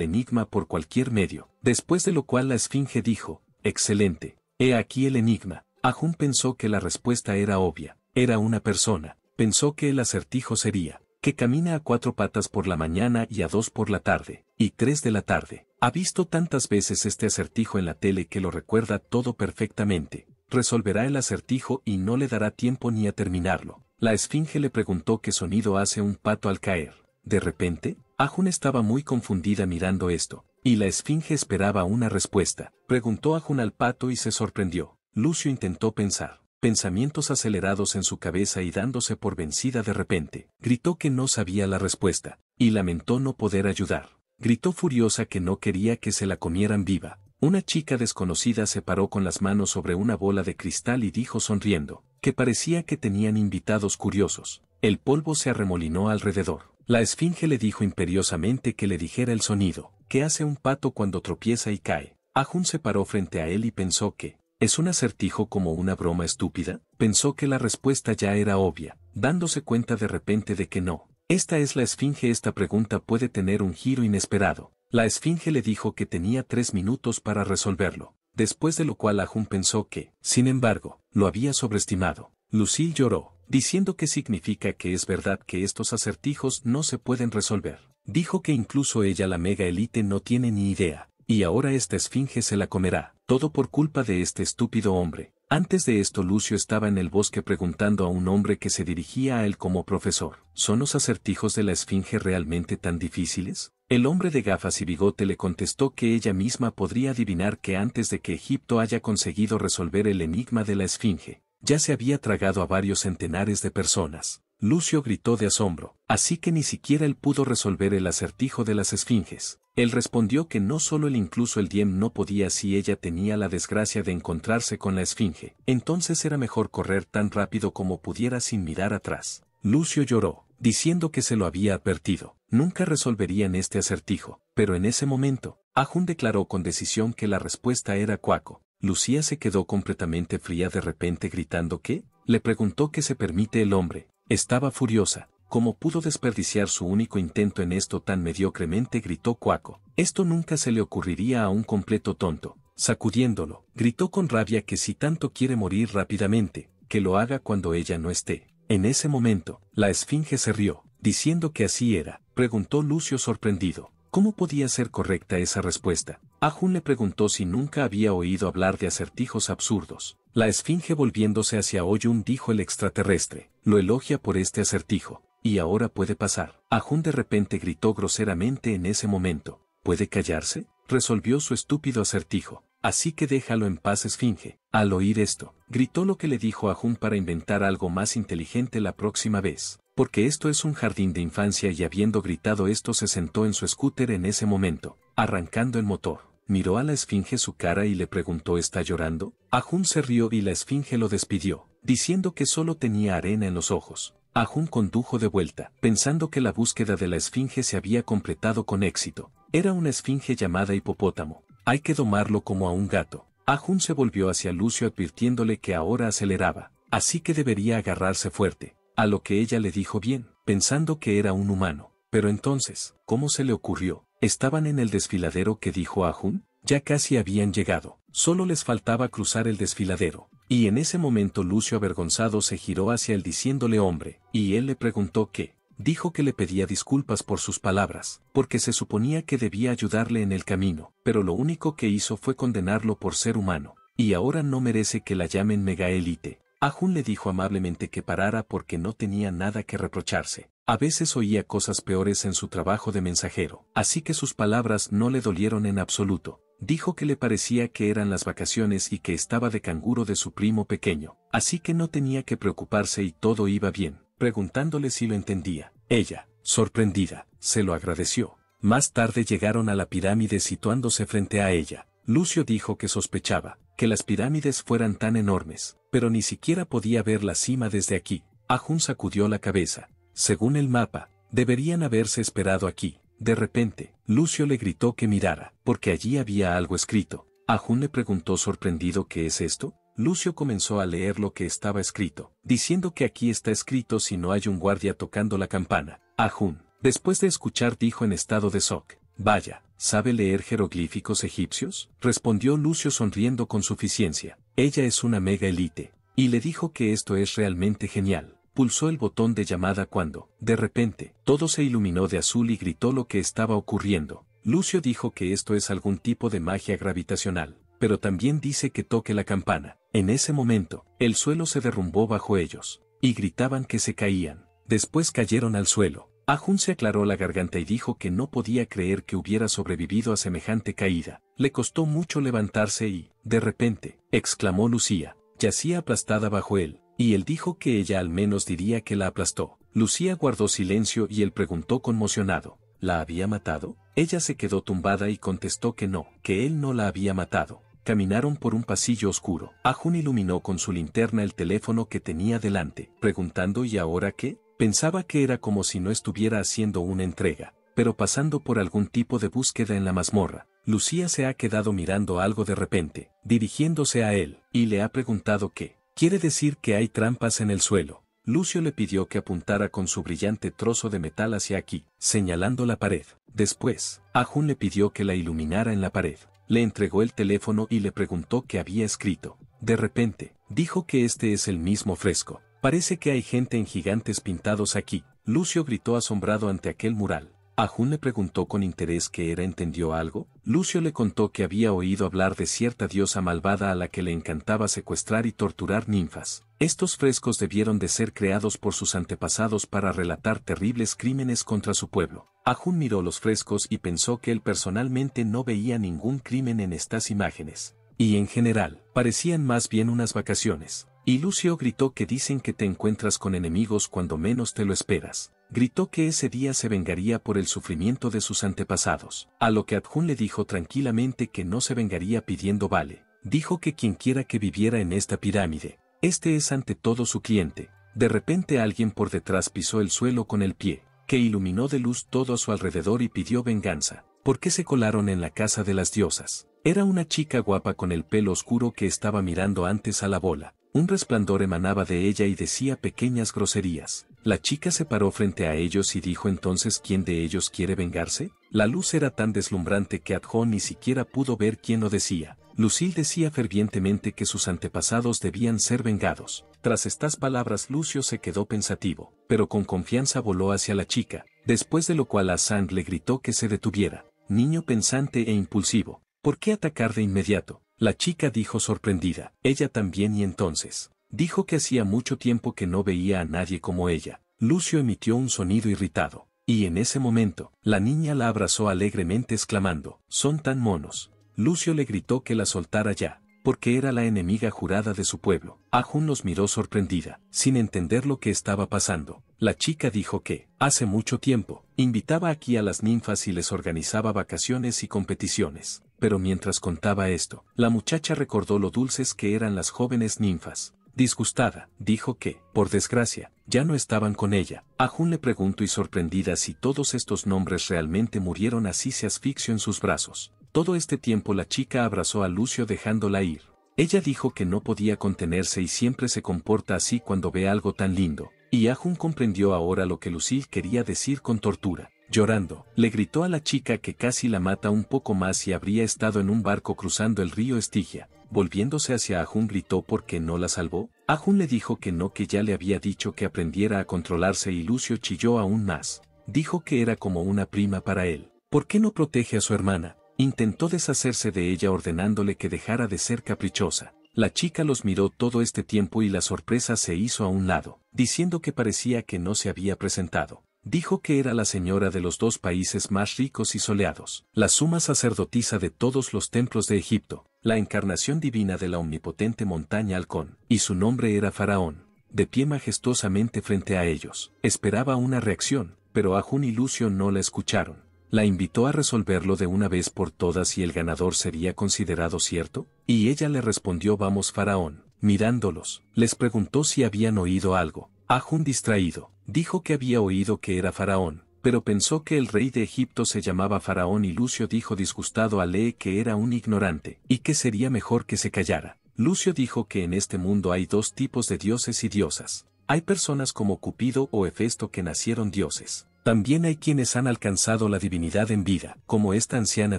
enigma por cualquier medio. Después de lo cual la esfinge dijo, excelente, he aquí el enigma. Ha-jun pensó que la respuesta era obvia. Era una persona. Pensó que el acertijo sería, que camina a cuatro patas por la mañana y a dos por la tarde, y tres de la tarde. Ha visto tantas veces este acertijo en la tele que lo recuerda todo perfectamente. Resolverá el acertijo y no le dará tiempo ni a terminarlo. La esfinge le preguntó qué sonido hace un pato al caer. De repente, Ha-jun estaba muy confundida mirando esto, y la esfinge esperaba una respuesta. Preguntó Ha-jun al pato y se sorprendió. Lucio intentó pensar, pensamientos acelerados en su cabeza y dándose por vencida de repente. Gritó que no sabía la respuesta, y lamentó no poder ayudar. Gritó furiosa que no quería que se la comieran viva. Una chica desconocida se paró con las manos sobre una bola de cristal y dijo sonriendo, que parecía que tenían invitados curiosos. El polvo se arremolinó alrededor. La esfinge le dijo imperiosamente que le dijera el sonido que hace un pato cuando tropieza y cae. Ha-jun se paró frente a él y pensó que, ¿es un acertijo como una broma estúpida? Pensó que la respuesta ya era obvia, dándose cuenta de repente de que no. Esta es la esfinge. Esta pregunta puede tener un giro inesperado. La esfinge le dijo que tenía tres minutos para resolverlo, después de lo cual Ha-jun pensó que, sin embargo, lo había sobreestimado. Lucille lloró, diciendo que significa que es verdad que estos acertijos no se pueden resolver. Dijo que incluso ella, la mega elite, no tiene ni idea. Y ahora esta esfinge se la comerá, todo por culpa de este estúpido hombre. Antes de esto Lucio estaba en el bosque preguntando a un hombre que se dirigía a él como profesor. ¿Son los acertijos de la esfinge realmente tan difíciles? El hombre de gafas y bigote le contestó que ella misma podría adivinar que antes de que Egipto haya conseguido resolver el enigma de la esfinge, ya se había tragado a varios centenares de personas. Lucio gritó de asombro, así que ni siquiera él pudo resolver el acertijo de las esfinges. Él respondió que no solo él, incluso el Diem no podía si ella tenía la desgracia de encontrarse con la esfinge. Entonces era mejor correr tan rápido como pudiera sin mirar atrás. Lucio lloró, diciendo que se lo había advertido. Nunca resolverían este acertijo, pero en ese momento, Ha-jun declaró con decisión que la respuesta era cuaco. Lucía se quedó completamente fría de repente gritando que, le preguntó qué se permite el hombre. Estaba furiosa. ¿Cómo pudo desperdiciar su único intento en esto tan mediocremente? Gritó cuaco. Esto nunca se le ocurriría a un completo tonto. Sacudiéndolo, gritó con rabia que si tanto quiere morir rápidamente, que lo haga cuando ella no esté. En ese momento, la esfinge se rió, diciendo que así era. Preguntó Lucio sorprendido, ¿cómo podía ser correcta esa respuesta? Ha-jun le preguntó si nunca había oído hablar de acertijos absurdos. La esfinge, volviéndose hacia Do-jun, dijo el extraterrestre, lo elogia por este acertijo. Y ahora puede pasar. Ha-jun de repente gritó groseramente en ese momento. ¿Puede callarse? Resolvió su estúpido acertijo. Así que déjalo en paz, Esfinge. Al oír esto, gritó lo que le dijo Ha-jun para inventar algo más inteligente la próxima vez. Porque esto es un jardín de infancia, y habiendo gritado esto se sentó en su scooter en ese momento, arrancando el motor. Miró a la Esfinge su cara y le preguntó ¿está llorando? Ha-jun se rió y la Esfinge lo despidió, diciendo que solo tenía arena en los ojos. Ha-jun condujo de vuelta, pensando que la búsqueda de la Esfinge se había completado con éxito. Era una Esfinge llamada hipopótamo. Hay que domarlo como a un gato. Ha-jun se volvió hacia Lucio advirtiéndole que ahora aceleraba, así que debería agarrarse fuerte. A lo que ella le dijo bien, pensando que era un humano. Pero entonces, ¿cómo se le ocurrió? Estaban en el desfiladero que dijo Ha-jun, ya casi habían llegado, solo les faltaba cruzar el desfiladero. Y en ese momento Lucio avergonzado se giró hacia él diciéndole hombre, y él le preguntó qué. Dijo que le pedía disculpas por sus palabras, porque se suponía que debía ayudarle en el camino, pero lo único que hizo fue condenarlo por ser humano, y ahora no merece que la llamen megaélite. Ha-jun le dijo amablemente que parara porque no tenía nada que reprocharse. A veces oía cosas peores en su trabajo de mensajero, así que sus palabras no le dolieron en absoluto. Dijo que le parecía que eran las vacaciones y que estaba de canguro de su primo pequeño, así que no tenía que preocuparse y todo iba bien, preguntándole si lo entendía. Ella, sorprendida, se lo agradeció. Más tarde llegaron a la pirámide situándose frente a ella. Lucio dijo que sospechaba que las pirámides fueran tan enormes, pero ni siquiera podía ver la cima desde aquí. Ha-jun sacudió la cabeza. Según el mapa, deberían haberse esperado aquí. De repente, Lucio le gritó que mirara, porque allí había algo escrito. Ha-jun le preguntó sorprendido ¿qué es esto? Lucio comenzó a leer lo que estaba escrito, diciendo que aquí está escrito si no hay un guardia tocando la campana. Ha-jun, después de escuchar, dijo en estado de shock. Vaya, ¿sabe leer jeroglíficos egipcios? Respondió Lucio sonriendo con suficiencia. Ella es una mega élite. Y le dijo que esto es realmente genial. Pulsó el botón de llamada cuando, de repente, todo se iluminó de azul y gritó lo que estaba ocurriendo. Lucio dijo que esto es algún tipo de magia gravitacional, pero también dice que toque la campana. En ese momento, el suelo se derrumbó bajo ellos, y gritaban que se caían. Después cayeron al suelo. Ha-jun se aclaró la garganta y dijo que no podía creer que hubiera sobrevivido a semejante caída. Le costó mucho levantarse y, de repente, exclamó Lucia, yacía aplastada bajo él, y él dijo que ella al menos diría que la aplastó. Lucia guardó silencio y él preguntó conmocionado, ¿la había matado? Ella se quedó tumbada y contestó que no, que él no la había matado. Caminaron por un pasillo oscuro. Ha-jun iluminó con su linterna el teléfono que tenía delante, preguntando ¿y ahora qué? Pensaba que era como si no estuviera haciendo una entrega, pero pasando por algún tipo de búsqueda en la mazmorra. Lucia se ha quedado mirando algo de repente, dirigiéndose a él, y le ha preguntado qué. Quiere decir que hay trampas en el suelo. Lucio le pidió que apuntara con su brillante trozo de metal hacia aquí, señalando la pared. Después, Ha-jun le pidió que la iluminara en la pared. Le entregó el teléfono y le preguntó qué había escrito. De repente, dijo que este es el mismo fresco. Parece que hay gente en gigantes pintados aquí. Lucio gritó asombrado ante aquel mural. Ha-jun le preguntó con interés qué era, ¿entendió algo? Lucio le contó que había oído hablar de cierta diosa malvada a la que le encantaba secuestrar y torturar ninfas. Estos frescos debieron de ser creados por sus antepasados para relatar terribles crímenes contra su pueblo. Ha-jun miró los frescos y pensó que él personalmente no veía ningún crimen en estas imágenes. Y en general, parecían más bien unas vacaciones. Y Lucio gritó que dicen que te encuentras con enemigos cuando menos te lo esperas. Gritó que ese día se vengaría por el sufrimiento de sus antepasados. A lo que Ha-jun le dijo tranquilamente que no se vengaría pidiendo vale. Dijo que quienquiera que viviera en esta pirámide, este es ante todo su cliente. De repente alguien por detrás pisó el suelo con el pie, que iluminó de luz todo a su alrededor y pidió venganza. ¿Por qué se colaron en la casa de las diosas? Era una chica guapa con el pelo oscuro que estaba mirando antes a la bola. Un resplandor emanaba de ella y decía pequeñas groserías. La chica se paró frente a ellos y dijo entonces ¿quién de ellos quiere vengarse? La luz era tan deslumbrante que Ha-jun ni siquiera pudo ver quién lo decía. Lucille decía fervientemente que sus antepasados debían ser vengados. Tras estas palabras Lucio se quedó pensativo, pero con confianza voló hacia la chica, después de lo cual Ha-san le gritó que se detuviera. Niño pensante e impulsivo, ¿por qué atacar de inmediato? La chica dijo sorprendida, ella también, y entonces, dijo que hacía mucho tiempo que no veía a nadie como ella. Lucio emitió un sonido irritado, y en ese momento, la niña la abrazó alegremente exclamando, «¡Son tan monos!». Lucio le gritó que la soltara ya, porque era la enemiga jurada de su pueblo. Ha-jun los miró sorprendida, sin entender lo que estaba pasando. La chica dijo que, hace mucho tiempo, invitaba aquí a las ninfas y les organizaba vacaciones y competiciones. Pero mientras contaba esto, la muchacha recordó lo dulces que eran las jóvenes ninfas. Disgustada, dijo que, por desgracia, ya no estaban con ella. Ha-jun le preguntó y sorprendida si todos estos nombres realmente murieron así se asfixió en sus brazos. Todo este tiempo la chica abrazó a Lucio dejándola ir. Ella dijo que no podía contenerse y siempre se comporta así cuando ve algo tan lindo. Y Ha-jun comprendió ahora lo que Lucille quería decir con tortura. Llorando, le gritó a la chica que casi la mata un poco más si habría estado en un barco cruzando el río Estigia. Volviéndose hacia Ha-jun gritó ¿por qué no la salvó? Ha-jun le dijo que no, que ya le había dicho que aprendiera a controlarse y Lucio chilló aún más. Dijo que era como una prima para él. ¿Por qué no protege a su hermana? Intentó deshacerse de ella ordenándole que dejara de ser caprichosa. La chica los miró todo este tiempo y la sorpresa se hizo a un lado, diciendo que parecía que no se había presentado. Dijo que era la señora de los dos países más ricos y soleados, la suma sacerdotisa de todos los templos de Egipto, la encarnación divina de la omnipotente montaña Halcón, y su nombre era Faraón. De pie majestuosamente frente a ellos, esperaba una reacción, pero Ha-jun y Lucio no la escucharon. La invitó a resolverlo de una vez por todas si el ganador sería considerado cierto, y ella le respondió «Vamos Faraón». Mirándolos, les preguntó si habían oído algo. Ha-jun distraído, dijo que había oído que era Faraón, pero pensó que el rey de Egipto se llamaba Faraón y Lucio dijo disgustado a Lee que era un ignorante, y que sería mejor que se callara. Lucio dijo que en este mundo hay dos tipos de dioses y diosas. Hay personas como Cupido o Hefesto que nacieron dioses. También hay quienes han alcanzado la divinidad en vida, como esta anciana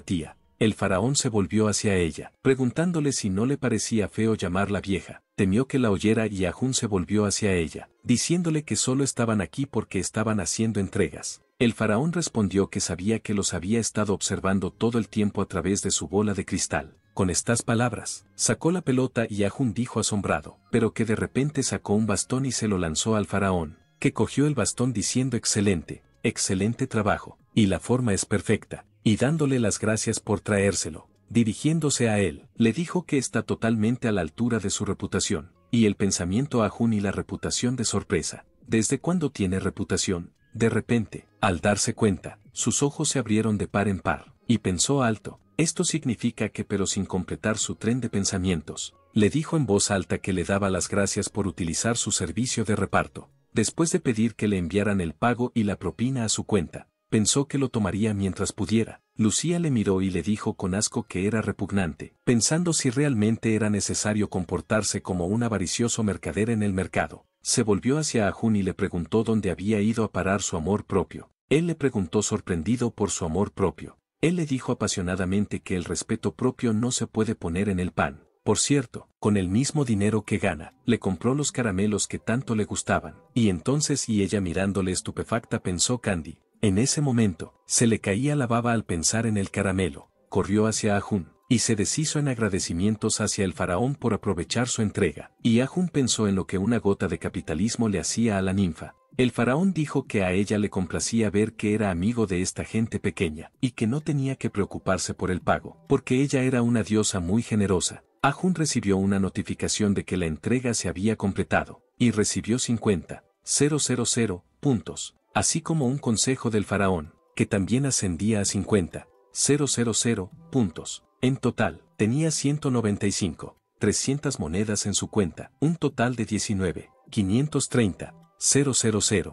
tía. El faraón se volvió hacia ella, preguntándole si no le parecía feo llamarla vieja. Temió que la oyera y Ha-jun se volvió hacia ella, diciéndole que solo estaban aquí porque estaban haciendo entregas. El faraón respondió que sabía que los había estado observando todo el tiempo a través de su bola de cristal. Con estas palabras, sacó la pelota y Ha-jun dijo asombrado, pero que de repente sacó un bastón y se lo lanzó al faraón, que cogió el bastón diciendo excelente. Excelente trabajo, y la forma es perfecta, y dándole las gracias por traérselo. Dirigiéndose a él, le dijo que está totalmente a la altura de su reputación, y el pensamiento a Ha-jun y la reputación de sorpresa. ¿Desde cuándo tiene reputación? De repente, al darse cuenta, sus ojos se abrieron de par en par, y pensó alto. Esto significa que pero sin completar su tren de pensamientos, le dijo en voz alta que le daba las gracias por utilizar su servicio de reparto. Después de pedir que le enviaran el pago y la propina a su cuenta, pensó que lo tomaría mientras pudiera. Lucía le miró y le dijo con asco que era repugnante, pensando si realmente era necesario comportarse como un avaricioso mercader en el mercado. Se volvió hacia Ha-jun y le preguntó dónde había ido a parar su amor propio. Él le preguntó sorprendido por su amor propio. Él le dijo apasionadamente que el respeto propio no se puede poner en el pan. Por cierto, con el mismo dinero que gana, le compró los caramelos que tanto le gustaban. Y entonces y ella mirándole estupefacta pensó Candy. En ese momento, se le caía la baba al pensar en el caramelo. Corrió hacia Ha-jun, y se deshizo en agradecimientos hacia el faraón por aprovechar su entrega. Y Ha-jun pensó en lo que una gota de capitalismo le hacía a la ninfa. El faraón dijo que a ella le complacía ver que era amigo de esta gente pequeña, y que no tenía que preocuparse por el pago, porque ella era una diosa muy generosa. Ha-jun recibió una notificación de que la entrega se había completado, y recibió cincuenta mil puntos, así como un consejo del faraón, que también ascendía a cincuenta mil puntos. En total, tenía ciento noventa y cinco mil trescientas monedas en su cuenta, un total de diecinueve mil quinientos treinta mil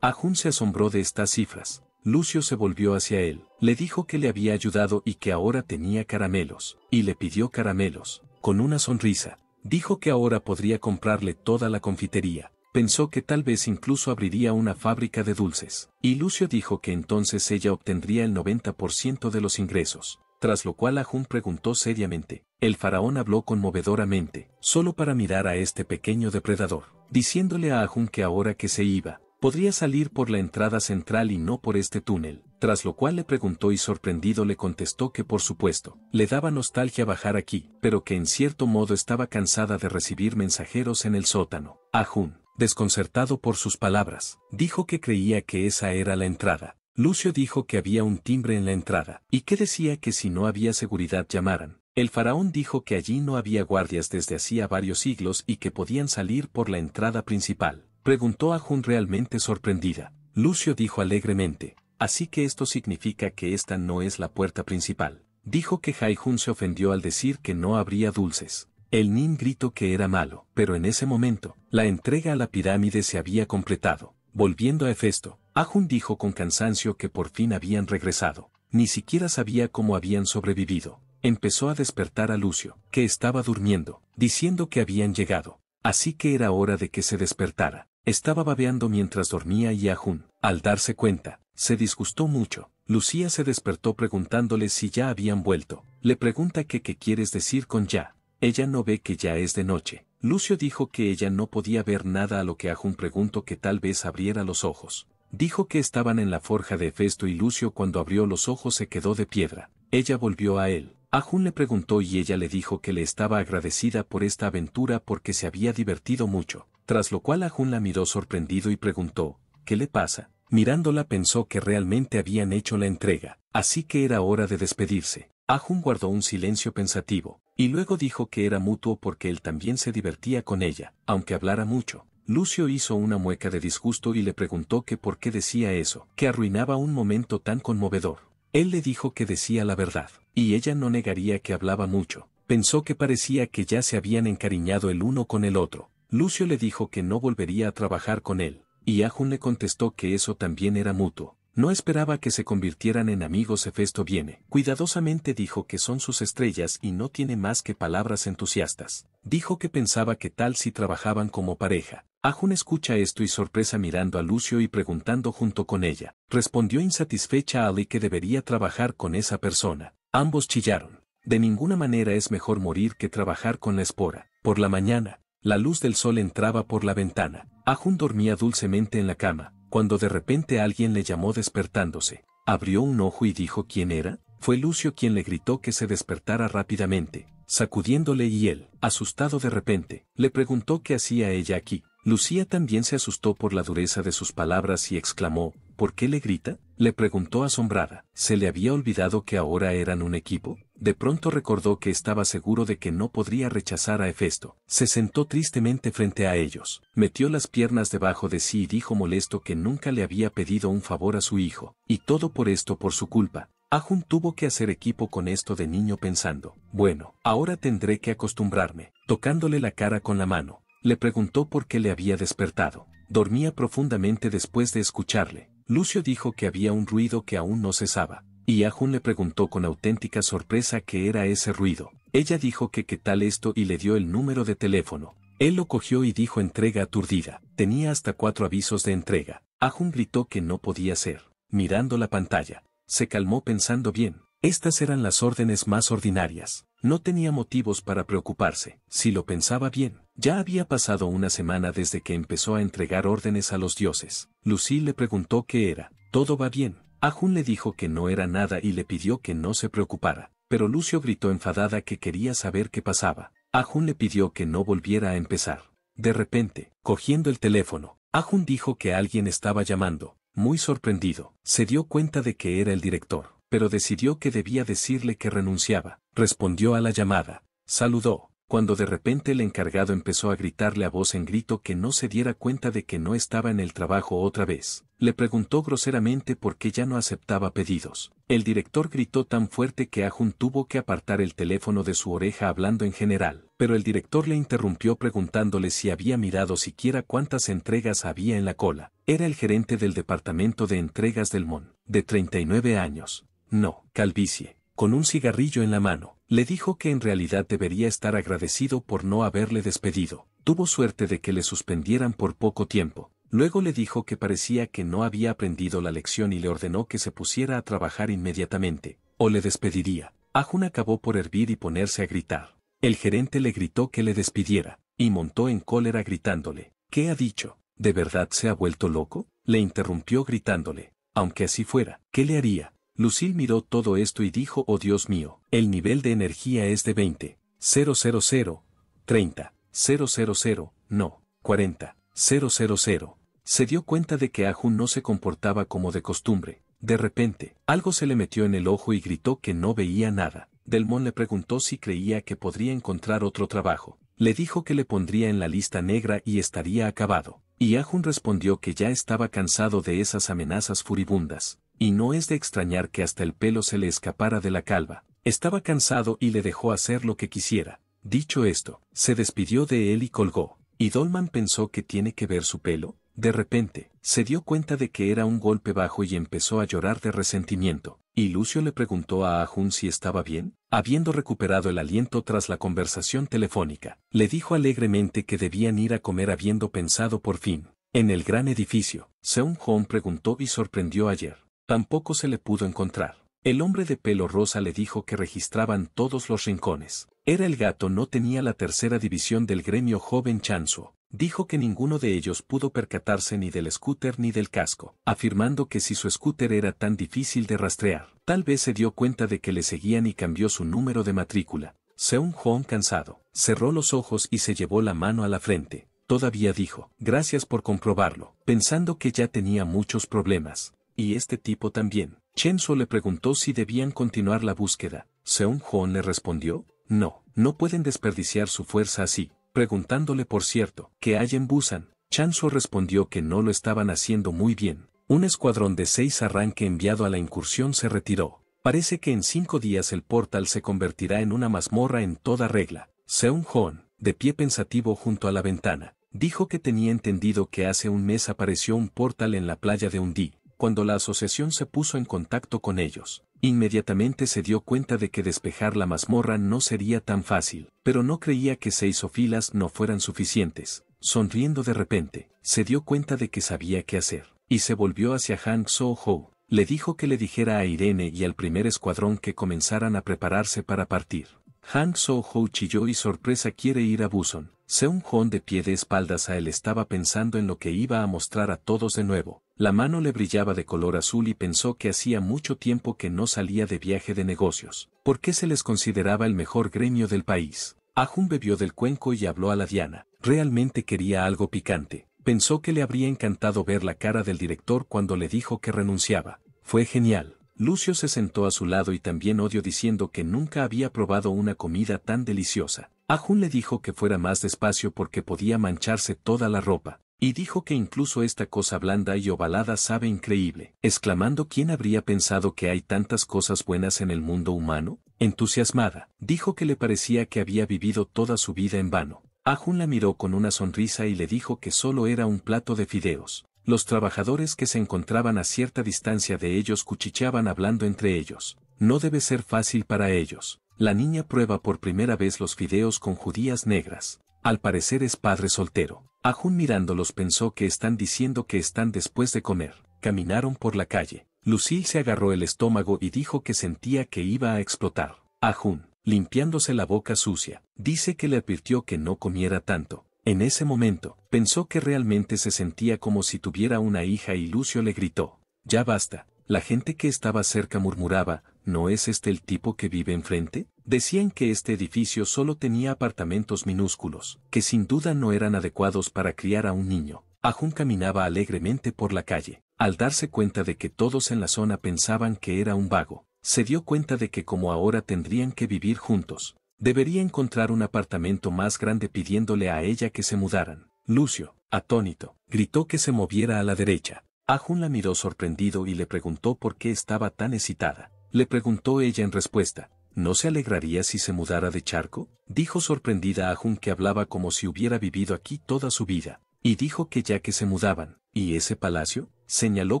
Ha-jun se asombró de estas cifras. Lucio se volvió hacia él, le dijo que le había ayudado y que ahora tenía caramelos, y le pidió caramelos. Con una sonrisa, dijo que ahora podría comprarle toda la confitería. Pensó que tal vez incluso abriría una fábrica de dulces, y Lucio dijo que entonces ella obtendría el noventa por ciento de los ingresos, tras lo cual Ha-jun preguntó seriamente. El faraón habló conmovedoramente, solo para mirar a este pequeño depredador, diciéndole a Ha-jun que ahora que se iba, podría salir por la entrada central y no por este túnel, tras lo cual le preguntó y sorprendido le contestó que por supuesto, le daba nostalgia bajar aquí, pero que en cierto modo estaba cansada de recibir mensajeros en el sótano. Ha-jun, desconcertado por sus palabras, dijo que creía que esa era la entrada. Lucio dijo que había un timbre en la entrada, y que decía que si no había seguridad llamaran. El faraón dijo que allí no había guardias desde hacía varios siglos y que podían salir por la entrada principal. Preguntó a Jun realmente sorprendida. Lucio dijo alegremente, así que esto significa que esta no es la puerta principal. Dijo que Hae-jun se ofendió al decir que no habría dulces. El nin gritó que era malo, pero en ese momento, la entrega a la pirámide se había completado. Volviendo a Hefesto, Ha-jun dijo con cansancio que por fin habían regresado. Ni siquiera sabía cómo habían sobrevivido. Empezó a despertar a Lucio, que estaba durmiendo, diciendo que habían llegado. Así que era hora de que se despertara. Estaba babeando mientras dormía y Ha-jun, al darse cuenta, se disgustó mucho. Lucía se despertó preguntándole si ya habían vuelto. Le pregunta que qué quieres decir con ya. Ella no ve que ya es de noche. Lucio dijo que ella no podía ver nada, a lo que Ha-jun preguntó que tal vez abriera los ojos. Dijo que estaban en la forja de Hefesto y Lucio cuando abrió los ojos se quedó de piedra. Ella volvió a él. Ha-jun le preguntó y ella le dijo que le estaba agradecida por esta aventura porque se había divertido mucho, tras lo cual Ha-jun la miró sorprendido y preguntó, ¿qué le pasa? Mirándola pensó que realmente habían hecho la entrega, así que era hora de despedirse. Ha-jun guardó un silencio pensativo, y luego dijo que era mutuo porque él también se divertía con ella, aunque hablara mucho. Lucio hizo una mueca de disgusto y le preguntó que por qué decía eso, que arruinaba un momento tan conmovedor. Él le dijo que decía la verdad, y ella no negaría que hablaba mucho. Pensó que parecía que ya se habían encariñado el uno con el otro. Lucio le dijo que no volvería a trabajar con él, y Ha-jun le contestó que eso también era mutuo. No esperaba que se convirtieran en amigos. Hefesto viene. Cuidadosamente dijo que son sus estrellas y no tiene más que palabras entusiastas. Dijo que pensaba que tal si trabajaban como pareja. Ha-jun escucha esto y sorpresa mirando a Lucio y preguntando junto con ella. Respondió insatisfecha a Ali que debería trabajar con esa persona. Ambos chillaron. De ninguna manera es mejor morir que trabajar con la espora. Por la mañana, la luz del sol entraba por la ventana. Ha-jun dormía dulcemente en la cama, cuando de repente alguien le llamó despertándose. Abrió un ojo y dijo quién era. Fue Lucio quien le gritó que se despertara rápidamente, sacudiéndole y él, asustado de repente, le preguntó qué hacía ella aquí. Lucía también se asustó por la dureza de sus palabras y exclamó, ¿por qué le grita? Le preguntó asombrada. ¿Se le había olvidado que ahora eran un equipo? De pronto recordó que estaba seguro de que no podría rechazar a Hefesto. Se sentó tristemente frente a ellos, metió las piernas debajo de sí y dijo molesto que nunca le había pedido un favor a su hijo, y todo por esto por su culpa. Ha-jun tuvo que hacer equipo con esto de niño pensando, bueno, ahora tendré que acostumbrarme, tocándole la cara con la mano. Le preguntó por qué le había despertado. Dormía profundamente después de escucharle. Lucio dijo que había un ruido que aún no cesaba, y Ha-jun le preguntó con auténtica sorpresa qué era ese ruido. Ella dijo que qué tal esto y le dio el número de teléfono. Él lo cogió y dijo entrega aturdida. Tenía hasta cuatro avisos de entrega. Ha-jun gritó que no podía ser. Mirando la pantalla, se calmó pensando bien. Estas eran las órdenes más ordinarias. No tenía motivos para preocuparse, si lo pensaba bien. Ya había pasado una semana desde que empezó a entregar órdenes a los dioses. Lucy le preguntó qué era. Todo va bien. Ha-jun le dijo que no era nada y le pidió que no se preocupara. Pero Lucio gritó enfadada que quería saber qué pasaba. Ha-jun le pidió que no volviera a empezar. De repente, cogiendo el teléfono, Ha-jun dijo que alguien estaba llamando. Muy sorprendido, se dio cuenta de que era el director, pero decidió que debía decirle que renunciaba. Respondió a la llamada. Saludó, cuando de repente el encargado empezó a gritarle a voz en grito que no se diera cuenta de que no estaba en el trabajo otra vez. Le preguntó groseramente por qué ya no aceptaba pedidos. El director gritó tan fuerte que Ha-jun tuvo que apartar el teléfono de su oreja hablando en general, pero el director le interrumpió preguntándole si había mirado siquiera cuántas entregas había en la cola. Era el gerente del departamento de entregas del Mon, de treinta y nueve años. No, calvicie, con un cigarrillo en la mano, le dijo que en realidad debería estar agradecido por no haberle despedido. Tuvo suerte de que le suspendieran por poco tiempo. Luego le dijo que parecía que no había aprendido la lección y le ordenó que se pusiera a trabajar inmediatamente, o le despediría. Ha-jun acabó por hervir y ponerse a gritar. El gerente le gritó que le despidiera, y montó en cólera gritándole. ¿Qué ha dicho? ¿De verdad se ha vuelto loco? Le interrumpió gritándole. Aunque así fuera, ¿qué le haría? Lucille miró todo esto y dijo, oh Dios mío, el nivel de energía es de veinte, cero cero cero, treinta, cero cero cero, no, cuarenta, cero cero cero. Se dio cuenta de que Ha-jun no se comportaba como de costumbre. De repente, algo se le metió en el ojo y gritó que no veía nada. Delmon le preguntó si creía que podría encontrar otro trabajo. Le dijo que le pondría en la lista negra y estaría acabado. Y Ha-jun respondió que ya estaba cansado de esas amenazas furibundas. Y no es de extrañar que hasta el pelo se le escapara de la calva. Estaba cansado y le dejó hacer lo que quisiera. Dicho esto, se despidió de él y colgó. Y Dolman pensó que tiene que ver su pelo. De repente, se dio cuenta de que era un golpe bajo y empezó a llorar de resentimiento. Y Lucio le preguntó a Ha-jun si estaba bien, habiendo recuperado el aliento tras la conversación telefónica. Le dijo alegremente que debían ir a comer habiendo pensado por fin. En el gran edificio, Seung-hoon preguntó y sorprendió ayer. Tampoco se le pudo encontrar. El hombre de pelo rosa le dijo que registraban todos los rincones. Era el gato no tenía la tercera división del gremio joven Chansuo. Dijo que ninguno de ellos pudo percatarse ni del scooter ni del casco, afirmando que si su scooter era tan difícil de rastrear, tal vez se dio cuenta de que le seguían y cambió su número de matrícula. Seung-hoon, cansado, cerró los ojos y se llevó la mano a la frente. Todavía dijo, gracias por comprobarlo, pensando que ya tenía muchos problemas. Y este tipo también. Chenzo le preguntó si debían continuar la búsqueda. Seung-hoon le respondió, no, no pueden desperdiciar su fuerza así. Preguntándole por cierto, ¿qué hay en Busan? Chansuo respondió que no lo estaban haciendo muy bien. Un escuadrón de seis arranque enviado a la incursión se retiró. Parece que en cinco días el portal se convertirá en una mazmorra en toda regla. Seung-hoon, de pie pensativo junto a la ventana, dijo que tenía entendido que hace un mes apareció un portal en la playa de Undi, cuando la asociación se puso en contacto con ellos. Inmediatamente se dio cuenta de que despejar la mazmorra no sería tan fácil, pero no creía que seis ofilas no fueran suficientes. Sonriendo de repente, se dio cuenta de que sabía qué hacer, y se volvió hacia Han So-ho. Le dijo que le dijera a Irene y al primer escuadrón que comenzaran a prepararse para partir. Han So-ho chilló y sorpresa quiere ir a Busan. Seung-hoon de pie de espaldas a él estaba pensando en lo que iba a mostrar a todos de nuevo. La mano le brillaba de color azul y pensó que hacía mucho tiempo que no salía de viaje de negocios. ¿Por qué se les consideraba el mejor gremio del país? Ha-jun bebió del cuenco y habló a la Diana. Realmente quería algo picante. Pensó que le habría encantado ver la cara del director cuando le dijo que renunciaba. Fue genial. Lucio se sentó a su lado y también odió diciendo que nunca había probado una comida tan deliciosa. Ha-jun le dijo que fuera más despacio porque podía mancharse toda la ropa, y dijo que incluso esta cosa blanda y ovalada sabe increíble, exclamando ¿quién habría pensado que hay tantas cosas buenas en el mundo humano? Entusiasmada, dijo que le parecía que había vivido toda su vida en vano. Ha-jun la miró con una sonrisa y le dijo que solo era un plato de fideos. Los trabajadores que se encontraban a cierta distancia de ellos cuchicheaban hablando entre ellos. No debe ser fácil para ellos. La niña prueba por primera vez los fideos con judías negras. Al parecer es padre soltero. Ha-jun mirándolos pensó que están diciendo que están después de comer. Caminaron por la calle. Lucille se agarró el estómago y dijo que sentía que iba a explotar. Ha-jun, limpiándose la boca sucia, dice que le advirtió que no comiera tanto. En ese momento, pensó que realmente se sentía como si tuviera una hija y Lucio le gritó, ya basta. La gente que estaba cerca murmuraba, ¿no es este el tipo que vive enfrente? Decían que este edificio solo tenía apartamentos minúsculos, que sin duda no eran adecuados para criar a un niño. Ha-jun caminaba alegremente por la calle. Al darse cuenta de que todos en la zona pensaban que era un vago, se dio cuenta de que como ahora tendrían que vivir juntos. Debería encontrar un apartamento más grande pidiéndole a ella que se mudaran. Lucio, atónito, gritó que se moviera a la derecha. Ha-jun la miró sorprendido y le preguntó por qué estaba tan excitada. Le preguntó ella en respuesta, ¿no se alegraría si se mudara de charco? Dijo sorprendida a Ha-jun que hablaba como si hubiera vivido aquí toda su vida. Y dijo que ya que se mudaban, ¿y ese palacio? Señaló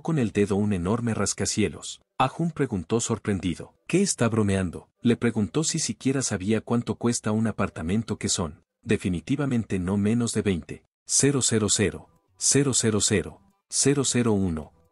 con el dedo un enorme rascacielos. Ha-jun preguntó sorprendido, ¿qué está bromeando? Le preguntó si siquiera sabía cuánto cuesta un apartamento que son. Definitivamente no menos de veinte mil dólares.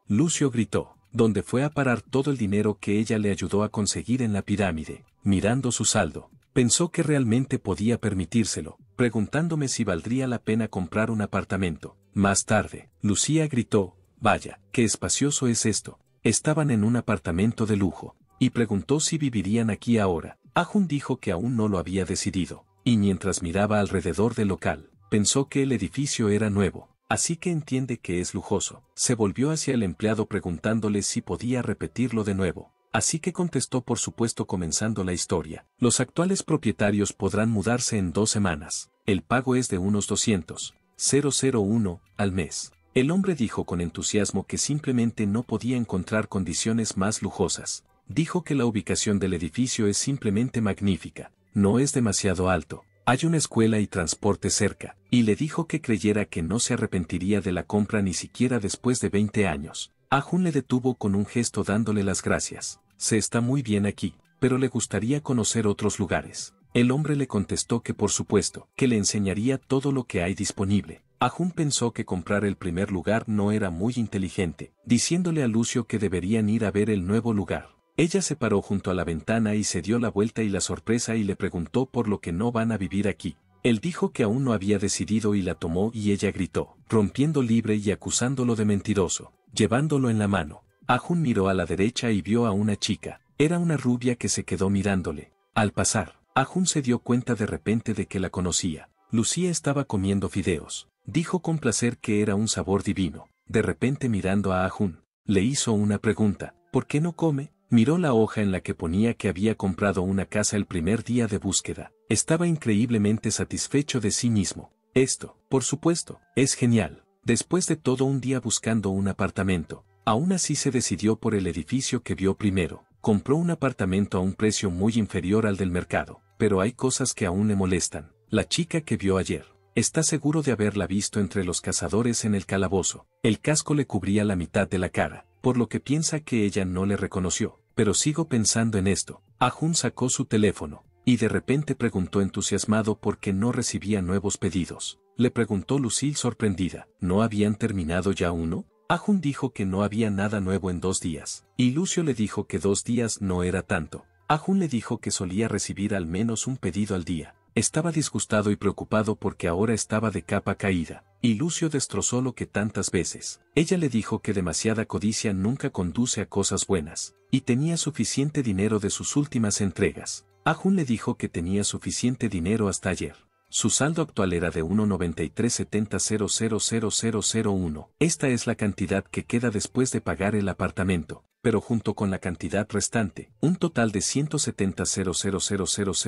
Lucio gritó, donde fue a parar todo el dinero que ella le ayudó a conseguir en la pirámide. Mirando su saldo, pensó que realmente podía permitírselo, preguntándome si valdría la pena comprar un apartamento. Más tarde, Lucía gritó, vaya, qué espacioso es esto. Estaban en un apartamento de lujo, y preguntó si vivirían aquí ahora. Ha-jun dijo que aún no lo había decidido, y mientras miraba alrededor del local, pensó que el edificio era nuevo. Así que entiende que es lujoso. Se volvió hacia el empleado preguntándole si podía repetirlo de nuevo. Así que contestó por supuesto, comenzando la historia. Los actuales propietarios podrán mudarse en dos semanas. El pago es de unos doscientos mil won al mes. El hombre dijo con entusiasmo que simplemente no podía encontrar condiciones más lujosas. Dijo que la ubicación del edificio es simplemente magnífica. No es demasiado alto. Hay una escuela y transporte cerca. Y le dijo que creyera que no se arrepentiría de la compra ni siquiera después de veinte años. Ha-jun le detuvo con un gesto dándole las gracias. Se está muy bien aquí, pero le gustaría conocer otros lugares. El hombre le contestó que por supuesto, que le enseñaría todo lo que hay disponible. Ha-jun pensó que comprar el primer lugar no era muy inteligente, diciéndole a Lucio que deberían ir a ver el nuevo lugar. Ella se paró junto a la ventana y se dio la vuelta y la sorpresa y le preguntó por lo que no van a vivir aquí. Él dijo que aún no había decidido y la tomó y ella gritó, rompiendo libre y acusándolo de mentiroso, llevándolo en la mano. Ha-jun miró a la derecha y vio a una chica. Era una rubia que se quedó mirándole. Al pasar, Ha-jun se dio cuenta de repente de que la conocía. Lucía estaba comiendo fideos. Dijo con placer que era un sabor divino. De repente, mirando a Ha-jun, le hizo una pregunta. ¿Por qué no come? Miró la hoja en la que ponía que había comprado una casa el primer día de búsqueda. Estaba increíblemente satisfecho de sí mismo. Esto, por supuesto, es genial. Después de todo un día buscando un apartamento, aún así se decidió por el edificio que vio primero. Compró un apartamento a un precio muy inferior al del mercado, pero hay cosas que aún le molestan. La chica que vio ayer. Está seguro de haberla visto entre los cazadores en el calabozo. El casco le cubría la mitad de la cara, por lo que piensa que ella no le reconoció. Pero sigo pensando en esto. Ha-jun sacó su teléfono, y de repente preguntó entusiasmado por qué no recibía nuevos pedidos. Le preguntó Lucille sorprendida, ¿no habían terminado ya uno? Ha-jun dijo que no había nada nuevo en dos días, y Lucio le dijo que dos días no era tanto. Ha-jun le dijo que solía recibir al menos un pedido al día. Estaba disgustado y preocupado porque ahora estaba de capa caída, y Lucio destrozó lo que tantas veces. Ella le dijo que demasiada codicia nunca conduce a cosas buenas, y tenía suficiente dinero de sus últimas entregas. Ha-jun le dijo que tenía suficiente dinero hasta ayer. Su saldo actual era de uno millón novecientos setenta mil dólares. Esta es la cantidad que queda después de pagar el apartamento, pero junto con la cantidad restante, un total de ciento setenta mil dólares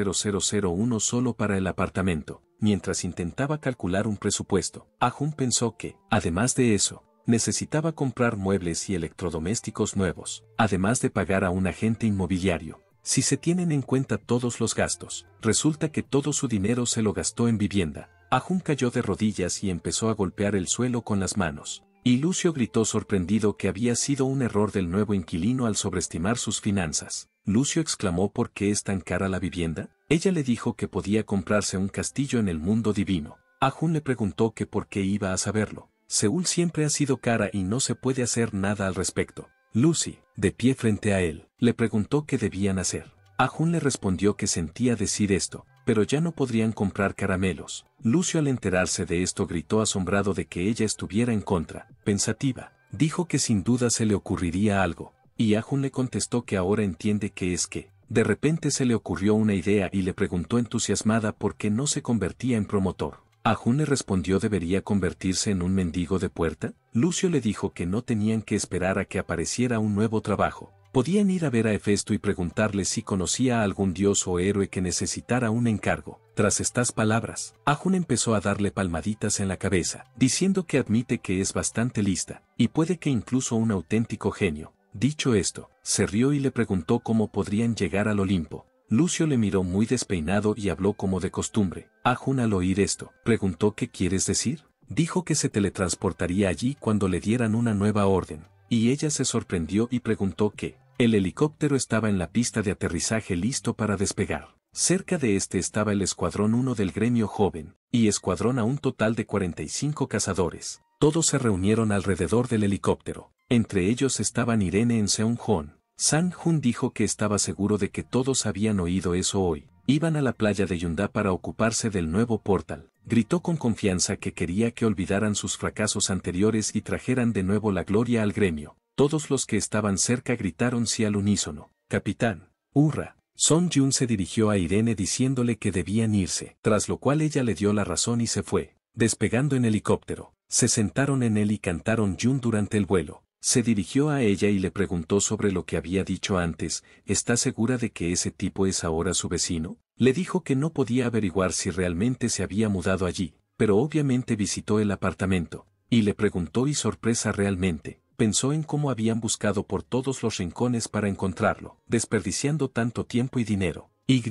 solo para el apartamento. Mientras intentaba calcular un presupuesto, Ha-jun pensó que, además de eso, necesitaba comprar muebles y electrodomésticos nuevos, además de pagar a un agente inmobiliario. Si se tienen en cuenta todos los gastos, resulta que todo su dinero se lo gastó en vivienda. Ha-jun cayó de rodillas y empezó a golpear el suelo con las manos. Y Lucio gritó sorprendido que había sido un error del nuevo inquilino al sobreestimar sus finanzas. Lucio exclamó ¿por qué es tan cara la vivienda? Ella le dijo que podía comprarse un castillo en el mundo divino. Ha-jun le preguntó que por qué iba a saberlo. Seúl siempre ha sido cara y no se puede hacer nada al respecto. Lucy, de pie frente a él, le preguntó qué debían hacer. Ha-jun le respondió que sentía decir esto, pero ya no podrían comprar caramelos. Lucio al enterarse de esto gritó asombrado de que ella estuviera en contra. Pensativa, dijo que sin duda se le ocurriría algo, y Ha-jun le contestó que ahora entiende que es que. De repente se le ocurrió una idea y le preguntó entusiasmada por qué no se convertía en promotor. Ha-jun le respondió debería convertirse en un mendigo de puerta. Lucio le dijo que no tenían que esperar a que apareciera un nuevo trabajo. Podían ir a ver a Hefesto y preguntarle si conocía a algún dios o héroe que necesitara un encargo. Tras estas palabras, Ha-jun empezó a darle palmaditas en la cabeza, diciendo que admite que es bastante lista, y puede que incluso un auténtico genio. Dicho esto, se rió y le preguntó cómo podrían llegar al Olimpo. Lucio le miró muy despeinado y habló como de costumbre. Ha-jun al oír esto, preguntó ¿qué quieres decir? Dijo que se teletransportaría allí cuando le dieran una nueva orden, y ella se sorprendió y preguntó que el helicóptero estaba en la pista de aterrizaje listo para despegar. Cerca de este estaba el Escuadrón uno del Gremio Joven, y escuadrón a un total de cuarenta y cinco cazadores. Todos se reunieron alrededor del helicóptero. Entre ellos estaban Irene y Seung-hoon. Sang-hun dijo que estaba seguro de que todos habían oído eso hoy. Iban a la playa de Yunda para ocuparse del nuevo portal. Gritó con confianza que quería que olvidaran sus fracasos anteriores y trajeran de nuevo la gloria al gremio. Todos los que estaban cerca gritaron sí al unísono. Capitán, hurra. Song-jun se dirigió a Irene diciéndole que debían irse, tras lo cual ella le dio la razón y se fue, despegando en helicóptero. Se sentaron en él y cantaron Jun durante el vuelo. Se dirigió a ella y le preguntó sobre lo que había dicho antes. ¿Está segura de que ese tipo es ahora su vecino? Le dijo que no podía averiguar si realmente se había mudado allí, pero obviamente visitó el apartamento, y le preguntó y sorpresa realmente, pensó en cómo habían buscado por todos los rincones para encontrarlo, desperdiciando tanto tiempo y dinero. Y,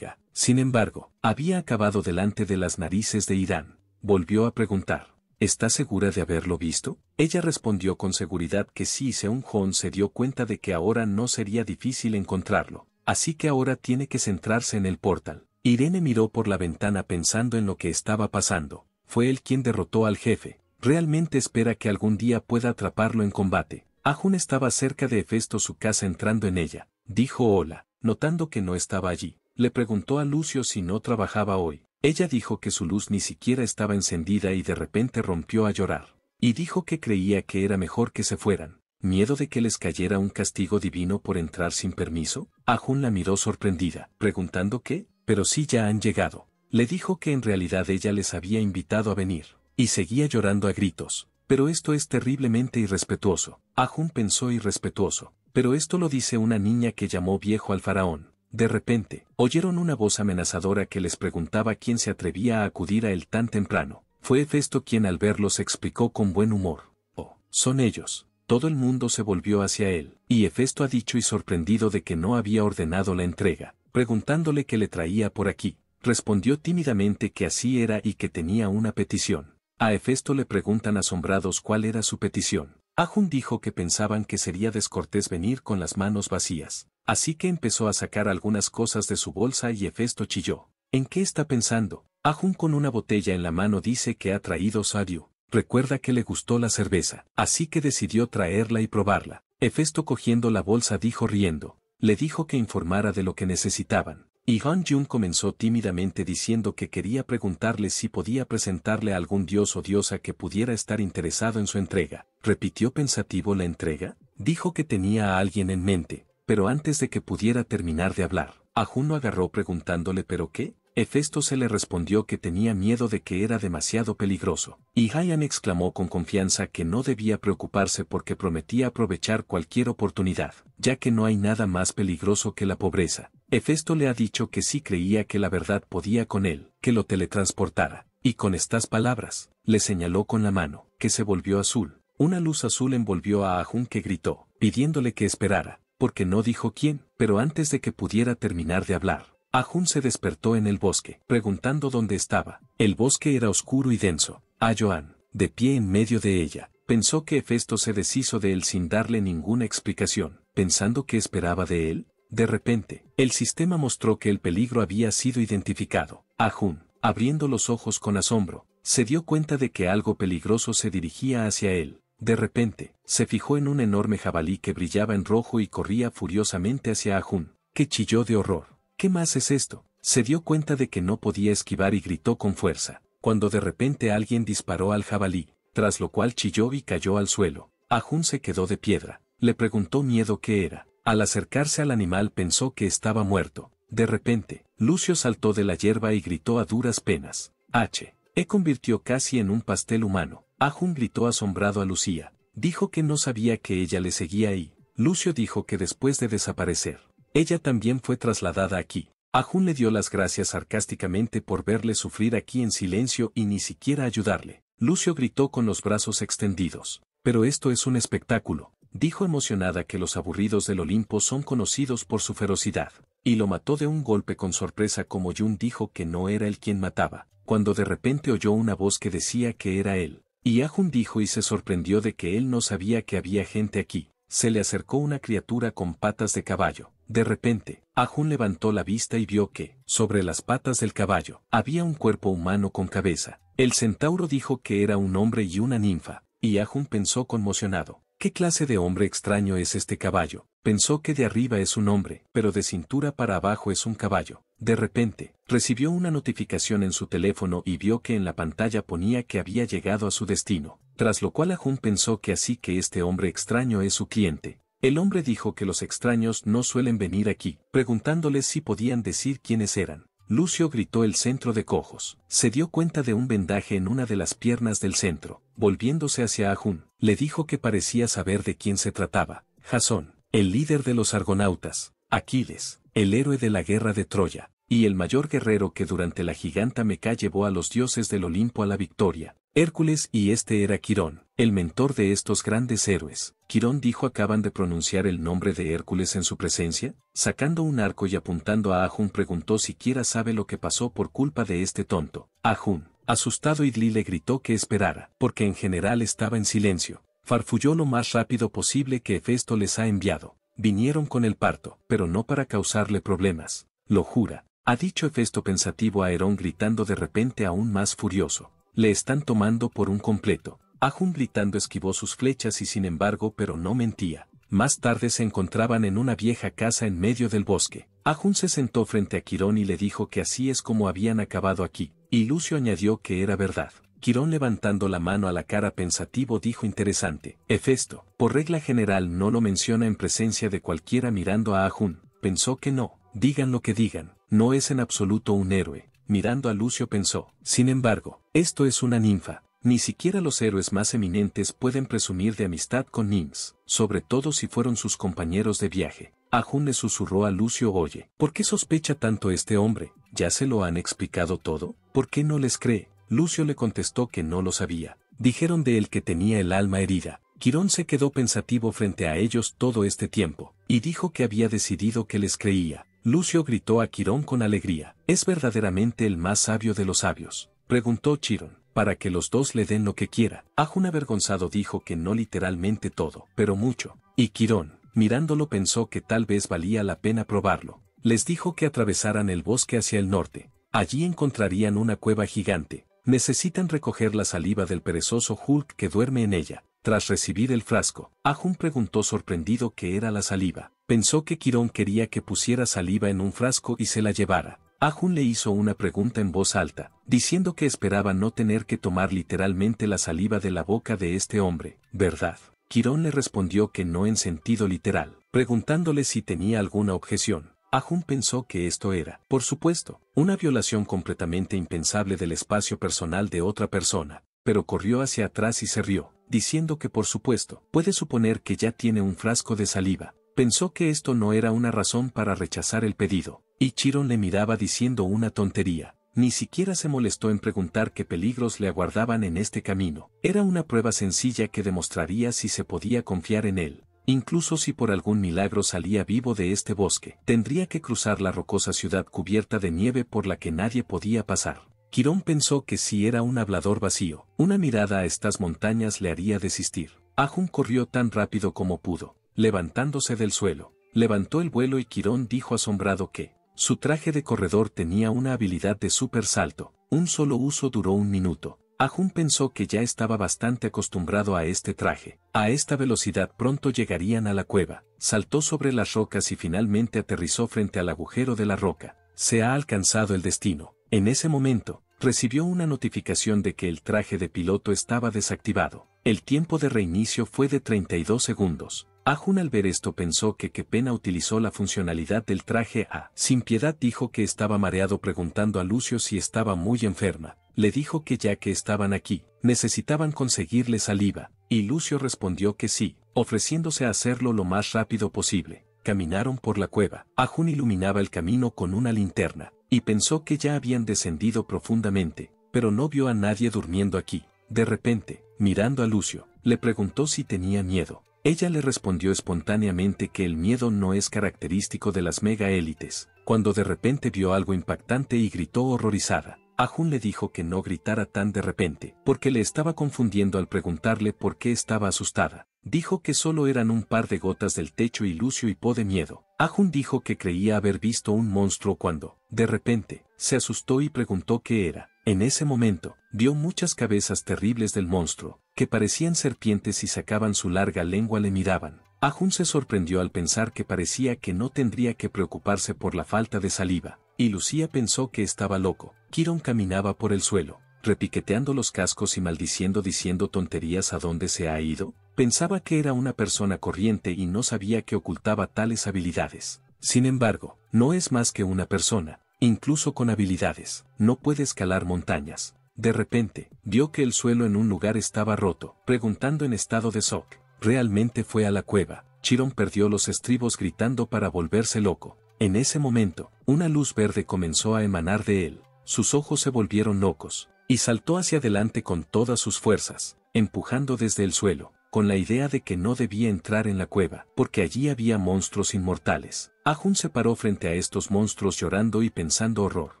sin embargo, había acabado delante de las narices de Irán. Volvió a preguntar. ¿Está segura de haberlo visto? Ella respondió con seguridad que sí y Seung-hoon se dio cuenta de que ahora no sería difícil encontrarlo, así que ahora tiene que centrarse en el portal. Irene miró por la ventana pensando en lo que estaba pasando. Fue él quien derrotó al jefe. Realmente espera que algún día pueda atraparlo en combate. Ha-jun estaba cerca de Hefesto su casa entrando en ella. Dijo hola, notando que no estaba allí. Le preguntó a Lucio si no trabajaba hoy. Ella dijo que su luz ni siquiera estaba encendida y de repente rompió a llorar. Y dijo que creía que era mejor que se fueran. ¿Miedo de que les cayera un castigo divino por entrar sin permiso? Ha-jun la miró sorprendida, preguntando qué, pero sí ya han llegado. Le dijo que en realidad ella les había invitado a venir. Y seguía llorando a gritos. Pero esto es terriblemente irrespetuoso. Ha-jun pensó irrespetuoso. Pero esto lo dice una niña que llamó viejo al faraón. De repente, oyeron una voz amenazadora que les preguntaba quién se atrevía a acudir a él tan temprano. Fue Hefesto quien al verlos explicó con buen humor. Oh, son ellos. Todo el mundo se volvió hacia él, y Hefesto ha dicho y sorprendido de que no había ordenado la entrega, preguntándole qué le traía por aquí. Respondió tímidamente que así era y que tenía una petición. A Hefesto le preguntan asombrados cuál era su petición. Ha-jun dijo que pensaban que sería descortés venir con las manos vacías. Así que empezó a sacar algunas cosas de su bolsa y Hefesto chilló. ¿En qué está pensando? Ha-jun con una botella en la mano dice que ha traído Saryu. Recuerda que le gustó la cerveza, así que decidió traerla y probarla. Hefesto cogiendo la bolsa dijo riendo. Le dijo que informara de lo que necesitaban. Y Han-jun comenzó tímidamente diciendo que quería preguntarle si podía presentarle a algún dios o diosa que pudiera estar interesado en su entrega. ¿Repitió pensativo la entrega? Dijo que tenía a alguien en mente. Pero antes de que pudiera terminar de hablar, Ha-jun lo agarró preguntándole ¿pero qué? Hefesto se le respondió que tenía miedo de que era demasiado peligroso. Y Ha-an exclamó con confianza que no debía preocuparse porque prometía aprovechar cualquier oportunidad, ya que no hay nada más peligroso que la pobreza. Hefesto le ha dicho que sí creía que la verdad podía con él, que lo teletransportara. Y con estas palabras, le señaló con la mano, que se volvió azul. Una luz azul envolvió a Ha-jun que gritó, pidiéndole que esperara. Porque no dijo quién, pero antes de que pudiera terminar de hablar, Ha-jun se despertó en el bosque, preguntando dónde estaba. El bosque era oscuro y denso. Ha Jun, de pie en medio de ella, pensó que Hefesto se deshizo de él sin darle ninguna explicación, pensando que esperaba de él. De repente, el sistema mostró que el peligro había sido identificado. Ha-jun, abriendo los ojos con asombro, se dio cuenta de que algo peligroso se dirigía hacia él. De repente, se fijó en un enorme jabalí que brillaba en rojo y corría furiosamente hacia Ha-jun, que chilló de horror. ¿Qué más es esto? Se dio cuenta de que no podía esquivar y gritó con fuerza, cuando de repente alguien disparó al jabalí, tras lo cual chilló y cayó al suelo. Ha-jun se quedó de piedra. Le preguntó miedo qué era. Al acercarse al animal pensó que estaba muerto. De repente, Lucio saltó de la hierba y gritó a duras penas. H. E convirtió casi en un pastel humano. Ha-jun gritó asombrado a Lucía. Dijo que no sabía que ella le seguía y Lucio dijo que después de desaparecer, ella también fue trasladada aquí. Ha-jun le dio las gracias sarcásticamente por verle sufrir aquí en silencio y ni siquiera ayudarle. Lucio gritó con los brazos extendidos. Pero esto es un espectáculo. Dijo emocionada que los aburridos del Olimpo son conocidos por su ferocidad. Y lo mató de un golpe con sorpresa como Jun dijo que no era él quien mataba. Cuando de repente oyó una voz que decía que era él. Y Ha-jun dijo y se sorprendió de que él no sabía que había gente aquí. Se le acercó una criatura con patas de caballo. De repente, Ha-jun levantó la vista y vio que, sobre las patas del caballo, había un cuerpo humano con cabeza. El centauro dijo que era un hombre y una ninfa. Y Ha-jun pensó conmocionado. ¿Qué clase de hombre extraño es este caballo? Pensó que de arriba es un hombre, pero de cintura para abajo es un caballo. De repente, recibió una notificación en su teléfono y vio que en la pantalla ponía que había llegado a su destino, tras lo cual Ha-jun pensó que así que este hombre extraño es su cliente. El hombre dijo que los extraños no suelen venir aquí, preguntándoles si podían decir quiénes eran. Lucio gritó el centro de cojos. Se dio cuenta de un vendaje en una de las piernas del centro. Volviéndose hacia Ha-jun, le dijo que parecía saber de quién se trataba: Jasón, el líder de los argonautas, Aquiles, el héroe de la guerra de Troya, y el mayor guerrero que durante la giganta Meca llevó a los dioses del Olimpo a la victoria, Hércules, y este era Quirón, el mentor de estos grandes héroes. Quirón dijo: ¿acaban de pronunciar el nombre de Hércules en su presencia? Sacando un arco y apuntando a Ha-jun, preguntó: ¿siquiera sabe lo que pasó por culpa de este tonto? Ha-jun, asustado, Lee le gritó que esperara, porque en general estaba en silencio. Farfulló lo más rápido posible que Hefesto les ha enviado. Vinieron con el parto, pero no para causarle problemas. Lo jura, ha dicho Hefesto pensativo a Herón, gritando de repente aún más furioso. Le están tomando por un completo. Ha-jun gritando esquivó sus flechas y sin embargo pero no mentía. Más tarde se encontraban en una vieja casa en medio del bosque. Ha-jun se sentó frente a Quirón y le dijo que así es como habían acabado aquí. Y Lucio añadió que era verdad. Quirón, levantando la mano a la cara pensativo, dijo: interesante. Hefesto, por regla general, no lo menciona en presencia de cualquiera. Mirando a Ha-jun, pensó que no. Digan lo que digan, no es en absoluto un héroe. Mirando a Lucio pensó: sin embargo, esto es una ninfa. Ni siquiera los héroes más eminentes pueden presumir de amistad con ninfas, sobre todo si fueron sus compañeros de viaje. Ha-jun le susurró a Lucio: oye, ¿por qué sospecha tanto este hombre? ¿Ya se lo han explicado todo? ¿Por qué no les cree? Lucio le contestó que no lo sabía. Dijeron de él que tenía el alma herida. Quirón se quedó pensativo frente a ellos todo este tiempo, y dijo que había decidido que les creía. Lucio gritó a Quirón con alegría: es verdaderamente el más sabio de los sabios. Preguntó Quirón: para que los dos le den lo que quiera. Ha-jun, avergonzado, dijo que no literalmente todo, pero mucho. Y Quirón, mirándolo, pensó que tal vez valía la pena probarlo. Les dijo que atravesaran el bosque hacia el norte. Allí encontrarían una cueva gigante. Necesitan recoger la saliva del perezoso Hulk que duerme en ella. Tras recibir el frasco, Ha-jun preguntó sorprendido qué era la saliva. Pensó que Quirón quería que pusiera saliva en un frasco y se la llevara. Ha-jun le hizo una pregunta en voz alta, diciendo que esperaba no tener que tomar literalmente la saliva de la boca de este hombre, ¿verdad? Quirón le respondió que no en sentido literal, preguntándole si tenía alguna objeción. Ha-jun pensó que esto era, por supuesto, una violación completamente impensable del espacio personal de otra persona, pero corrió hacia atrás y se rió, diciendo que por supuesto, puede suponer que ya tiene un frasco de saliva. Pensó que esto no era una razón para rechazar el pedido. Y Quirón le miraba diciendo una tontería. Ni siquiera se molestó en preguntar qué peligros le aguardaban en este camino. Era una prueba sencilla que demostraría si se podía confiar en él. Incluso si por algún milagro salía vivo de este bosque, tendría que cruzar la rocosa ciudad cubierta de nieve por la que nadie podía pasar. Quirón pensó que si era un hablador vacío, una mirada a estas montañas le haría desistir. Ha-jun corrió tan rápido como pudo, levantándose del suelo. Levantó el vuelo y Quirón dijo asombrado que su traje de corredor tenía una habilidad de super salto. Un solo uso duró un minuto. Ha-jun pensó que ya estaba bastante acostumbrado a este traje. A esta velocidad pronto llegarían a la cueva. Saltó sobre las rocas y finalmente aterrizó frente al agujero de la roca. Se ha alcanzado el destino. En ese momento, recibió una notificación de que el traje de piloto estaba desactivado. El tiempo de reinicio fue de treinta y dos segundos. Ha-jun, al ver esto, pensó que qué pena utilizó la funcionalidad del traje A. Sin piedad dijo que estaba mareado, preguntando a Lucio si estaba muy enferma. Le dijo que ya que estaban aquí, necesitaban conseguirle saliva, y Lucio respondió que sí, ofreciéndose a hacerlo lo más rápido posible. Caminaron por la cueva. Ha-jun iluminaba el camino con una linterna, y pensó que ya habían descendido profundamente, pero no vio a nadie durmiendo aquí. De repente, mirando a Lucio, le preguntó si tenía miedo. Ella le respondió espontáneamente que el miedo no es característico de las megaélites, cuando de repente vio algo impactante y gritó horrorizada. Ha-jun le dijo que no gritara tan de repente, porque le estaba confundiendo al preguntarle por qué estaba asustada. Dijo que solo eran un par de gotas del techo y Lucio hipó de miedo. Ha-jun dijo que creía haber visto un monstruo cuando, de repente, se asustó y preguntó qué era. En ese momento, vio muchas cabezas terribles del monstruo, que parecían serpientes y sacaban su larga lengua. Le miraban. Ha-jun se sorprendió al pensar que parecía que no tendría que preocuparse por la falta de saliva, y Lucía pensó que estaba loco. Quirón caminaba por el suelo, repiqueteando los cascos y maldiciendo, diciendo tonterías. ¿A dónde se ha ido? Pensaba que era una persona corriente y no sabía que ocultaba tales habilidades. Sin embargo, no es más que una persona, incluso con habilidades, no puede escalar montañas. De repente, vio que el suelo en un lugar estaba roto. Preguntando en estado de shock, realmente fue a la cueva. Quirón perdió los estribos gritando para volverse loco. En ese momento, una luz verde comenzó a emanar de él. Sus ojos se volvieron locos, y saltó hacia adelante con todas sus fuerzas, empujando desde el suelo, con la idea de que no debía entrar en la cueva, porque allí había monstruos inmortales. Ha-jun se paró frente a estos monstruos llorando y pensando horror.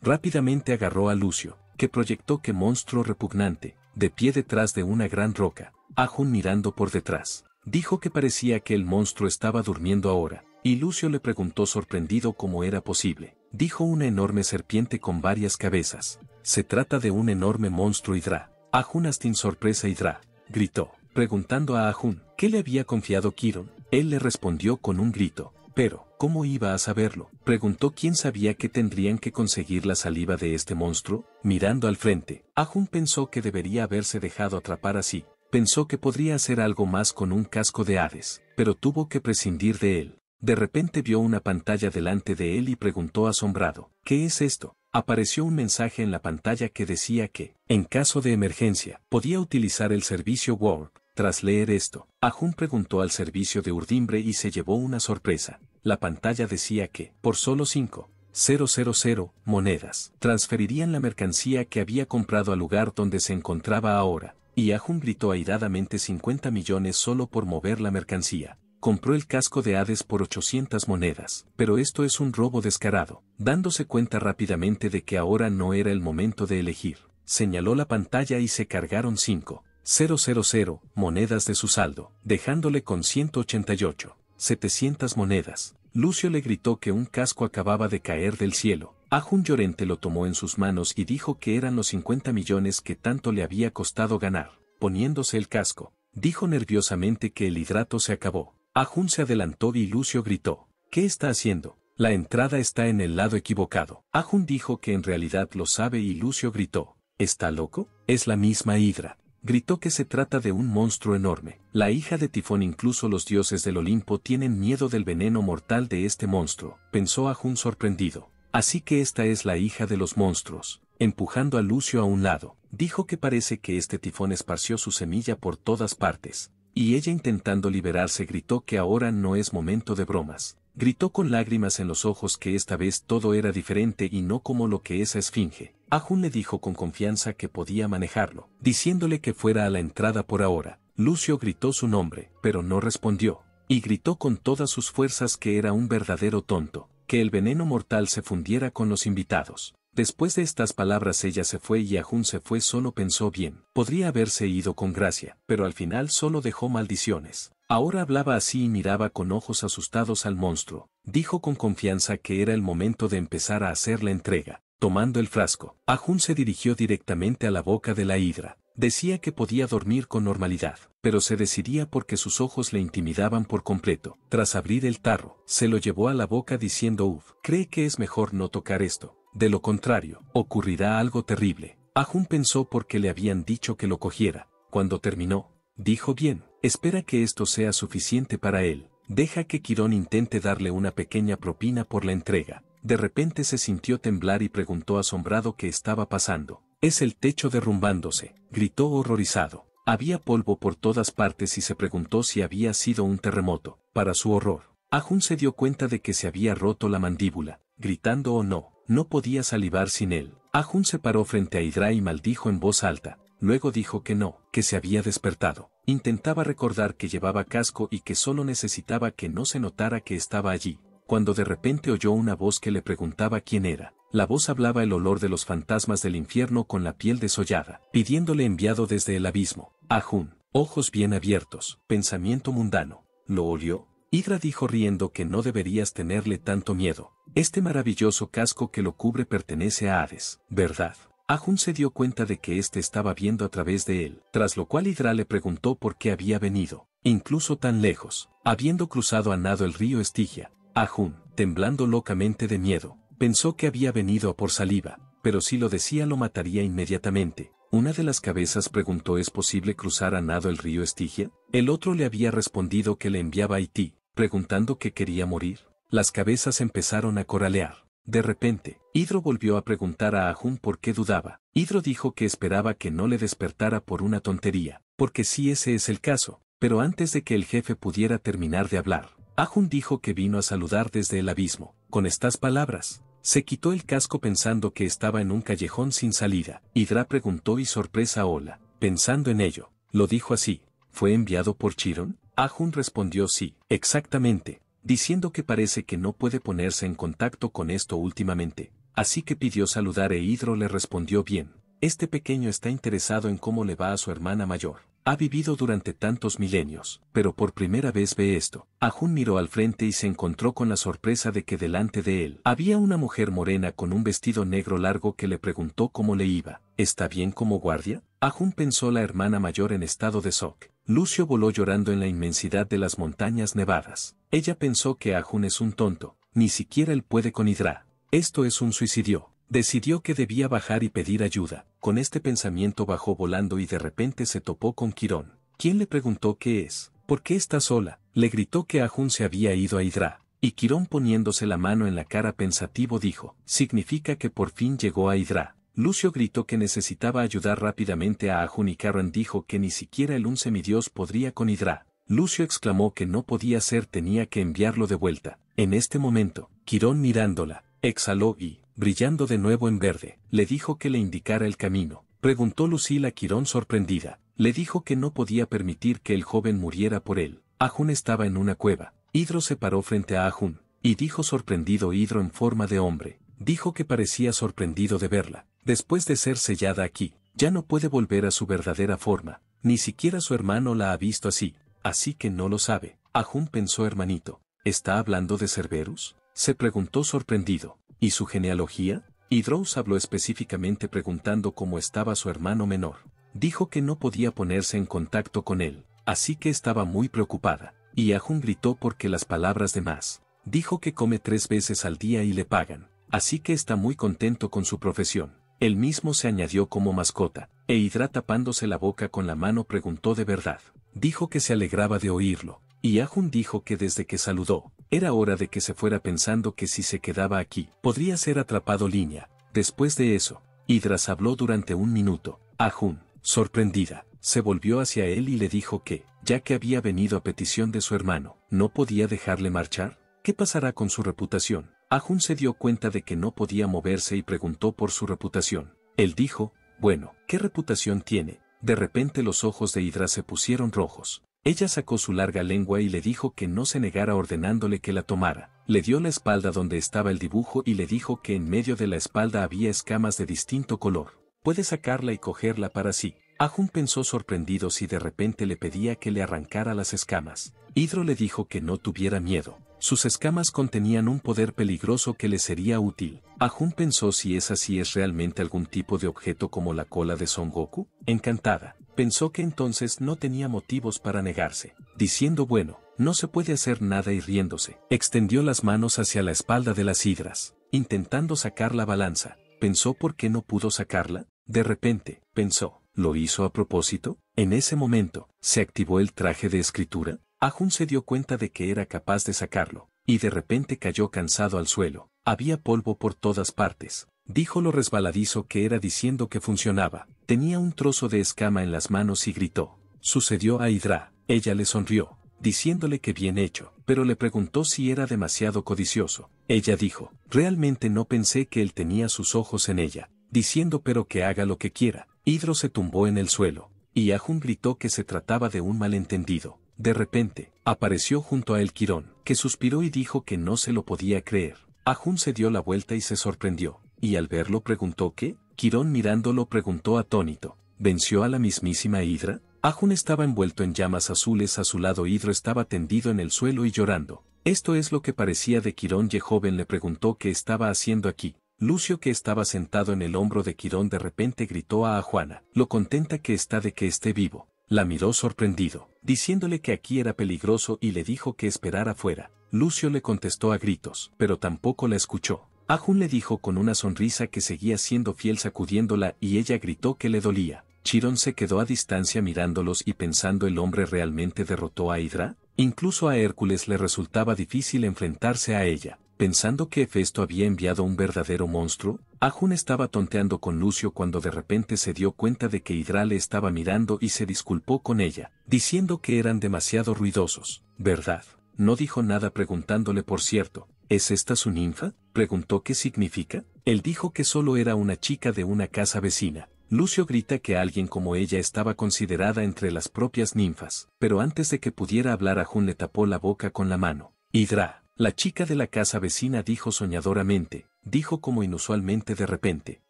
Rápidamente agarró a Lucio, que proyectó que monstruo repugnante, de pie detrás de una gran roca. Ha-jun mirando por detrás, dijo que parecía que el monstruo estaba durmiendo ahora, y Lucio le preguntó sorprendido cómo era posible. Dijo una enorme serpiente con varias cabezas. Se trata de un enorme monstruo Hidra. Ha-jun astin sorpresa Hidra, gritó. Preguntando a Ha-jun qué le había confiado Quirón, él le respondió con un grito. Pero, ¿cómo iba a saberlo? Preguntó quién sabía que tendrían que conseguir la saliva de este monstruo. Mirando al frente, Ha-jun pensó que debería haberse dejado atrapar así. Pensó que podría hacer algo más con un casco de Hades, pero tuvo que prescindir de él. De repente vio una pantalla delante de él y preguntó asombrado, ¿qué es esto? Apareció un mensaje en la pantalla que decía que, en caso de emergencia, podía utilizar el servicio Word. Tras leer esto, Ha-jun preguntó al servicio de urdimbre y se llevó una sorpresa. La pantalla decía que, por solo cinco mil monedas, transferirían la mercancía que había comprado al lugar donde se encontraba ahora. Y Ha-jun gritó airadamente cincuenta millones solo por mover la mercancía. Compró el casco de Hades por ochocientas monedas, pero esto es un robo descarado. Dándose cuenta rápidamente de que ahora no era el momento de elegir, señaló la pantalla y se cargaron cinco mil monedas de su saldo, dejándole con ciento ochenta y ocho mil setecientas monedas. Lucio le gritó que un casco acababa de caer del cielo. Ha-jun llorente lo tomó en sus manos y dijo que eran los cincuenta millones que tanto le había costado ganar. Poniéndose el casco, dijo nerviosamente que el hidrato se acabó. Ha-jun se adelantó y Lucio gritó, ¿qué está haciendo? La entrada está en el lado equivocado. Ha-jun dijo que en realidad lo sabe y Lucio gritó, ¿está loco? Es la misma Hidra. Gritó que se trata de un monstruo enorme. La hija de Tifón, incluso los dioses del Olimpo tienen miedo del veneno mortal de este monstruo, pensó Ha-jun sorprendido. Así que esta es la hija de los monstruos. Empujando a Lucio a un lado, dijo que parece que este Tifón esparció su semilla por todas partes. Y ella intentando liberarse gritó que ahora no es momento de bromas. Gritó con lágrimas en los ojos que esta vez todo era diferente y no como lo que esa esfinge. Ha-jun le dijo con confianza que podía manejarlo, diciéndole que fuera a la entrada por ahora. Lucio gritó su nombre, pero no respondió, y gritó con todas sus fuerzas que era un verdadero tonto, que el veneno mortal se fundiera con los invitados. Después de estas palabras ella se fue y Ha-jun se fue solo pensó bien, podría haberse ido con gracia, pero al final solo dejó maldiciones. Ahora hablaba así y miraba con ojos asustados al monstruo. Dijo con confianza que era el momento de empezar a hacer la entrega. Tomando el frasco, Ha-jun se dirigió directamente a la boca de la hidra. Decía que podía dormir con normalidad, pero se decidía porque sus ojos le intimidaban por completo. Tras abrir el tarro, se lo llevó a la boca diciendo uff, cree que es mejor no tocar esto. De lo contrario, ocurrirá algo terrible. Ha-jun pensó porque le habían dicho que lo cogiera. Cuando terminó, dijo bien, espera que esto sea suficiente para él. Deja que Quirón intente darle una pequeña propina por la entrega. De repente se sintió temblar y preguntó asombrado qué estaba pasando. Es el techo derrumbándose, gritó horrorizado. Había polvo por todas partes y se preguntó si había sido un terremoto. Para su horror, Ha-jun se dio cuenta de que se había roto la mandíbula. Gritando o no, no podía salivar sin él. Ha-jun se paró frente a Hidra y maldijo en voz alta. Luego dijo que no, que se había despertado. Intentaba recordar que llevaba casco y que solo necesitaba que no se notara que estaba allí. Cuando de repente oyó una voz que le preguntaba quién era. La voz hablaba el olor de los fantasmas del infierno con la piel desollada, pidiéndole enviado desde el abismo. Ha-jun, ojos bien abiertos, pensamiento mundano. ¿Lo olió? Hidra dijo riendo que no deberías tenerle tanto miedo. Este maravilloso casco que lo cubre pertenece a Hades, ¿verdad? Ha-jun se dio cuenta de que éste estaba viendo a través de él, tras lo cual Hidra le preguntó por qué había venido, incluso tan lejos, habiendo cruzado a nado el río Estigia. Ha-jun, temblando locamente de miedo, pensó que había venido a por saliva, pero si lo decía lo mataría inmediatamente. Una de las cabezas preguntó ¿es posible cruzar a nado el río Estigia? El otro le había respondido que le enviaba a Haití, preguntando que quería morir. Las cabezas empezaron a coralear. De repente, Hidro volvió a preguntar a Ha-jun por qué dudaba. Hidro dijo que esperaba que no le despertara por una tontería, porque si ese es el caso, pero antes de que el jefe pudiera terminar de hablar, Ha-jun dijo que vino a saludar desde el abismo. Con estas palabras, se quitó el casco pensando que estaba en un callejón sin salida. Hidra preguntó y sorpresa hola, pensando en ello, lo dijo así, ¿fue enviado por Quirón? Ha-jun respondió sí, exactamente, diciendo que parece que no puede ponerse en contacto con esto últimamente, así que pidió saludar e Hidro le respondió bien. Este pequeño está interesado en cómo le va a su hermana mayor. Ha vivido durante tantos milenios, pero por primera vez ve esto. Ha-jun miró al frente y se encontró con la sorpresa de que delante de él había una mujer morena con un vestido negro largo que le preguntó cómo le iba. ¿Está bien como guardia? Ha-jun pensó la hermana mayor en estado de shock. Lucio voló llorando en la inmensidad de las montañas nevadas. Ella pensó que Ha-jun es un tonto, ni siquiera él puede con Hidra. Esto es un suicidio. Decidió que debía bajar y pedir ayuda. Con este pensamiento bajó volando y de repente se topó con Quirón, quien le preguntó qué es, por qué está sola. Le gritó que Ha-jun se había ido a Hidra, y Quirón poniéndose la mano en la cara pensativo dijo, significa que por fin llegó a Hidra. Lucio gritó que necesitaba ayudar rápidamente a Ha-jun y Quirón dijo que ni siquiera el un semidios podría con Hidra. Lucio exclamó que no podía ser, tenía que enviarlo de vuelta. En este momento, Quirón mirándola, exhaló y, brillando de nuevo en verde, le dijo que le indicara el camino. Preguntó Lucila a Quirón sorprendida. Le dijo que no podía permitir que el joven muriera por él. Ha-jun estaba en una cueva. Hidro se paró frente a Ha-jun, y dijo sorprendido. Hidro en forma de hombre, dijo que parecía sorprendido de verla. Después de ser sellada aquí, ya no puede volver a su verdadera forma. Ni siquiera su hermano la ha visto así, así que no lo sabe. Ha-jun pensó hermanito, ¿está hablando de Cerberus? Se preguntó sorprendido. ¿Y su genealogía? Hidrous habló específicamente preguntando cómo estaba su hermano menor. Dijo que no podía ponerse en contacto con él, así que estaba muy preocupada. Y Ha-jun gritó porque las palabras de más. Dijo que come tres veces al día y le pagan, así que está muy contento con su profesión. Él mismo se añadió como mascota, e Hidra tapándose la boca con la mano preguntó de verdad. Dijo que se alegraba de oírlo, y Ha-jun dijo que desde que saludó, era hora de que se fuera pensando que si se quedaba aquí, podría ser atrapado línea. Después de eso, Hidra habló durante un minuto. Ha-jun, sorprendida, se volvió hacia él y le dijo que, ya que había venido a petición de su hermano, ¿no podía dejarle marchar? ¿Qué pasará con su reputación? Ha-jun se dio cuenta de que no podía moverse y preguntó por su reputación. Él dijo, bueno, ¿qué reputación tiene? De repente los ojos de Hidra se pusieron rojos. Ella sacó su larga lengua y le dijo que no se negara ordenándole que la tomara. Le dio la espalda donde estaba el dibujo y le dijo que en medio de la espalda había escamas de distinto color. Puede sacarla y cogerla para sí. Ha-jun pensó sorprendido si de repente le pedía que le arrancara las escamas. Hidro le dijo que no tuviera miedo. Sus escamas contenían un poder peligroso que le sería útil. Ha-jun pensó si esa sí es realmente algún tipo de objeto como la cola de Son Goku. Encantada, pensó que entonces no tenía motivos para negarse. Diciendo bueno, no se puede hacer nada y riéndose, extendió las manos hacia la espalda de las hidras, intentando sacar la balanza. Pensó por qué no pudo sacarla. De repente, pensó, ¿lo hizo a propósito? En ese momento, se activó el traje de escritura. Ha-jun se dio cuenta de que era capaz de sacarlo, y de repente cayó cansado al suelo. Había polvo por todas partes. Dijo lo resbaladizo que era diciendo que funcionaba. Tenía un trozo de escama en las manos y gritó. Sucedió a Hidra. Ella le sonrió, diciéndole que bien hecho, pero le preguntó si era demasiado codicioso. Ella dijo, realmente no pensé que él tenía sus ojos en ella, diciendo pero que haga lo que quiera. Hidro se tumbó en el suelo, y Ha-jun gritó que se trataba de un malentendido. De repente, apareció junto a él Quirón, que suspiró y dijo que no se lo podía creer. Ha-jun se dio la vuelta y se sorprendió, y al verlo preguntó qué. Quirón mirándolo preguntó atónito, ¿venció a la mismísima Hidra? Ha-jun estaba envuelto en llamas azules, a su lado Hidra estaba tendido en el suelo y llorando. Esto es lo que parecía de Quirón. Ye joven le preguntó qué estaba haciendo aquí. Lucio, que estaba sentado en el hombro de Quirón, de repente gritó a Ajuana, lo contenta que está de que esté vivo. La miró sorprendido, diciéndole que aquí era peligroso y le dijo que esperara afuera. Lucio le contestó a gritos, pero tampoco la escuchó. Ha-jun le dijo con una sonrisa que seguía siendo fiel sacudiéndola y ella gritó que le dolía. Quirón se quedó a distancia mirándolos y pensando, ¿el hombre realmente derrotó a Hidra? Incluso a Hércules le resultaba difícil enfrentarse a ella. Pensando que Hefesto había enviado un verdadero monstruo, Ha-jun estaba tonteando con Lucio cuando de repente se dio cuenta de que Hidra le estaba mirando y se disculpó con ella, diciendo que eran demasiado ruidosos, ¿verdad? No dijo nada preguntándole por cierto, ¿es esta su ninfa? Preguntó qué significa. Él dijo que solo era una chica de una casa vecina. Lucio grita que alguien como ella estaba considerada entre las propias ninfas, pero antes de que pudiera hablar Ha-jun le tapó la boca con la mano. Hidra, la chica de la casa vecina, dijo soñadoramente, dijo como inusualmente de repente,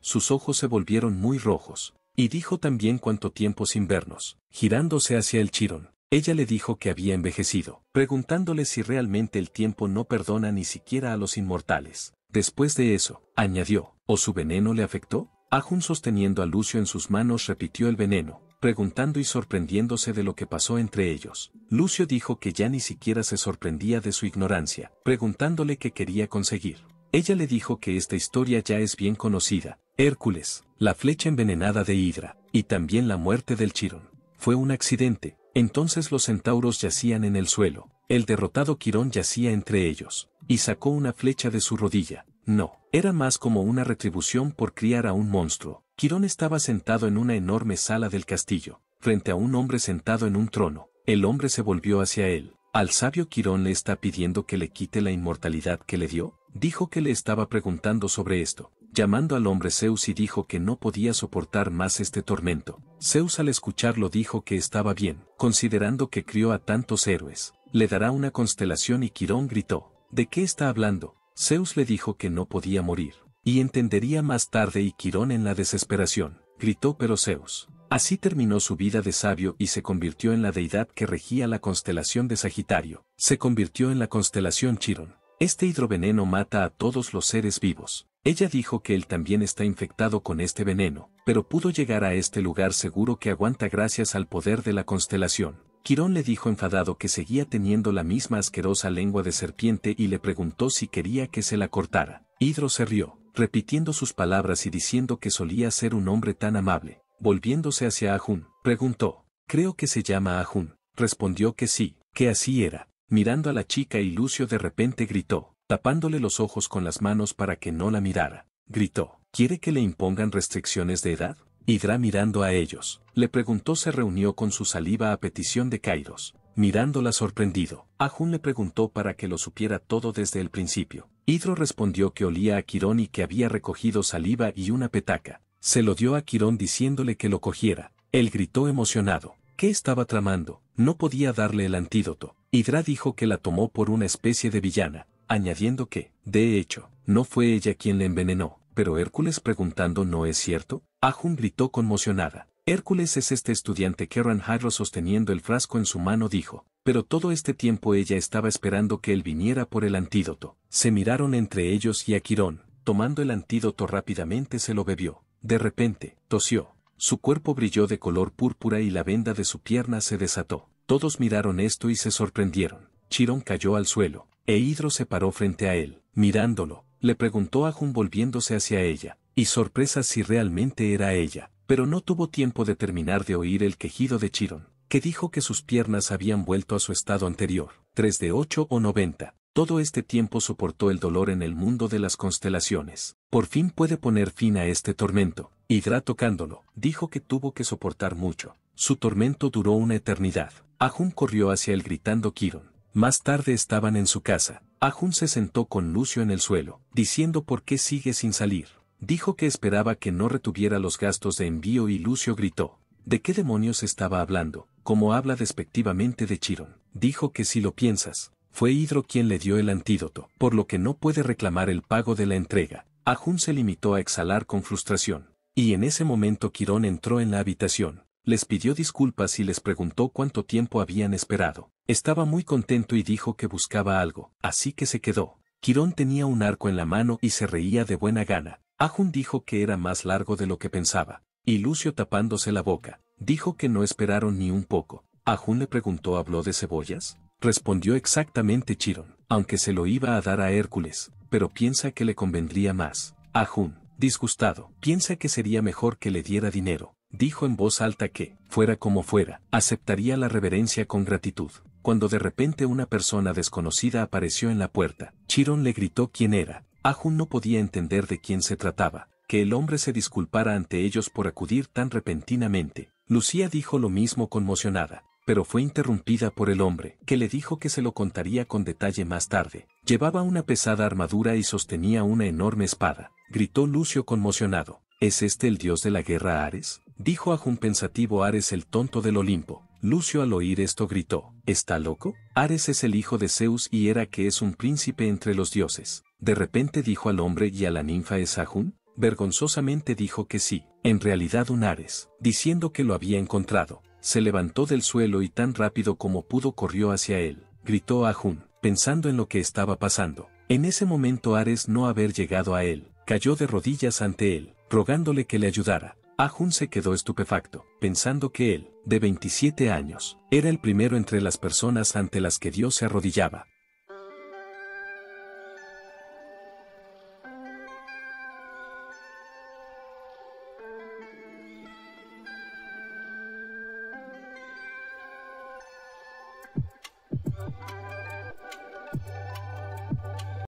sus ojos se volvieron muy rojos, y dijo también cuánto tiempo sin vernos, girándose hacia el Quirón. Ella le dijo que había envejecido, preguntándole si realmente el tiempo no perdona ni siquiera a los inmortales. Después de eso, añadió, ¿o su veneno le afectó? Ha-jun, sosteniendo a Lucio en sus manos, repitió el veneno, preguntando y sorprendiéndose de lo que pasó entre ellos. Lucio dijo que ya ni siquiera se sorprendía de su ignorancia, preguntándole qué quería conseguir. Ella le dijo que esta historia ya es bien conocida, Hércules, la flecha envenenada de Hidra, y también la muerte del Quirón. Fue un accidente. Entonces los centauros yacían en el suelo, el derrotado Quirón yacía entre ellos, y sacó una flecha de su rodilla. No, era más como una retribución por criar a un monstruo. Quirón estaba sentado en una enorme sala del castillo, frente a un hombre sentado en un trono. El hombre se volvió hacia él. ¿Al sabio Quirón le está pidiendo que le quite la inmortalidad que le dio? Dijo que le estaba preguntando sobre esto, llamando al hombre Zeus, y dijo que no podía soportar más este tormento. Zeus, al escucharlo, dijo que estaba bien, considerando que crió a tantos héroes. Le dará una constelación, y Quirón gritó, ¿de qué está hablando? Zeus le dijo que no podía morir, y entendería más tarde, y Quirón, en la desesperación, gritó pero Zeus. Así terminó su vida de sabio y se convirtió en la deidad que regía la constelación de Sagitario. Se convirtió en la constelación Quirón. Este hidroveneno mata a todos los seres vivos. Ella dijo que él también está infectado con este veneno, pero pudo llegar a este lugar seguro que aguanta gracias al poder de la constelación. Quirón le dijo enfadado que seguía teniendo la misma asquerosa lengua de serpiente y le preguntó si quería que se la cortara. Hidra se rió, repitiendo sus palabras y diciendo que solía ser un hombre tan amable. Volviéndose hacia Ha-jun, preguntó, creo que se llama Ha-jun. Respondió que sí, que así era, mirando a la chica, y Lucio de repente gritó, tapándole los ojos con las manos para que no la mirara. Gritó, ¿quiere que le impongan restricciones de edad? Hidra, mirando a ellos, le preguntó, se reunió con su saliva a petición de Kairos. Mirándola sorprendido, Ha-jun le preguntó para que lo supiera todo desde el principio. Hidra respondió que olía a Quirón y que había recogido saliva y una petaca. Se lo dio a Quirón diciéndole que lo cogiera. Él gritó emocionado. ¿Qué estaba tramando? No podía darle el antídoto. Hidra dijo que la tomó por una especie de villana, añadiendo que, de hecho, no fue ella quien le envenenó. Pero Hércules, preguntando, ¿no es cierto? Ha-jun gritó conmocionada. Hércules es este estudiante Quirón. Hydro, sosteniendo el frasco en su mano, dijo, pero todo este tiempo ella estaba esperando que él viniera por el antídoto. Se miraron entre ellos y a Quirón, tomando el antídoto rápidamente, se lo bebió. De repente, tosió. Su cuerpo brilló de color púrpura y la venda de su pierna se desató. Todos miraron esto y se sorprendieron. Quirón cayó al suelo, e Hidra se paró frente a él, mirándolo. Le preguntó a Ha-jun, volviéndose hacia ella, y sorpresa, si realmente era ella, pero no tuvo tiempo de terminar de oír el quejido de Quirón, que dijo que sus piernas habían vuelto a su estado anterior, tres de ocho o noventa. Todo este tiempo soportó el dolor en el mundo de las constelaciones. Por fin puede poner fin a este tormento. Hidra, tocándolo, dijo que tuvo que soportar mucho. Su tormento duró una eternidad. Ha-jun corrió hacia él gritando Quirón. Más tarde estaban en su casa. Ha-jun se sentó con Lucio en el suelo, diciendo por qué sigue sin salir. Dijo que esperaba que no retuviera los gastos de envío y Lucio gritó. ¿De qué demonios estaba hablando? Como habla despectivamente de Quirón. Dijo que si lo piensas, fue Hidra quien le dio el antídoto, por lo que no puede reclamar el pago de la entrega. Ha-jun se limitó a exhalar con frustración. Y en ese momento Quirón entró en la habitación. Les pidió disculpas y les preguntó cuánto tiempo habían esperado. Estaba muy contento y dijo que buscaba algo, así que se quedó. Quirón tenía un arco en la mano y se reía de buena gana. Ha-jun dijo que era más largo de lo que pensaba. Y Lucio, tapándose la boca, dijo que no esperaron ni un poco. Ha-jun le preguntó, ¿habló de cebollas? Respondió exactamente Quirón, aunque se lo iba a dar a Hércules, pero piensa que le convendría más. Ha-jun, disgustado, piensa que sería mejor que le diera dinero. Dijo en voz alta que, fuera como fuera, aceptaría la reverencia con gratitud. cuando de repente una persona desconocida apareció en la puerta. Quirón le gritó quién era. Ha-jun no podía entender de quién se trataba. Que el hombre se disculpara ante ellos por acudir tan repentinamente. Lucia dijo lo mismo conmocionada, pero fue interrumpida por el hombre, que le dijo que se lo contaría con detalle más tarde. Llevaba una pesada armadura y sostenía una enorme espada. Gritó Lucio conmocionado. ¿Es este el dios de la guerra Ares? Dijo Ha-jun pensativo. Ares, el tonto del Olimpo. Lucio al oír esto gritó. ¿Está loco? Ares es el hijo de Zeus y Hera, que es un príncipe entre los dioses. De repente dijo al hombre y a la ninfa. ¿Es Ha-jun? Vergonzosamente dijo que sí, en realidad un Ares, diciendo que lo había encontrado. Se levantó del suelo y tan rápido como pudo corrió hacia él, gritó Ha-jun, pensando en lo que estaba pasando. En ese momento Ares, no haber llegado a él, cayó de rodillas ante él, rogándole que le ayudara. Ha-jun se quedó estupefacto, pensando que él, de veintisiete años, era el primero entre las personas ante las que Dios se arrodillaba.